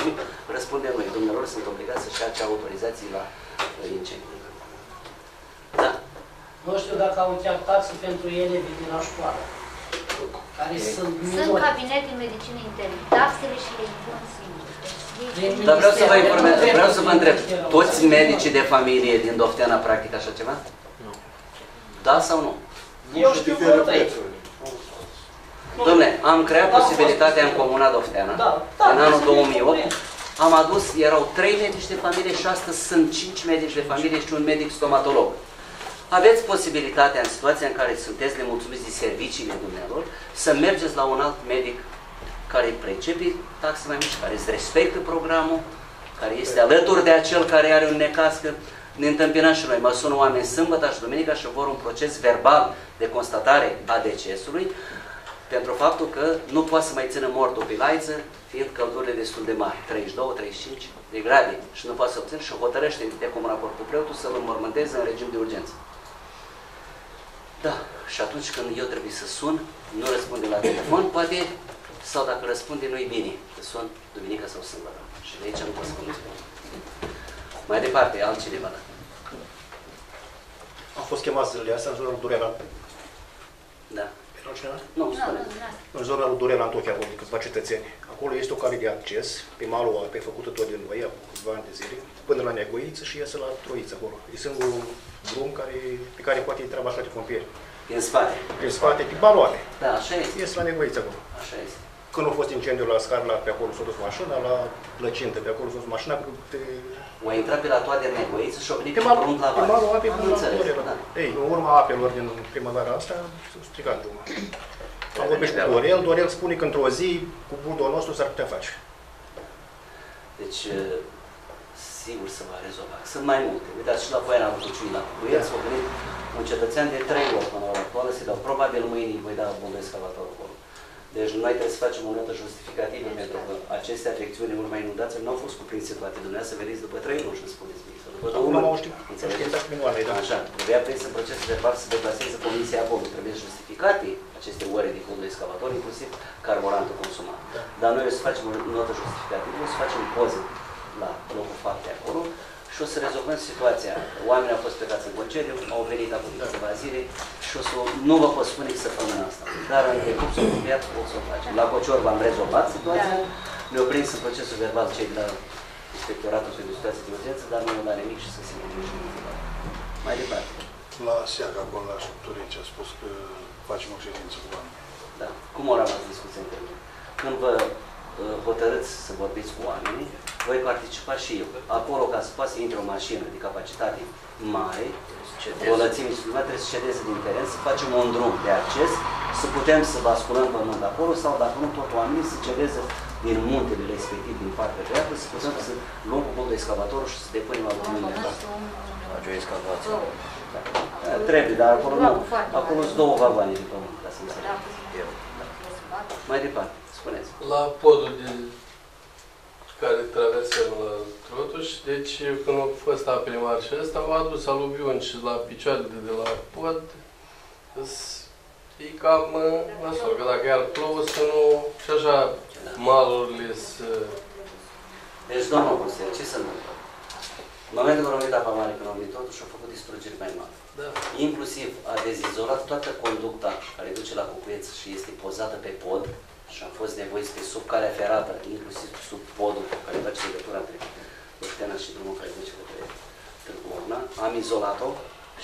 răspundem noi. Dumnealor sunt obligați să-și ia autorizații la incendiu. Da. Nu știu dacă au încheiat taxe pentru elevii de la școală. Care sunt cabinete în medicină internă. Taxele și le impun singuri. Dar vreau să vă informez, vreau să vă întreb, toți medicii de familie din Dofteana practică așa ceva? Nu. Da sau nu? Eu știu vreo trei. Dom'le, am creat posibilitatea în Comuna Dofteana, în anul 2008, am adus, erau 3 medici de familie și astăzi sunt 5 medici de familie și un medic stomatolog. Aveți posibilitatea, în situația în care sunteți, le mulțumiți de serviciile dumnealor, să mergeți la un alt medic care precepe taxe mai mici, care îți respectă programul, care este alături de acel care are un necaz, că ne întâmpinăm și noi. Mă sună oameni sâmbătă și duminica și vor un proces verbal de constatare a decesului pentru faptul că nu poate să mai țină mort o bilaiță, fiind căldurile destul de mari, 32-35 de grade, și nu poate să obțină și hotărăște de cum raport cu preotul să-l înmormânteze în regim de urgență. Da, și atunci când eu trebuie să sun, nu răspunde la telefon, poate sau dacă răspunde, nu-i bine, că sun duminica sau sâmbătă. Și de aici nu pot să spun. Mai departe, altcineva. Am fost chemat zilele astea în jurul Dureana. Da. Așa? Nu, spune. În zona lui Dorea Antohia, acolo, câțiva cetățeni, acolo este o cale de acces, pe malul ăla, pe făcută tot de noi, acum câțiva ani de zile, până la Negoiță și iasă la Troiță acolo. E singurul drum pe care poate intra așa de pompieri. În spate. În spate, pe baloane. Da, așa este. Ies la Negoiță acolo. Așa este. Când a fost incendiu la Scarla, pe acolo s-a dus mașina, la Plăcintă, pe acolo s-a dus mașina. O intrat pe la toate Negoiță și o venit pe prunc la vale. Ei, în urma apelor din primăvara asta, s-a stricat drumul. Am vorbit cu Dorel, Dorel spune că într-o zi, cu budul nostru, s-ar putea face. Deci, sigur se va rezolva. Sunt mai multe. Uitați, și la Voiana am văzut la București, s-a venit un cetățean de 3 ori până la actuală, se dau. Probabil mâine voi da bun excavatorul acolo. Deci noi trebuie să facem o notă justificativă pentru că aceste afecțiuni în urma inundațiilor nu au fost cuprinse toate. Dumneavoastră să veniți după 3 luni și îmi spuneți mie. Acum nu mă știu. Așa, trebuia prins în procesul de fapt să deplaseze comisia acolo. Trebuie justificate aceste ore de fondul excavator, inclusiv carburantul consumat. Da. Dar noi o să facem o notă justificativă, o să facem poze la locul faptei acolo și o să rezolvăm situația. Oamenii au fost plecați în concediu, au venit acum câteva zile și o să, nu vă pot spune că să facă asta. Dar în decurs o viață pot să o facem. La Cocior v-am rezolvat situația, ne-au prins în procesul verbal cei de la Inspectoratul de Situație de Urgență, dar nu ne-au dat nimic și să se mănâncă. Mai departe. La Seaga, acolo, la Șupturici, a spus că facem o ședință cu oamenii. Da. Cum au rămas discuția între noi? Când vă hotărâți să vorbiți cu oamenii, voi participa și eu. Acolo, ca să poată să intre o mașină de capacitate mare, o lățime suplimentară, trebuie să cedeze din teren, să facem un drum de acces, să putem să basculăm pământ acolo sau, dacă nu, tot oamenii să cedeze din muntele respectiv, din partea dreaptă, să putem să luăm cu bolul excavatorul și să depunem la lumea dreaptă. Face o excavație. Trebuie, dar acolo nu. Acolo sunt 2 vagoane de pământ, ca să înțeleg. Mai departe, spuneți. La podul de care traversăm la Trotuș, deci când a fost a primar și ăsta, au adus aluviuni și la picioarele de la pod, e cam nasol, că dacă iar plouă să nu, și așa malurile să... Deci, domnul Consiliu, ce se întâmplă? În momentul când am venit apa mare, când am venit Trotuș, au făcut distrugeri mai mari. Da. Inclusiv a dezizolat toată conducta care duce la Cucuieț și este pozată pe pod, și am fost nevoiți pe sub calea ferată, inclusiv sub podul care face legătura între Bășteana și drumul care duce către Târgu Morna. Am izolat-o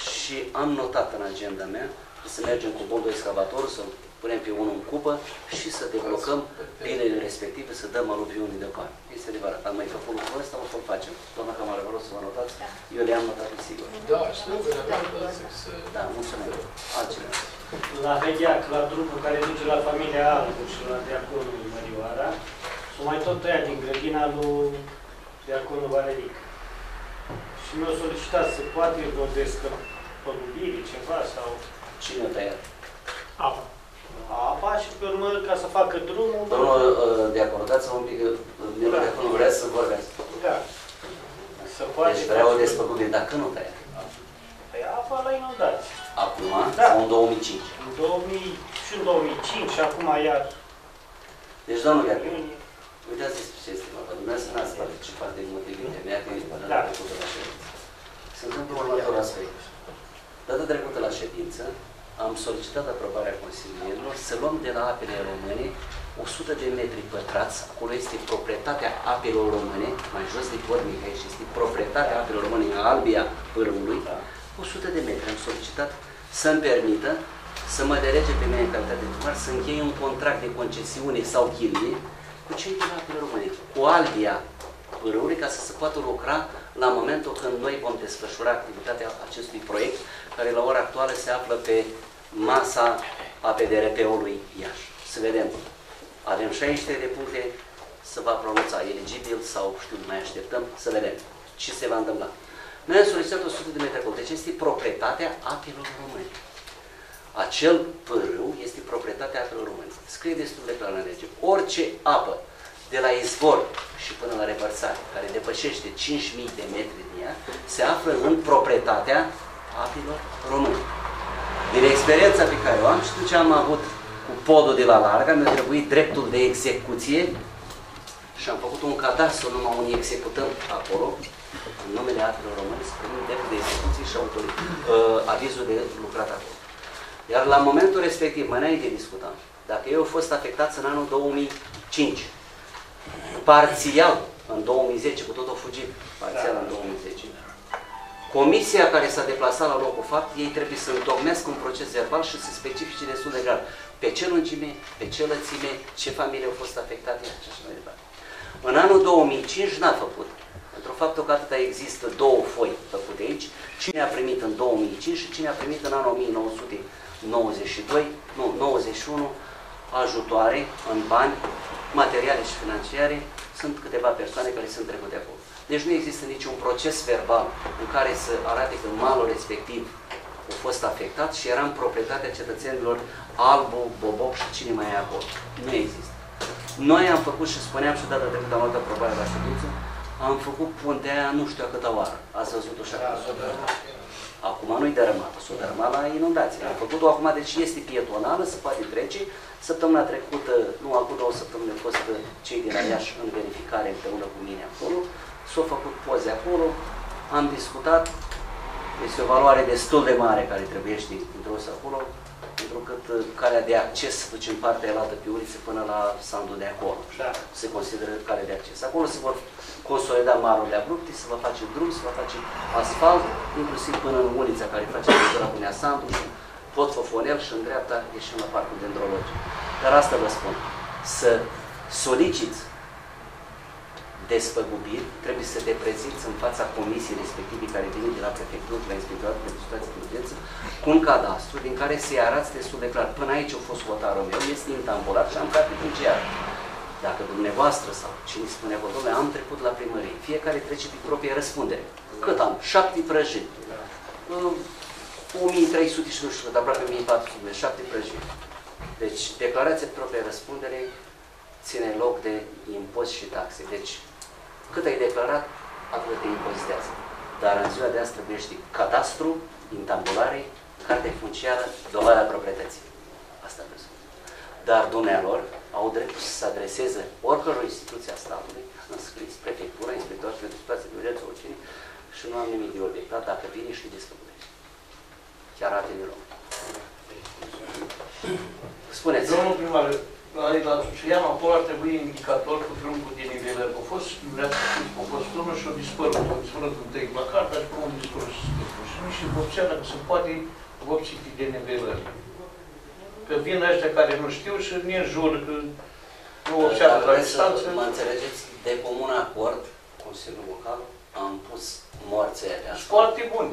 și am notat în agenda mea să mergem cu bolul excavator, să-l punem pe unul în cupă și să deblocăm pinele respective, să dăm aluviunii de bani. Este adevărat. Am mai făcut lucrul ăsta, o să-l facem. Doamna Camara, vreau să vă notați? Eu le-am notat, sigur. Da, știu. Da, mulțumesc. Altceva. La Vedeac, la drumul care duce la familia Albu și la deaconul Mărioara, s-o mai tot tăiat din grădina lui deaconul Valeric. Și mi-o solicitat să poate vă despăgubire, ceva sau... Cine o tăiat? Apa. Apa și pe urmă, ca să facă drumul... Domnul deacon, dați-vă un pic, Nelu deaconul vrea să vorbească. Da. Deci vrea o despăgubire, dar când o tăiat? Păi apa la inundație. Acum, da. Sau în 2005? În 2000 și în 2005 și acum iar... Deci, doamnă, uitați despre ce este vorba. Dumneavoastră n-ați participat din motivele mea, că ești până la trecută la ședință. Se întâmplă următorul aspect. Data trecută la ședință, am solicitat aprobarea consilierilor să luăm de la Apele Române 100 de metri pătrați, acolo este proprietatea Apelor Române, mai jos de Port Mihai și este proprietatea Apelor Române a Albia Pârului, 100 de metri. Am solicitat să-mi permită să mă derege pe mine în calitate de primar, să închei un contract de concesiune sau chirie cu cei de la Apele Române, cu Albia Pârului, ca să se poată lucra la momentul când noi vom desfășura activitatea acestui proiect, care la ora actuală se află pe masa APDRP-ului Iași. Să vedem. Avem 63 de puncte, să va pronunța eligibil sau, știu, mai așteptăm, să vedem ce se va întâmpla. Noi am solicitat 100 de metri acolo. Deci este proprietatea Apelor Române. Acel pârâu este proprietatea Apelor Române. Scrie destul de clar în lege. Orice apă de la izvor și până la revărsare, care depășește 5.000 de metri din ea, se află în proprietatea Apelor Române. Din experiența pe care o am, știu ce am avut cu podul de la Larga, mi-a trebuit dreptul de execuție și am făcut un cadastru numai unii executăm acolo, în numele Apelor Române, să primim dreptul de execuție și avizul de lucrat acolo. Iar la momentul respectiv, mai înainte discutam, dacă eu am fost afectat în anul 2005, parțial în 2010, cu totul fugit, parțial în 2010, comisia care s-a deplasat la locul fapt, ei trebuie să întocmească un proces verbal și să specifice destul de clar pe ce lungime, pe ce lățime, ce familie au fost afectate și așa mai departe. În anul 2005 n-a făcut. Pentru faptul că atâta există două foi făcute aici, cine a primit în 2005 și cine a primit în anul 1991 ajutoare în bani, materiale și financiare. Sunt câteva persoane care sunt trecute acolo. Deci nu există niciun proces verbal în care să arate că malul respectiv a fost afectat și era în proprietatea cetățenilor Albu, Boboc și cine mai e acolo. Nu există. Noi am făcut și spuneam și data trecută, am luat aprobarea la ședință, am făcut puntea aia nu știu a câta oară. Ați văzut-o și acum. Acum nu-i dărâmată, s-o dărâma la inundație. Am făcut-o acum, deci este pietonală, se poate trece. Săptămâna trecută, nu acum 2 săptămâni, au fost cei din Iași în verificare împreună cu mine acolo. S-au făcut poze acolo, am discutat. Este o valoare destul de mare care trebuie introdusă acolo, pentru că calea de acces duce în partea elaltă pe uriță până la sandul de acolo. Da. Se consideră calea de acces. Acolo se vor consolida marurile abrupte, se va face drum, se va face asfalt, inclusiv până în ulița care face legătura cu Neasandul, tot Fofonel și în dreapta ieșim la parcul dendrologic. Dar asta vă spun, să soliciți despăgubiri, trebuie să te prezinți în fața comisiei respective care vine de la prefectură, de la Inspectoratul pentru Situații de Urgență, cu un cadastru din care se arată destul de clar. Până aici a fost hotarul meu, este intambulat și am dat fiduciar. Dacă dumneavoastră sau cine spune acolo, domnule, am trecut la primărie, fiecare trece pe propria răspundere. Cât am? 7 prăjini. 1300 și nu știu, dar aproape 1400, 7 prăjini. Deci, declarația pe propria răspundere ține loc de impozit și taxe. Deci, cât ai declarat, atât te impozitează. Dar în ziua de azi trebuie să știi cadastru, intambulare, carte funciară, dovada proprietății. Asta vreau. Dar dumnealor au dreptul să se adreseze oricărui instituție a statului, înscris, prefectura, inspectoratul pentru situații de urgență, oricine, și nu am nimic de obiectat dacă vine și desfăcurește. Chiar atenție rău. Spuneți. Domnul primar, la Suceava, acolo ar trebui indicator cu drumul din nivelul. A fost, vrea să știți, a fost drumul și a dispărut. A dispărut un text la carte, așa cum a dispărut și scăpul. Și nu știu, vopțeam dacă se poate vopsiti de nivelul. Că vin ăștia care nu știu și ne înjură că nu vopțeam la distanță. Mă înțelegeți, de comun acord, Consiliul Local, am pus morții alea. Foarte bun.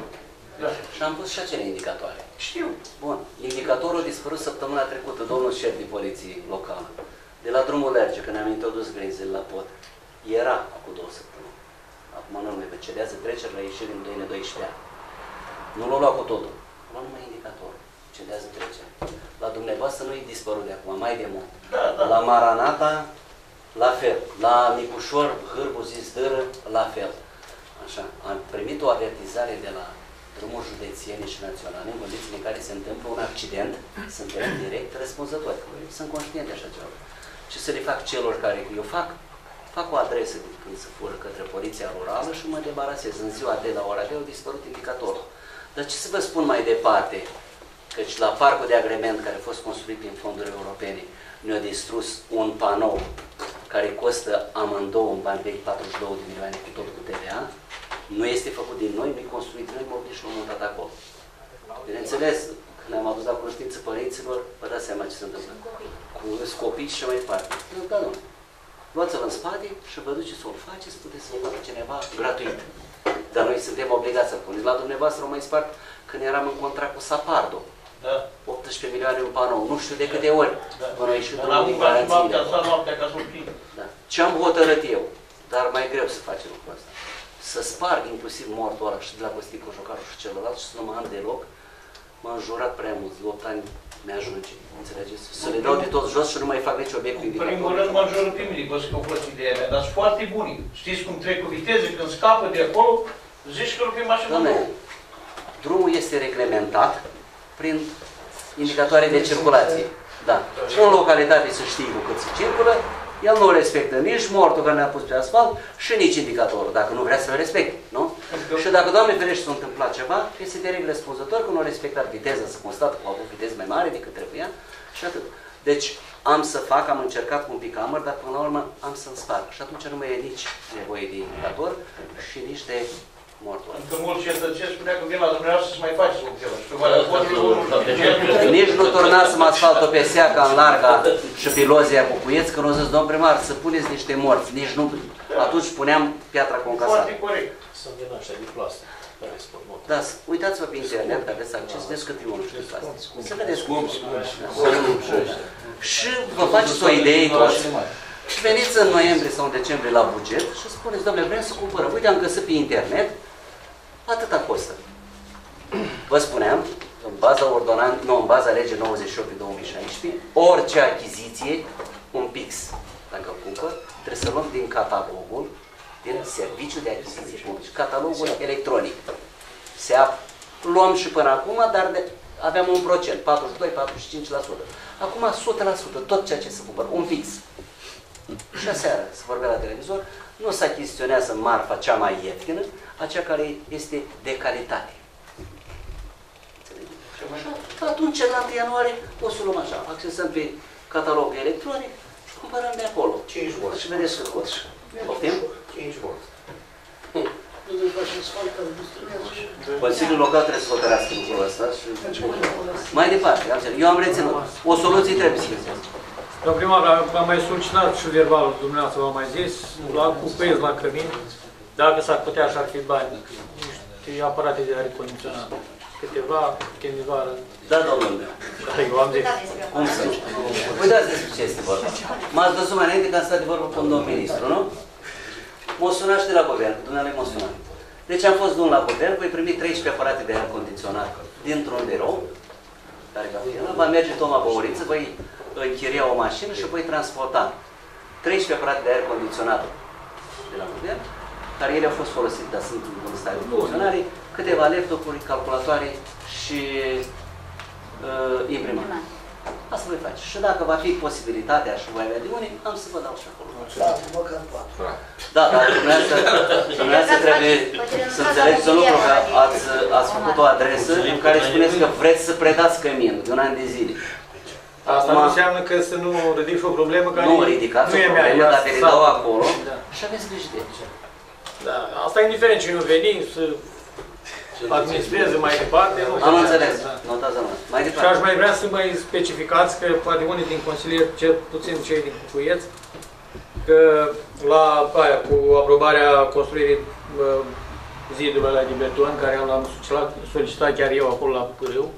Da. Și am pus și acele indicatoare. Știu. Bun. Indicatorul a dispărut săptămâna trecută, domnul șef de poliție locală, de la drumul Lerge, când am introdus grenzile la pod. Era acum 2 săptămâni. Acum nu ne vecedează trecerea la ieșirii în 2012. Nu l-a luat cu totul. L-a numai indicatorul. Cedează trecerea. La dumneavoastră nu e dispărut de acum, mai de mult. Da, da. La Maranata, la fel. La Micușor, Hârbu, Zizdâră, la fel. Așa. Am primit o avertizare de la drumuri județiene și naționale, în condițiile în care se întâmplă un accident, suntem direct răspunzători. Sunt conștient de așa ceva. Și să le fac celor care eu fac o adresă când se fură către poliția rurală și mă debarasez. În ziua de la ora de au dispărut indicatorul. Dar ce să vă spun mai departe? Căci la parcul de agrement care a fost construit prin fonduri europene ne-a distrus un panou care costă amândouă în bani vechi 42 de milioane cu tot cu TVA. Nu este făcut din noi, nu-i construit noi, mă și l-am montat acolo. Bineînțeles, când am adus la cunoștință părinților, vă dați seama ce se întâmplă. Cu copii și mai departe. Da, nu. Luați-vă în spate și vă duceți să o faceți, puteți să o facă cineva gratuit. Dar noi suntem obligați să puneți. La dumneavoastră o mai spart când eram în contract cu Sapardo. Da. 18 milioane un panou, nu știu de câte ori. Da. Până a ieșit unul din garanțiile. Da. Ce-am hotărât eu, dar mai greu să facem lucrul ăsta. Să sparg inclusiv mortul ăla și de la Costin Cojocarul și celălalt și să nu mă am deloc, m-am jurat prea mult, 8 ani mi-ajunge, înțelegeți? Să le dau de tot jos și nu mai fac nici obiectul indicator. În primul rând m-am jurat pe mine, vă zic că au fost ideea mea, dar sunt foarte buni. Știți cum trec cu viteze, când scapă de acolo, zici că nu fie mașină. Doamne, drumul este reglementat prin indicatoare de circulație. Da. În localitate să știi cu cât se circulă, el nu respectă nici mortul care ne-a pus pe asfalt și nici indicatorul, dacă nu vrea să-l respecte, nu? Și dacă, Doamne ferește, s-a întâmplat ceva, este teribil răspunzător că nu a respectat viteza, s-a constat că a avut viteză mai mare decât trebuia și atât. Deci am să fac, am încercat cu un pic amăr, dar până la urmă am să-l sparg. Și atunci nu mai e nici nevoie de indicator și nici de mortul. Încă mult cetățesc spunea că vin la dumneavoastră să mai faci lucrurile. Nici nu turnați asfaltul pe seaca în larga și pilozia Bucuieți, când o zis, domn primar, să puneți niște morți. Nici nu... Atunci puneam piatra concasată. Foarte corect. Sunt din așa, din plastic. Da, uitați-vă pe internet, că aveți acces, vezi cât e unul și de plastic. Să vedeți cum. Și vă faceți o idee. Și veniți în noiembrie sau în decembrie la buget și spuneți, domnule, vrem să cumpărăm. Uite, am găsit pe internet, atâta costă. Vă spuneam, în baza ordonanței, nu, în baza legii 98/2016, orice achiziție, un pix, dacă îl cumpăr, trebuie să luăm din catalogul, din serviciul de achiziții publice, catalogul electronic. Se luăm și până acum, dar aveam un procent, 42-45%. Acum 100%, tot ceea ce se cumpără, un pix. Și aseară se vorbea la televizor, nu se achiziționează marfa cea mai ieftină, aceea care este de calitate. Și atunci, în 1 ianuarie, o să luăm așa, accesăm pe catalogul electronic și cumpărăm de acolo. 5 volți. Și vedeți că poți. Poftim? 5 volți. Consiliul local trebuie să hotărească lucrul ăsta. Mai departe, eu am reținut. O soluție trebuie să găsească. Domnul primar, v-am mai solicitat și verbalul dumneavoastră, v-am mai zis, la cupez, la cămin, dacă s-ar putea și ar fi bani, niște aparate de aer condiționat, câteva, chemivară. Da, domnule. Da, eu am zis. Cum să? Uitați despre ce este vorba. M-ați văzut mai înainte că am stat de vorbă cu un domn ministru, nu? M-o sunat și de la guvern, dumneavoastră m-o sunat. Deci am fost domnul la guvern, voi primi 13 aparate de aer condiționat dintr-un birou, care va merge Toma Băuriță, voi închiria o mașină și apoi transporta 13 aparate de aer condiționat de la guvern, care ele au fost folosite, dar sunt în bun stare de funcționare, câteva laptopuri, calculatoare și imprimante. Asta voi face. Și dacă va fi posibilitatea și voi avea de unii, am să vă dau și acolo. Da, dar dumneavoastră trebuie să înțelegeți un lucru, că ați făcut o adresă în care spuneți că vreți să predați căminul de un an de zile. Asta nu înseamnă că să nu ridici o problemă care nu e mea. Nu ridicați o problemă, dar te redau acolo și aveți grijă de aici. Da, asta indiferent cine veni, să administreze mai departe. Am înțeles, notați la noi. Mai departe. Și aș mai vrea să mai specificați că poate unii din consilieri, cel puțin cei din Cucuieți, că la aia, cu aprobarea construirii zidului ăla de beton, care l-am solicitat chiar eu acolo la Pârâu,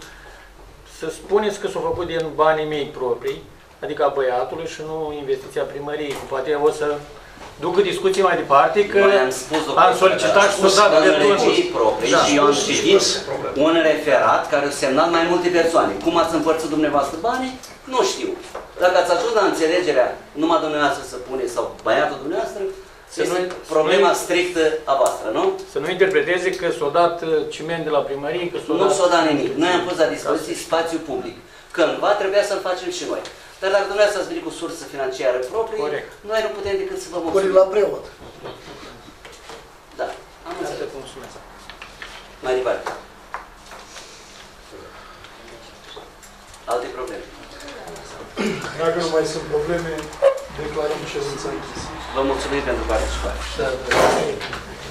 să spuneți că s-au făcut din banii mei proprii, adică a băiatului și nu investiția primăriei. Poate o să duc discuții mai departe, că am solicitat și s-au dat banii proprii și eu am citit un referat care a semnat mai multe persoane. Cum ați împărțit dumneavoastră banii? Nu știu. Dacă ați ajuns la înțelegerea numai dumneavoastră să pune sau băiatul dumneavoastră, este problema strictă a voastră, nu? Să nu interpreteze că s-a dat ciment de la primărie, că s-a dat... Nu s-a dat nimic. Noi am pus la dispoziție spațiu public. Cândva trebuia să-l facem și noi. Dar dacă dumneavoastră ați venit cu sursă financiară proprie, noi nu putem decât să vă mulțumim. Corect la preot. Da. Am înțeles. Mai departe. Alte probleme. Dacă nu mai sunt probleme, declarăm ședința închisă. Vă mulțumim pentru participare.